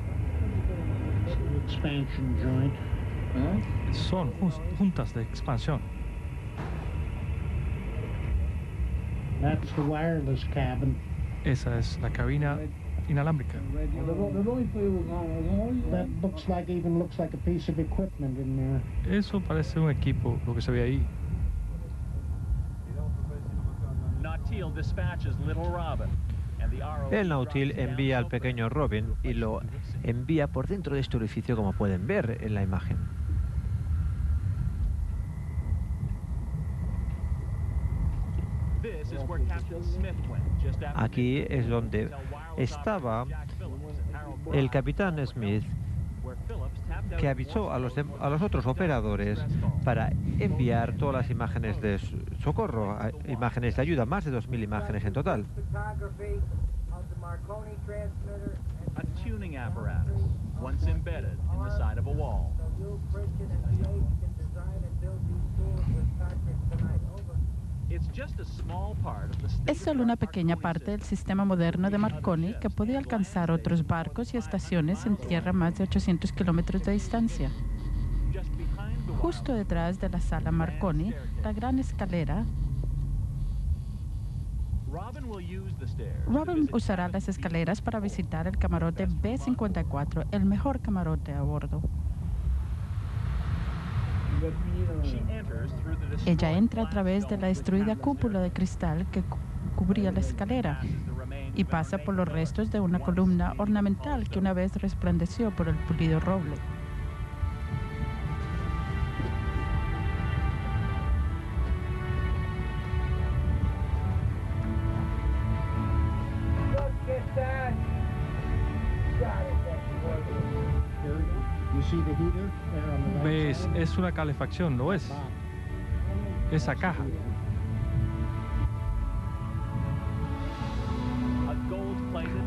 Son juntas de expansión. Esa es la cabina inalámbrica. Eso parece un equipo, lo que se ve ahí. El Nautile envía al pequeño Robin y lo envía por dentro de este orificio, como pueden ver en la imagen. Aquí es donde estaba el capitán Smith, que avisó a los otros operadores para enviar todas las imágenes de socorro, imágenes de ayuda, más de 2.000 imágenes en total. Es solo una pequeña parte del sistema moderno de Marconi que podía alcanzar otros barcos y estaciones en tierra a más de 800 kilómetros de distancia. Justo detrás de la sala Marconi, la gran escalera. Robin usará las escaleras para visitar el camarote B-54, el mejor camarote a bordo. Ella entra a través de la destruida cúpula de cristal que cubría la escalera y pasa por los restos de una columna ornamental que una vez resplandeció por el pulido roble. ¿Ves? Es una calefacción, ¿lo ves? Esa caja.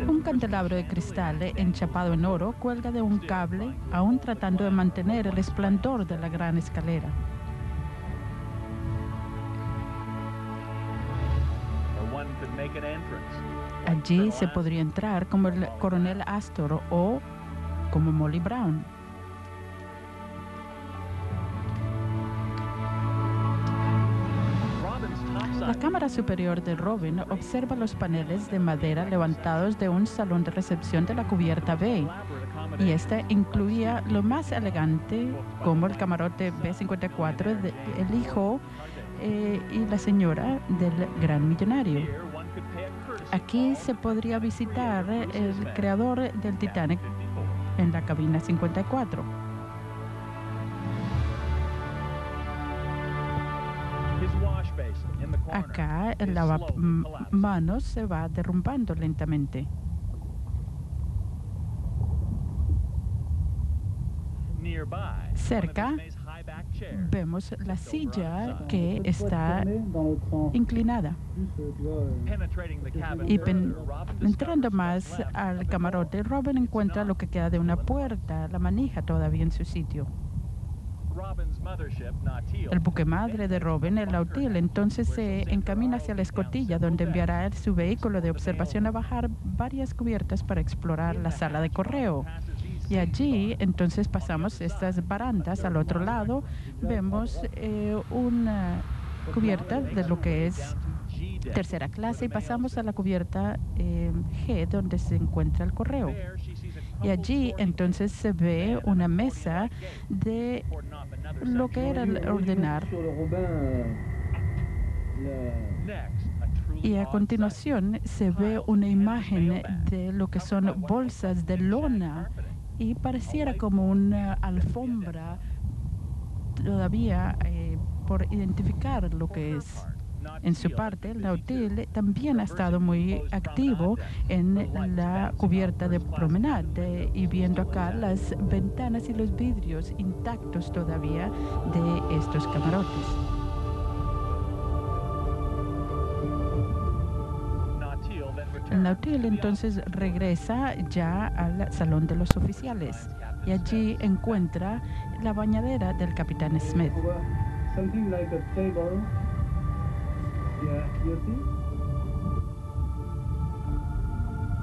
Un candelabro de cristal enchapado en oro cuelga de un cable, aún tratando de mantener el esplendor de la gran escalera. Allí se podría entrar como el coronel Astor o como Molly Brown. La cámara superior de Robin observa los paneles de madera levantados de un salón de recepción de la cubierta B, y esta incluía lo más elegante, como el camarote B54 de el hijo y la señora del gran millonario. Aquí se podría visitar el creador del Titanic en la cabina 54. Acá el lavamanos se va derrumbando lentamente. Cerca vemos la silla que está inclinada. Y entrando más al camarote, Robin encuentra lo que queda de una puerta, la manija todavía en su sitio. El buque madre de Robin, el Nautile, entonces se encamina hacia la escotilla, donde enviará su vehículo de observación a bajar varias cubiertas para explorar la sala de correo. Y allí, entonces, pasamos estas barandas. Al otro lado, vemos una cubierta de lo que es tercera clase y pasamos a la cubierta G, donde se encuentra el correo. Y allí entonces se ve una mesa de lo que era el ordenar. Y a continuación se ve una imagen de lo que son bolsas de lona y pareciera como una alfombra todavía por identificar lo que es. En su parte, el Nautile también ha estado muy activo en la cubierta de promenade y viendo acá las ventanas y los vidrios intactos todavía de estos camarotes. El Nautile entonces regresa ya al salón de los oficiales y allí encuentra la bañadera del capitán Smith.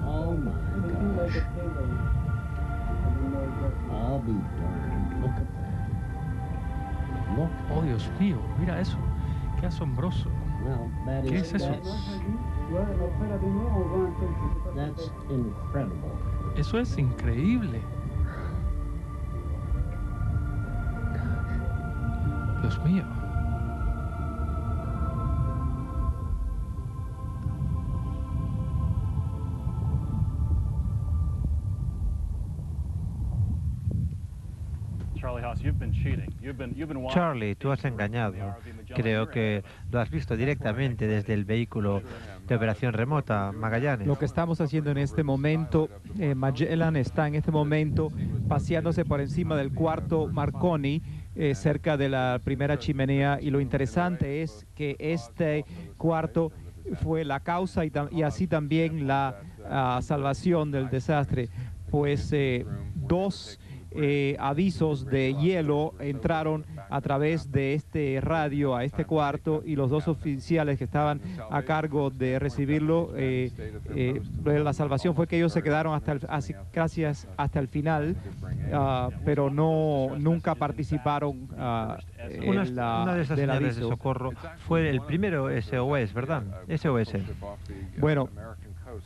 Oh, Dios mío, mira eso, qué asombroso. ¿Qué es eso? Eso es increíble. Dios mío. Charlie, tú has engañado. Creo que lo has visto directamente desde el vehículo de operación remota, Magallanes. Lo que estamos haciendo en este momento, Magellan está en este momento paseándose por encima del cuarto Marconi, cerca de la primera chimenea, y lo interesante es que este cuarto fue la causa y así también la salvación del desastre, pues dos avisos de hielo entraron a través de este radio a este cuarto y los dos oficiales que estaban a cargo de recibirlo, la salvación fue que ellos se quedaron hasta el final, pero nunca participaron una de esas señales de socorro fue el primero SOS, ¿verdad? SOS. Bueno,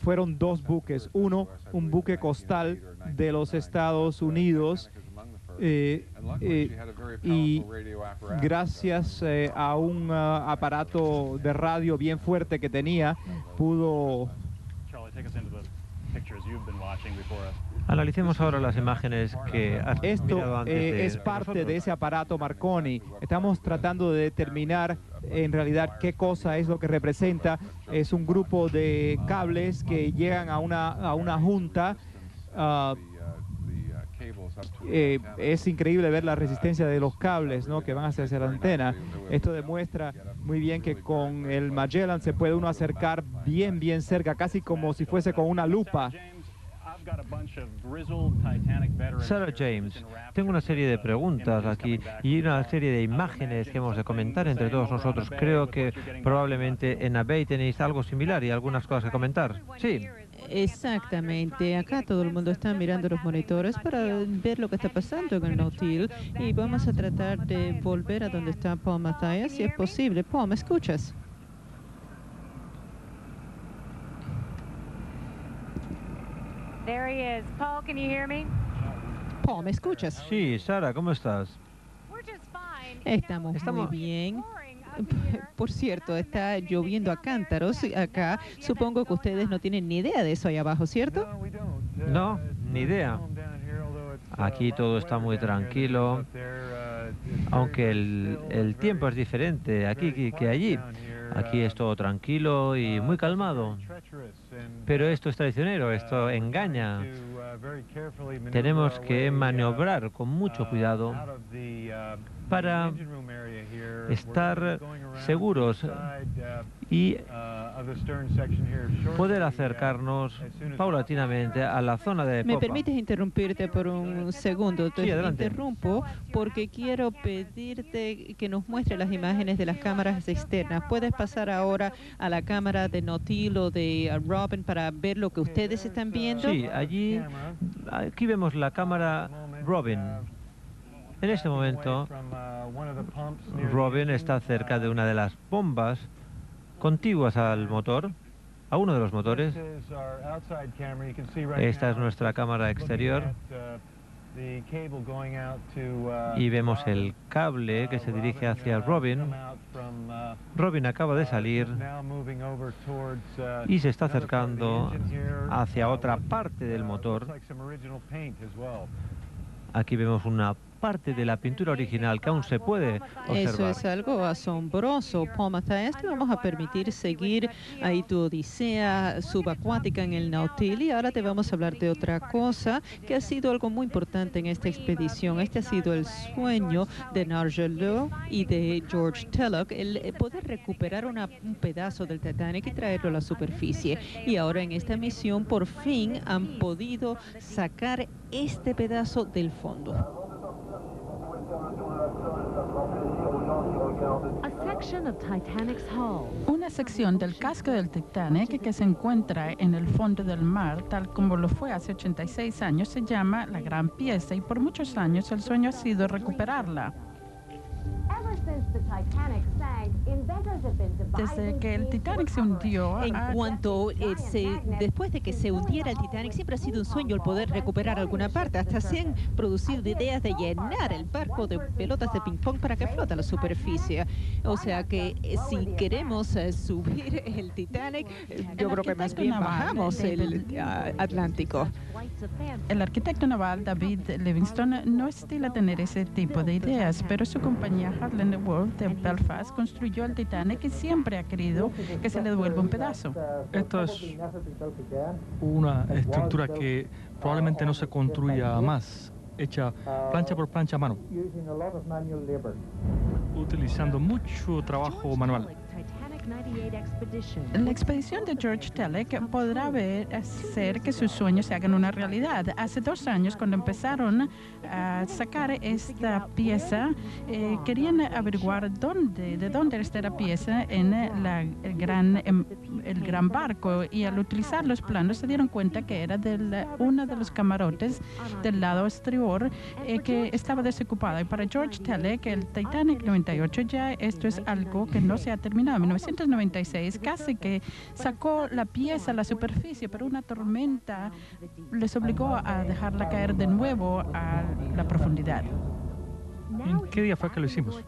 fueron dos buques. Uno, un buque costal de los Estados Unidos y gracias a un aparato de radio bien fuerte que tenía, pudo... Analicemos ahora las imágenes que has mirado antes de es parte nosotros. De ese aparato Marconi. Estamos tratando de determinar en realidad qué cosa es lo que representa. Es un grupo de cables que llegan a una junta. Es increíble ver la resistencia de los cables, ¿no?, que van hacia la antena. Esto demuestra muy bien que con el Magellan se puede uno acercar bien cerca, casi como si fuese con una lupa. Sarah James, tengo una serie de preguntas aquí y una serie de imágenes que hemos de comentar entre todos nosotros. Creo que probablemente en Abbey tenéis algo similar y algunas cosas que comentar. Sí. Exactamente. Acá todo el mundo está mirando los monitores para ver lo que está pasando en el Nautile. Y vamos a tratar de volver a donde está Paul Matthias, si es posible. Paul, ¿me escuchas? There he is. Paul, can you hear me? Paul, ¿me escuchas? Sí, Sara, ¿cómo estás? Estamos muy bien. Por cierto, está lloviendo a cántaros acá. Supongo que ustedes no tienen ni idea de eso allá abajo, ¿cierto? No, ni idea. Aquí todo está muy tranquilo, aunque el tiempo es diferente aquí que allí. Aquí es todo tranquilo y muy calmado. Pero esto es traicionero, esto engaña. Tenemos que maniobrar con mucho cuidado para estar seguros y poder acercarnos paulatinamente a la zona de popa. ¿Me permites interrumpirte por un segundo? Sí, adelante. Interrumpo porque quiero pedirte que nos muestre las imágenes de las cámaras externas. Puedes pasar ahora a la cámara de Nautile o de Robin para ver lo que ustedes están viendo. Sí, allí, aquí vemos la cámara Robin. En este momento, Robin está cerca de una de las bombas contiguas al motor, a uno de los motores. Esta es nuestra cámara exterior y vemos el cable que se dirige hacia Robin. Robin acaba de salir y se está acercando hacia otra parte del motor. Aquí vemos una parte de la pintura original que aún se puede observar. Eso es algo asombroso, Paul Matthias. Te vamos a permitir seguir ahí tu odisea subacuática en el Nautile y ahora te vamos a hablar de otra cosa que ha sido algo muy importante en esta expedición. Este ha sido el sueño de Nargeolet y de George Tulloch, el poder recuperar un pedazo del Titanic y traerlo a la superficie. Y ahora en esta misión por fin han podido sacar este pedazo del fondo. Una sección del casco del Titanic que se encuentra en el fondo del mar, tal como lo fue hace 86 años, se llama la Gran Pieza y por muchos años el sueño ha sido recuperarla. Desde que el Titanic se hundió, después de que se hundiera el Titanic, siempre ha sido un sueño el poder recuperar alguna parte. Hasta se han producido ideas de llenar el barco de pelotas de ping-pong para que flota a la superficie. O sea que si queremos subir el Titanic, yo creo que más bien bajamos el Atlántico. El arquitecto naval David Livingstone no estila tener ese tipo de ideas, pero su compañía Gerda Lindell de Belfast construyó el Titanic y siempre ha querido que se le devuelva un pedazo. Esta es una estructura que probablemente no se construya más, hecha plancha por plancha a mano, utilizando mucho trabajo manual. La expedición de George Tulloch podrá hacer que sus sueños se hagan una realidad. Hace 2 años, cuando empezaron a sacar esta pieza, querían averiguar de dónde era esta pieza en el gran barco. Y al utilizar los planos se dieron cuenta que era de uno de los camarotes del lado estribor que estaba desocupado. Y para George Tulloch, el Titanic 98, ya esto es algo que no se ha terminado. En 1996 casi que sacó la pieza a la superficie, pero una tormenta les obligó a dejarla caer de nuevo a la profundidad. ¿En qué día fue que lo hicimos?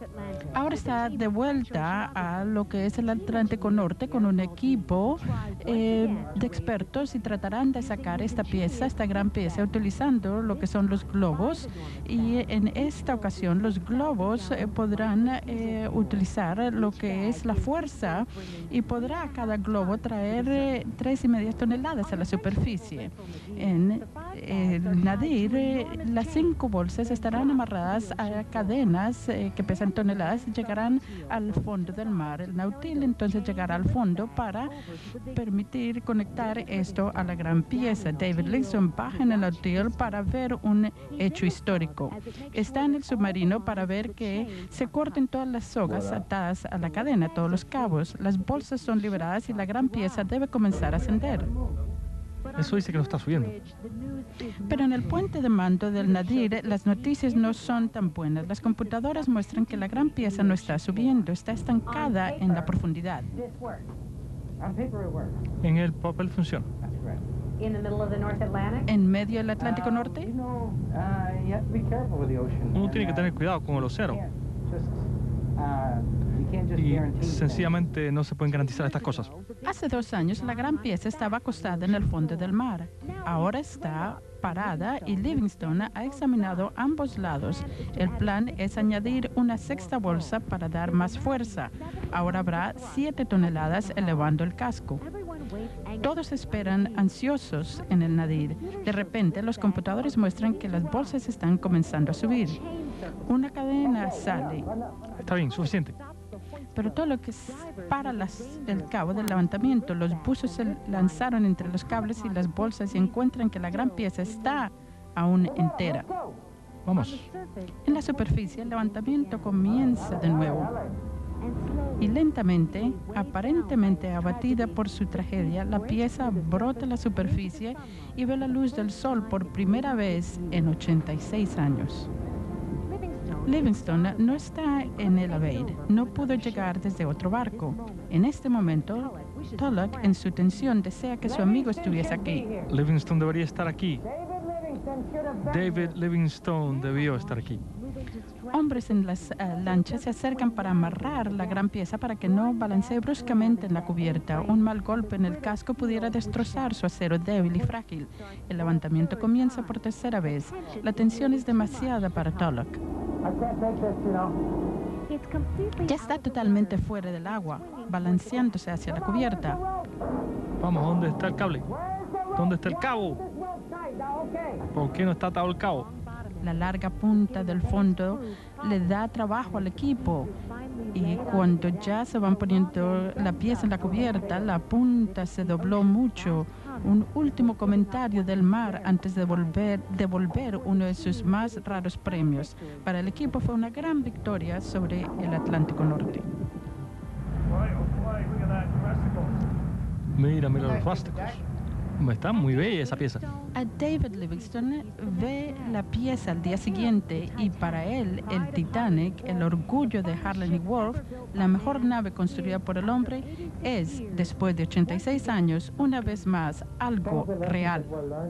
Ahora está de vuelta a lo que es el Atlántico Norte con un equipo de expertos y tratarán de sacar esta pieza, esta gran pieza, utilizando lo que son los globos. Y en esta ocasión los globos podrán utilizar lo que es la fuerza y podrá cada globo traer 3,5 toneladas a la superficie. En Nadir, las 5 bolsas estarán amarradas a cadenas que pesan toneladas, llegarán al fondo del mar. El Nautile entonces llegará al fondo para permitir conectar esto a la gran pieza. David Livingstone baja en el Nautile para ver un hecho histórico. Está en el submarino para ver que se corten todas las sogas atadas a la cadena, todos los cabos. Las bolsas son liberadas y la gran pieza debe comenzar a ascender. Eso dice que lo está subiendo. Pero en el puente de mando del Nadir, las noticias no son tan buenas. Las computadoras muestran que la gran pieza no está subiendo, está estancada en la profundidad. En el papel funciona. ¿En medio del Atlántico Norte? Uno tiene que tener cuidado con el océano. Y sencillamente no se pueden garantizar estas cosas. Hace 2 años la gran pieza estaba acostada en el fondo del mar. Ahora está parada y Livingstone ha examinado ambos lados. El plan es añadir una 6ª bolsa para dar más fuerza. Ahora habrá 7 toneladas elevando el casco. Todos esperan ansiosos en el Nadir. De repente, los computadores muestran que las bolsas están comenzando a subir. Una cadena sale. Está bien, suficiente. Pero todo lo que para el cabo del levantamiento, los buzos se lanzaron entre los cables y las bolsas y encuentran que la gran pieza está aún entera. Vamos. En la superficie, el levantamiento comienza de nuevo. Y lentamente, aparentemente abatida por su tragedia, la pieza brota a la superficie y ve la luz del sol por primera vez en 86 años. Livingstone no está en el Abeid, no pudo llegar desde otro barco. En este momento, Tulloch, en su tensión, desea que su amigo estuviese aquí. Livingstone debería estar aquí. David Livingstone debió estar aquí. Hombres en las lanchas se acercan para amarrar la gran pieza para que no balancee bruscamente en la cubierta. Un mal golpe en el casco pudiera destrozar su acero débil y frágil. El levantamiento comienza por 3ª vez. La tensión es demasiada para Tulloch. Ya está totalmente fuera del agua, balanceándose hacia la cubierta. Vamos, ¿dónde está el cable? ¿Dónde está el cabo? ¿Por qué no está atado el cabo? La larga punta del fondo le da trabajo al equipo y cuando ya se van poniendo la pieza en la cubierta, la punta se dobló mucho. Un último comentario del mar antes de devolver uno de sus más raros premios. Para el equipo fue una gran victoria sobre el Atlántico Norte. Mira, mira los rásticos. Está muy bella esa pieza. A David Livingstone ve la pieza al día siguiente y para él, el Titanic, el orgullo de Harlan y Wolff, la mejor nave construida por el hombre, es, después de 86 años, una vez más, algo real.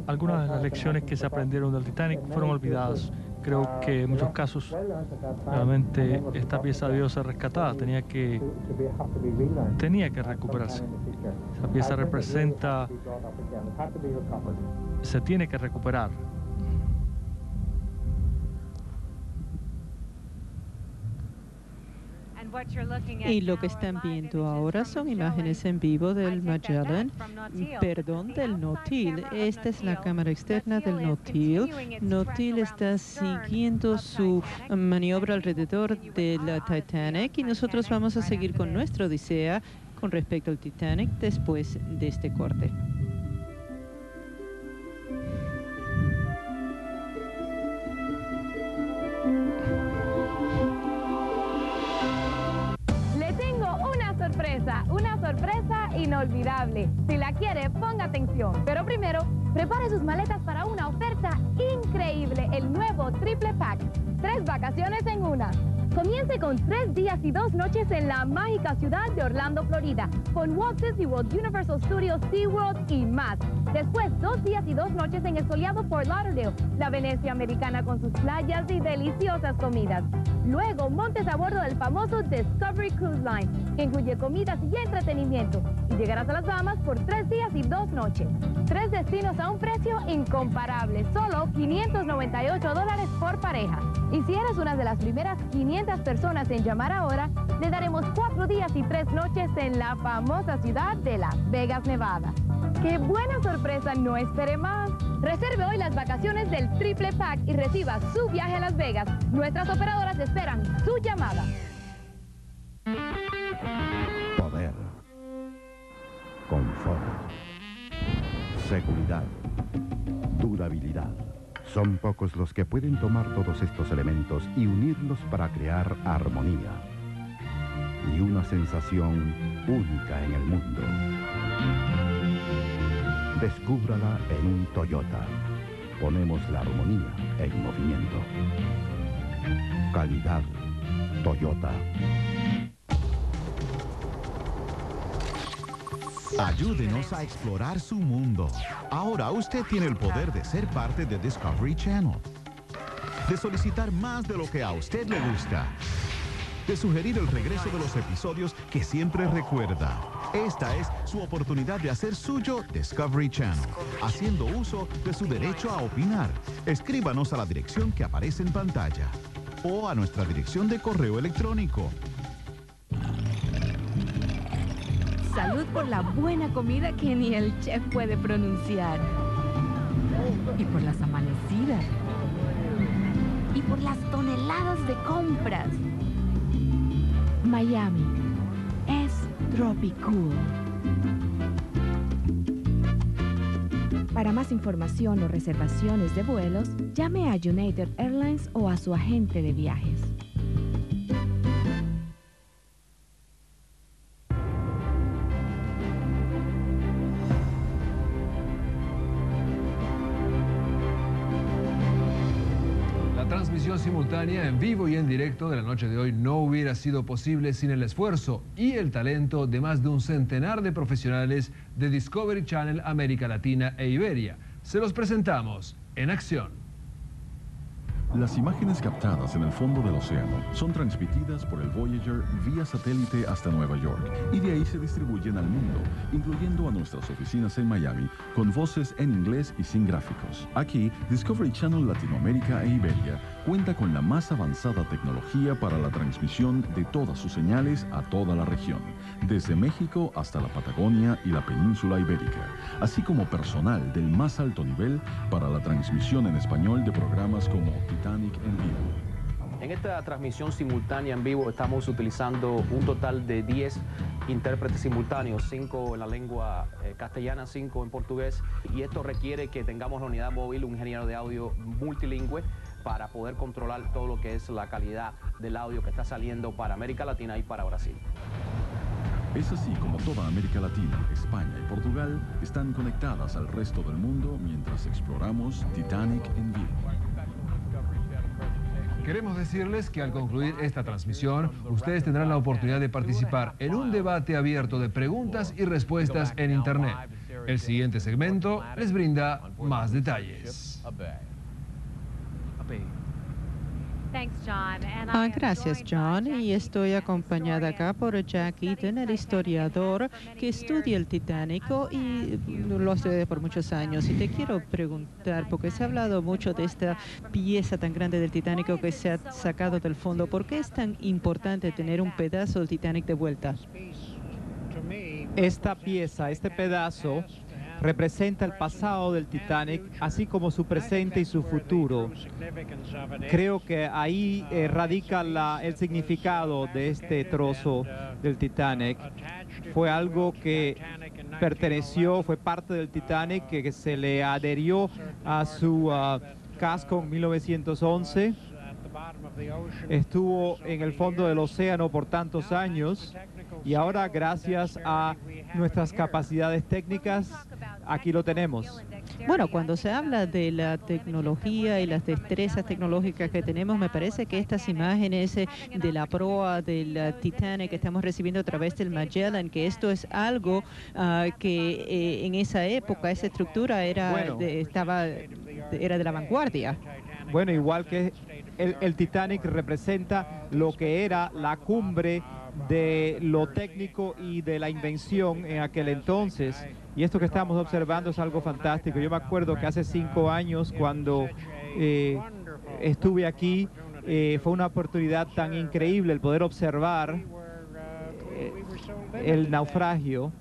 Algunas de las lecciones que se aprendieron del Titanic fueron olvidadas. Creo que en muchos casos, realmente, esta pieza debió ser rescatada. Tenía que recuperarse. Esa pieza representa... Se tiene que recuperar. Y lo que están viendo ahora son imágenes en vivo del Magellan, perdón, del Nautile. Esta es la cámara externa del Nautile. Nautile está siguiendo su maniobra alrededor de la Titanic y nosotros vamos a seguir con nuestra odisea con respecto al Titanic después de este corte. Una sorpresa inolvidable. Si la quiere, ponga atención. Pero primero, prepare sus maletas para una oferta increíble. El nuevo Triple Pack. 3 vacaciones en una. Comience con 3 días y 2 noches en la mágica ciudad de Orlando, Florida, con Walt Disney World, Universal Studios, SeaWorld y más. Después, 2 días y 2 noches en el soleado Fort Lauderdale, la Venecia americana con sus playas y deliciosas comidas. Luego, montes a bordo del famoso Discovery Cruise Line, que incluye comidas y entretenimiento. Y llegarás a las Bahamas por 3 días y 2 noches. 3 destinos a un precio incomparable, solo $598 por pareja. Y si eres una de las primeras 500 personas en llamar ahora, le daremos 4 días y 3 noches en la famosa ciudad de Las Vegas, Nevada. ¡Qué buena sorpresa! ¡No espere más! Reserve hoy las vacaciones del Triple Pack y reciba su viaje a Las Vegas. Nuestras operadoras esperan su llamada. Poder, confort, seguridad, durabilidad. Son pocos los que pueden tomar todos estos elementos y unirlos para crear armonía y una sensación única en el mundo. Descúbrala en un Toyota. Ponemos la armonía en movimiento. Calidad Toyota. Ayúdenos a explorar su mundo. Ahora usted tiene el poder de ser parte de Discovery Channel, de solicitar más de lo que a usted le gusta, de sugerir el regreso de los episodios que siempre recuerda. Esta es su oportunidad de hacer suyo Discovery Channel, haciendo uso de su derecho a opinar. Escríbanos a la dirección que aparece en pantalla o a nuestra dirección de correo electrónico. Salud por la buena comida que ni el chef puede pronunciar. Y por las amanecidas. Y por las toneladas de compras. Miami es tropicool. Para más información o reservaciones de vuelos, llame a United Airlines o a su agente de viajes. Simultánea en vivo y en directo de la noche de hoy no hubiera sido posible sin el esfuerzo y el talento de más de un centenar de profesionales de Discovery Channel América Latina e Iberia. Se los presentamos en acción. Las imágenes captadas en el fondo del océano son transmitidas por el Voyager vía satélite hasta Nueva York y de ahí se distribuyen al mundo, incluyendo a nuestras oficinas en Miami, con voces en inglés y sin gráficos. Aquí, Discovery Channel Latinoamérica e Iberia cuenta con la más avanzada tecnología para la transmisión de todas sus señales a toda la región, desde México hasta la Patagonia y la península ibérica, así como personal del más alto nivel para la transmisión en español de programas como Titanic en vivo. En esta transmisión simultánea en vivo estamos utilizando un total de 10 intérpretes simultáneos, 5 en la lengua castellana, 5 en portugués, y esto requiere que tengamos la unidad móvil, un ingeniero de audio multilingüe, para poder controlar todo lo que es la calidad del audio que está saliendo para América Latina y para Brasil. Es así como toda América Latina, España y Portugal están conectadas al resto del mundo mientras exploramos Titanic en vivo. Queremos decirles que al concluir esta transmisión, ustedes tendrán la oportunidad de participar en un debate abierto de preguntas y respuestas en Internet. El siguiente segmento les brinda más detalles. Gracias, John. Y estoy acompañada acá por Jack Eaton, el historiador que estudia el Titanic y lo ha estudiado por muchos años. Y te quiero preguntar, porque se ha hablado mucho de esta pieza tan grande del Titanic que se ha sacado del fondo, ¿por qué es tan importante tener un pedazo del Titanic de vuelta? Esta pieza, este pedazo, representa el pasado del Titanic, así como su presente y su futuro. Creo que ahí radica el significado de este trozo del Titanic. Fue algo que perteneció, fue parte del Titanic, que se le adherió a su casco en 1911. Estuvo en el fondo del océano por tantos años y ahora, gracias a nuestras capacidades técnicas, aquí lo tenemos. Bueno, cuando se habla de la tecnología y las destrezas tecnológicas que tenemos, me parece que estas imágenes de la proa del Titanic que estamos recibiendo a través del Magellan, que esto es algo que en esa época, esa estructura era de la vanguardia. Bueno, igual que el Titanic representa lo que era la cumbre de lo técnico y de la invención en aquel entonces. Y esto que estamos observando es algo fantástico. Yo me acuerdo que hace 5 años, cuando estuve aquí, fue una oportunidad tan increíble el poder observar el naufragio,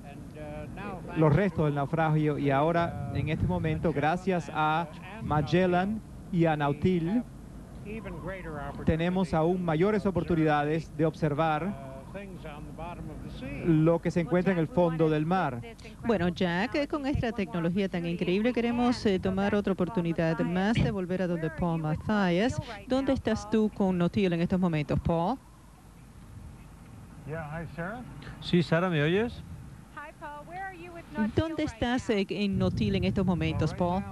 los restos del naufragio. Y ahora, en este momento, gracias a Magellan y a Nautile, tenemos aún mayores oportunidades de observar lo que se encuentra en el fondo del mar. Bueno, Jack, con esta tecnología tan increíble queremos tomar otra oportunidad más de volver a donde Paul Matthias. ¿Dónde estás tú con Nautile en estos momentos, Paul? Sí, Sarah, ¿me oyes? ¿Dónde estás en Nautile en estos momentos, Paul?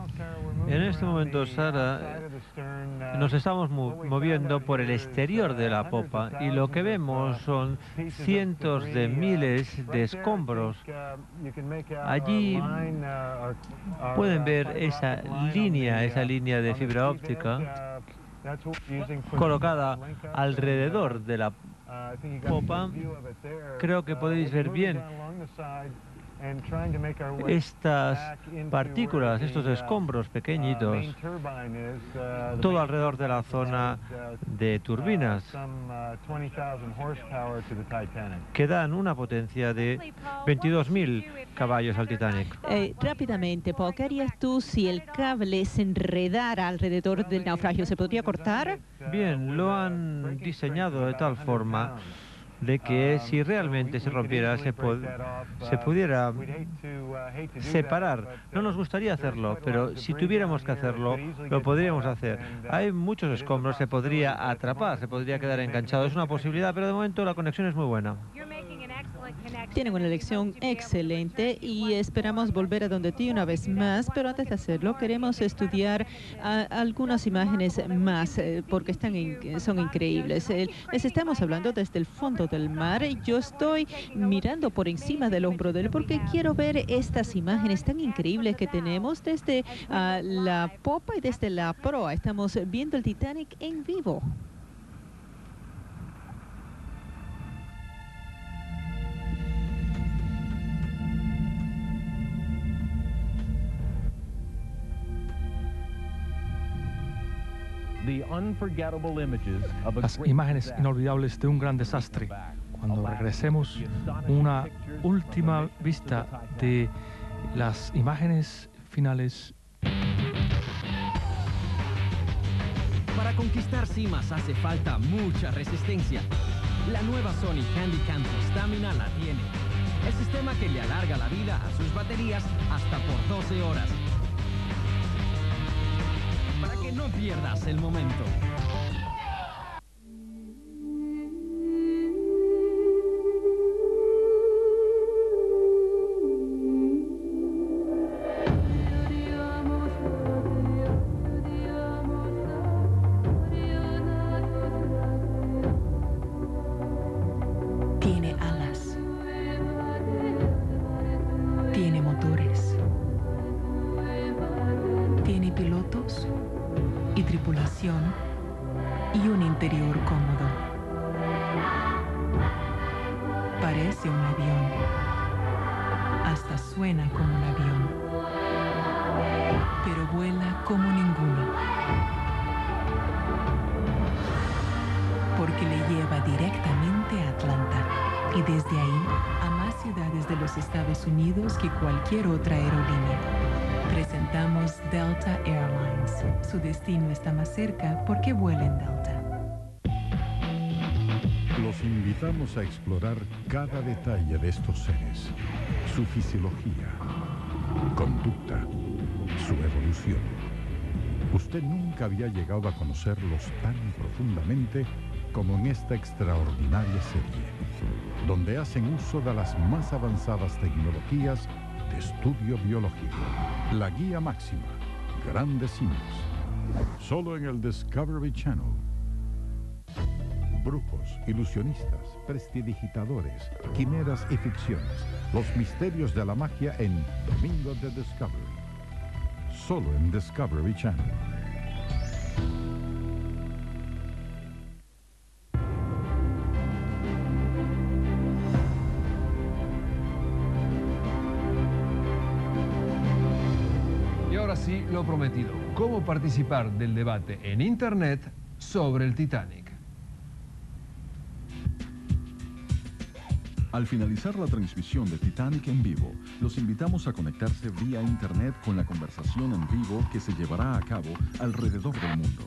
En este momento, Sarah, nos estamos moviendo por el exterior de la popa y lo que vemos son cientos de miles de escombros. Allí pueden ver esa línea de fibra óptica colocada alrededor de la popa. Creo que podéis ver bien estas partículas, estos escombros pequeñitos, todo alrededor de la zona de turbinas, que dan una potencia de 22.000 caballos al Titanic. Rápidamente, Paul, ¿qué harías tú si el cable se enredara alrededor del naufragio? ¿Se podría cortar? Bien, lo han diseñado de tal forma de que si realmente se rompiera, se pudiera separar. No nos gustaría hacerlo, pero si tuviéramos que hacerlo, lo podríamos hacer. Hay muchos escombros, se podría atrapar, se podría quedar enganchado. Es una posibilidad, pero de momento la conexión es muy buena. Tienen una elección excelente y esperamos volver a donde ti una vez más, pero antes de hacerlo queremos estudiar algunas imágenes más porque son increíbles. Les estamos hablando desde el fondo del mar y yo estoy mirando por encima del hombro de él porque quiero ver estas imágenes tan increíbles que tenemos desde la popa y desde la proa. Estamos viendo el Titanic en vivo. Las imágenes inolvidables de un gran desastre. Cuando regresemos, una última vista de las imágenes finales. Para conquistar cimas hace falta mucha resistencia. La nueva Sony Candy Can Stamina la tiene. El sistema que le alarga la vida a sus baterías hasta por 12 horas. Para que no pierdas el momento. Tiene alas. Tiene motores. Tiene pilotos y tripulación y un interior cómodo. Parece un avión. Hasta suena como un avión. Pero vuela como ninguno. Porque le lleva directamente a Atlanta y desde ahí a más ciudades de los Estados Unidos que cualquier otra aerolínea. Presentamos Delta Airlines. Su destino está más cerca porque vuela en Delta. Los invitamos a explorar cada detalle de estos seres. Su fisiología, conducta, su evolución. Usted nunca había llegado a conocerlos tan profundamente como en esta extraordinaria serie, donde hacen uso de las más avanzadas tecnologías de estudio biológico. La guía máxima, grandes simios, solo en el Discovery Channel. Brujos, ilusionistas, prestidigitadores, quimeras y ficciones, los misterios de la magia en Domingo de Discovery, solo en Discovery Channel. Sí, lo prometido. ¿Cómo participar del debate en Internet sobre el Titanic? Al finalizar la transmisión de Titanic en vivo, los invitamos a conectarse vía Internet con la conversación en vivo que se llevará a cabo alrededor del mundo.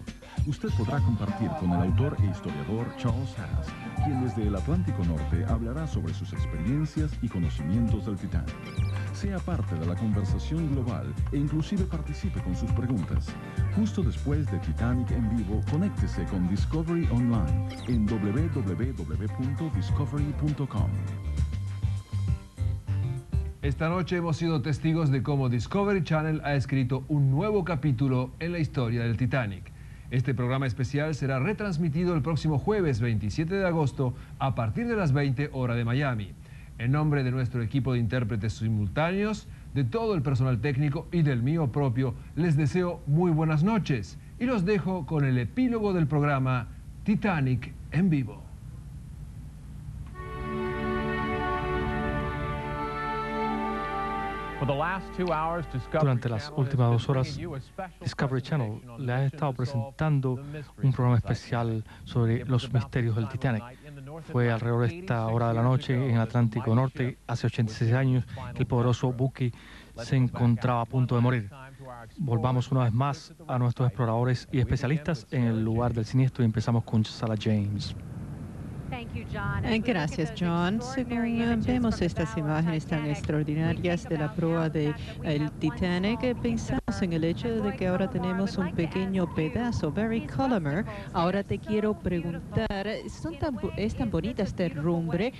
Usted podrá compartir con el autor e historiador Charles Haas, quien desde el Atlántico Norte hablará sobre sus experiencias y conocimientos del Titanic. Sea parte de la conversación global e inclusive participe con sus preguntas. Justo después de Titanic en vivo, conéctese con Discovery Online en www.discovery.com. Esta noche hemos sido testigos de cómo Discovery Channel ha escrito un nuevo capítulo en la historia del Titanic. Este programa especial será retransmitido el próximo jueves 27 de agosto a partir de las 20 horas de Miami. En nombre de nuestro equipo de intérpretes simultáneos, de todo el personal técnico y del mío propio, les deseo muy buenas noches y los dejo con el epílogo del programa Titanic en vivo. Durante las últimas 2 horas, Discovery Channel le ha estado presentando un programa especial sobre los misterios del Titanic. Fue alrededor de esta hora de la noche en Atlántico Norte, hace 86 años, que el poderoso buque se encontraba a punto de morir. Volvamos una vez más a nuestros exploradores y especialistas en el lugar del siniestro y empezamos con Sarah James. Gracias, John. Según vemos estas imágenes tan extraordinarias de la proa del Titanic, pensamos en el hecho de que ahora tenemos un pequeño pedazo. Roy Coleman, ahora te quiero preguntar, es tan bonita esta herrumbre.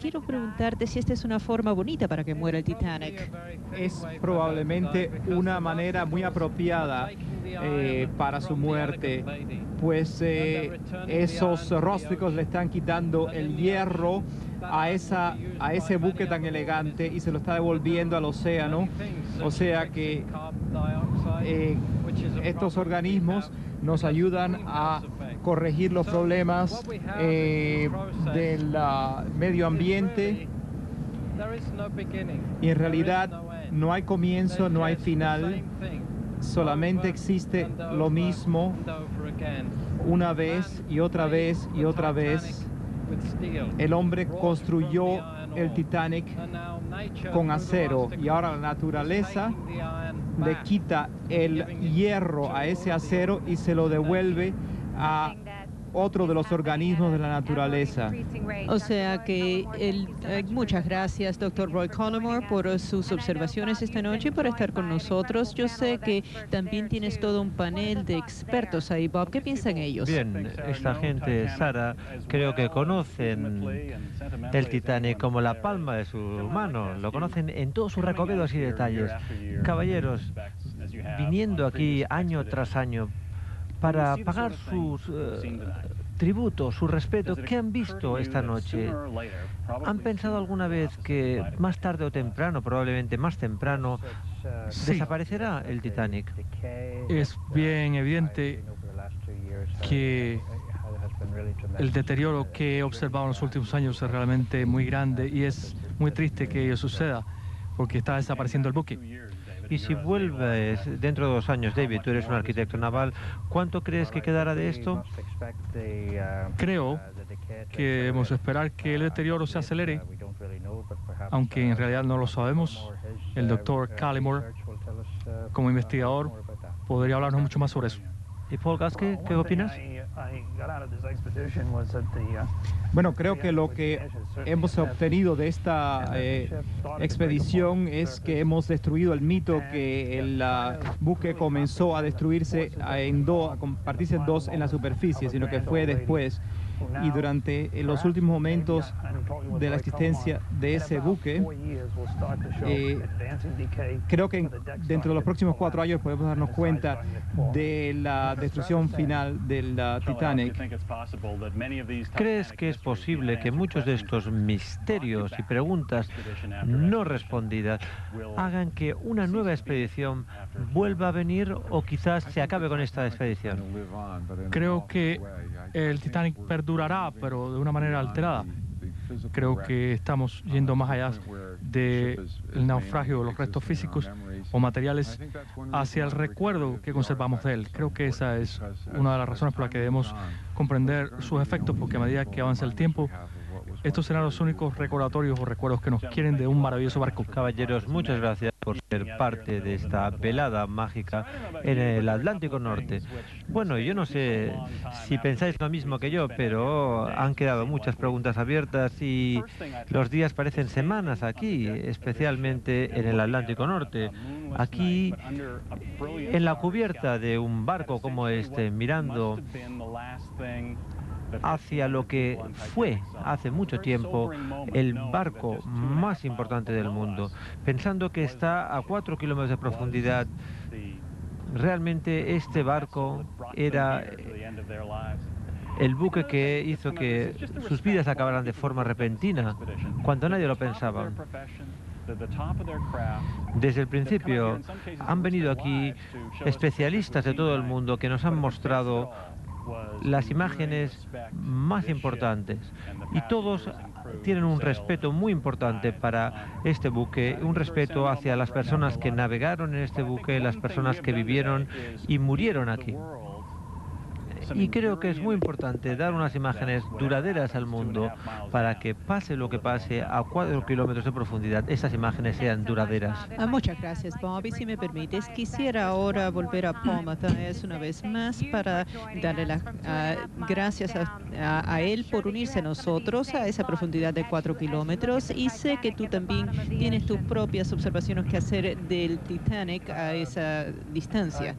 Quiero preguntarte si esta es una forma bonita para que muera el Titanic. Es probablemente una manera muy apropiada para su muerte, pues esos rústicos le están quitando el hierro a ese buque tan elegante y se lo está devolviendo al océano. O sea que estos organismos nos ayudan a corregir los problemas del medio ambiente y en realidad no hay comienzo, no hay final. Solamente existe lo mismo una vez y otra vez y otra vez. El hombre construyó el Titanic con acero y ahora la naturaleza le quita el hierro a ese acero y se lo devuelve a otro de los organismos de la naturaleza. O sea que muchas gracias, doctor Roy Coleman, por sus observaciones esta noche y por estar con nosotros. Yo sé que también tienes todo un panel de expertos ahí, Bob. ¿Qué piensan ellos? Bien, esta gente, Sara, creo que conocen el Titanic como la palma de su mano. Lo conocen en todos sus recovedos y detalles. Caballeros, viniendo aquí año tras año, para pagar sus tributos, su respeto, ¿qué han visto esta noche? ¿Han pensado alguna vez que más tarde o temprano, probablemente más temprano, desaparecerá el Titanic? Es bien evidente que el deterioro que he observado en los últimos años es realmente muy grande y es muy triste que ello suceda porque está desapareciendo el buque. Y si vuelves dentro de 2 años, David, tú eres un arquitecto naval, ¿cuánto crees que quedará de esto? Creo que debemos esperar que el deterioro se acelere, aunque en realidad no lo sabemos. El doctor Coleman, como investigador, podría hablarnos mucho más sobre eso. ¿Y Paul Gasque, qué opinas? Bueno, creo que lo que hemos obtenido de esta expedición es que hemos destruido el mito que el buque comenzó a destruirse, a partirse en dos en la superficie, sino que fue después. Y durante los últimos momentos de la existencia de ese buque, creo que dentro de los próximos 4 años podemos darnos cuenta de la destrucción final del Titanic. ¿Crees que es posible que muchos de estos misterios y preguntas no respondidas hagan que una nueva expedición vuelva a venir o quizás se acabe con esta expedición? Creo que el Titanic perdurará, pero de una manera alterada. Creo que estamos yendo más allá del naufragio, de los restos físicos o materiales, hacia el recuerdo que conservamos de él. Creo que esa es una de las razones por las que debemos comprender sus efectos, porque a medida que avanza el tiempo, estos serán los únicos recordatorios o recuerdos que nos quieren de un maravilloso barco. Caballeros, muchas gracias por ser parte de esta velada mágica en el Atlántico Norte. Bueno, yo no sé si pensáis lo mismo que yo, pero han quedado muchas preguntas abiertas y los días parecen semanas aquí, especialmente en el Atlántico Norte. Aquí, en la cubierta de un barco como este, mirando hacia lo que fue hace mucho tiempo el barco más importante del mundo, pensando que está a 4 kilómetros de profundidad. Realmente este barco era el buque que hizo que sus vidas acabaran de forma repentina, cuando nadie lo pensaba. Desde el principio han venido aquí especialistas de todo el mundo que nos han mostrado las imágenes más importantes, y todos tienen un respeto muy importante para este buque, un respeto hacia las personas que navegaron en este buque, las personas que vivieron y murieron aquí. Y creo que es muy importante dar unas imágenes duraderas al mundo para que pase lo que pase a 4 kilómetros de profundidad, esas imágenes sean duraderas. Muchas gracias, Bobby. Si me permites, quisiera ahora volver a Paul Matthias una vez más para darle las gracias a él por unirse a nosotros a esa profundidad de 4 kilómetros. Y sé que tú también tienes tus propias observaciones que hacer del Titanic a esa distancia.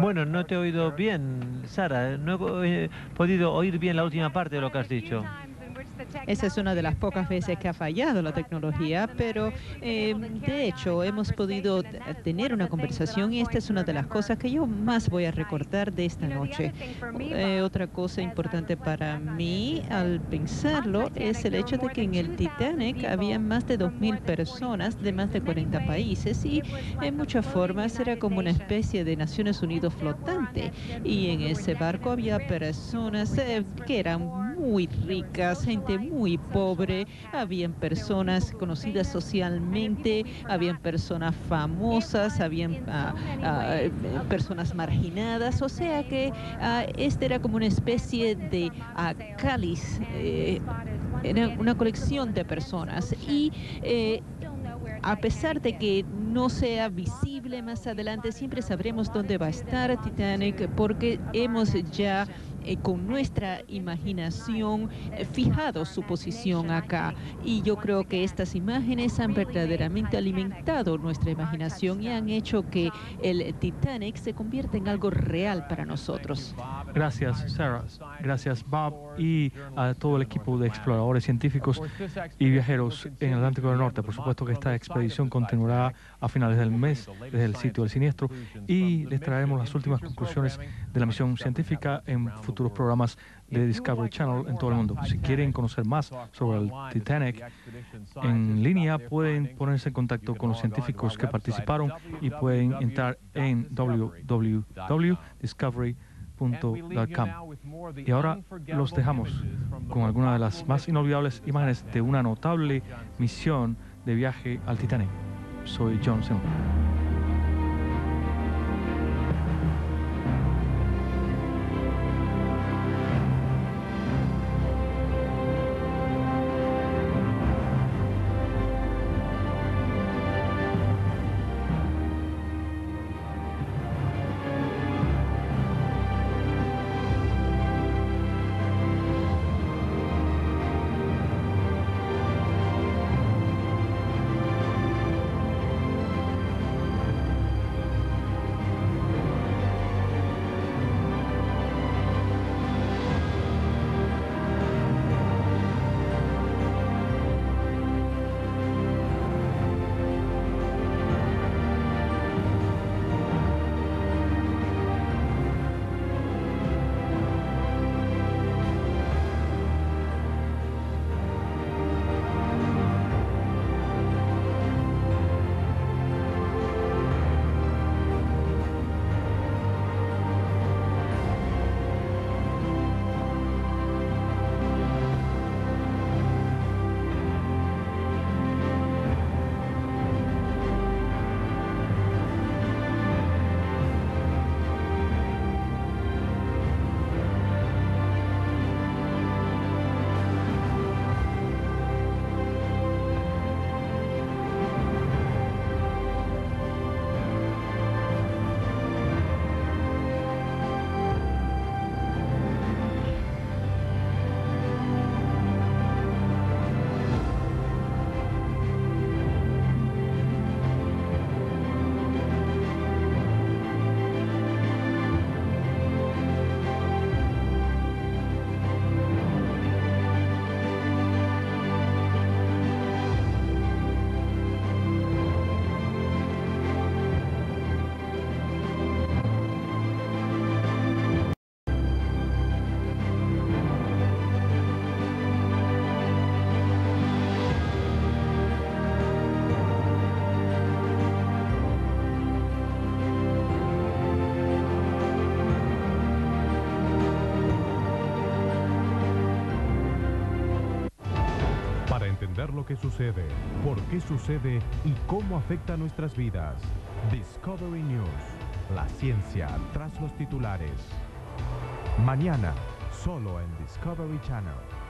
Bueno, no te he oído bien, Sara, no he podido oír bien la última parte de lo que has dicho. Esa es una de las pocas veces que ha fallado la tecnología, pero de hecho hemos podido tener una conversación, y esta es una de las cosas que yo más voy a recordar de esta noche. Otra cosa importante para mí al pensarlo es el hecho de que en el Titanic había más de 2.000 personas de más de 40 países, y en muchas formas era como una especie de Naciones Unidas flotante, y en ese barco había personas que eran muy ricas, gente muy pobre, habían personas conocidas socialmente, habían personas famosas, habían personas marginadas, o sea que este era como una especie de cáliz, era una colección de personas, y a pesar de que no sea visible más adelante, siempre sabremos dónde va a estar Titanic, porque hemos ya con nuestra imaginación fijado su posición acá. Y yo creo que estas imágenes han verdaderamente alimentado nuestra imaginación y han hecho que el Titanic se convierta en algo real para nosotros. Gracias, Sarah. Gracias, Bob, y a todo el equipo de exploradores, científicos y viajeros en el Atlántico del Norte. Por supuesto que esta expedición continuará a finales del mes desde el sitio del siniestro, y les traeremos las últimas conclusiones de la misión científica en futuros programas de Discovery Channel en todo el mundo. Si quieren conocer más sobre el Titanic en línea, pueden ponerse en contacto con los científicos que participaron y pueden entrar en www.discovery.com. Y ahora los dejamos con algunas de las más inolvidables imágenes de una notable misión de viaje al Titanic. Soy John Seymour. comprender lo que sucede, por qué sucede y cómo afecta nuestras vidas. Discovery News, la ciencia tras los titulares. Mañana, solo en Discovery Channel.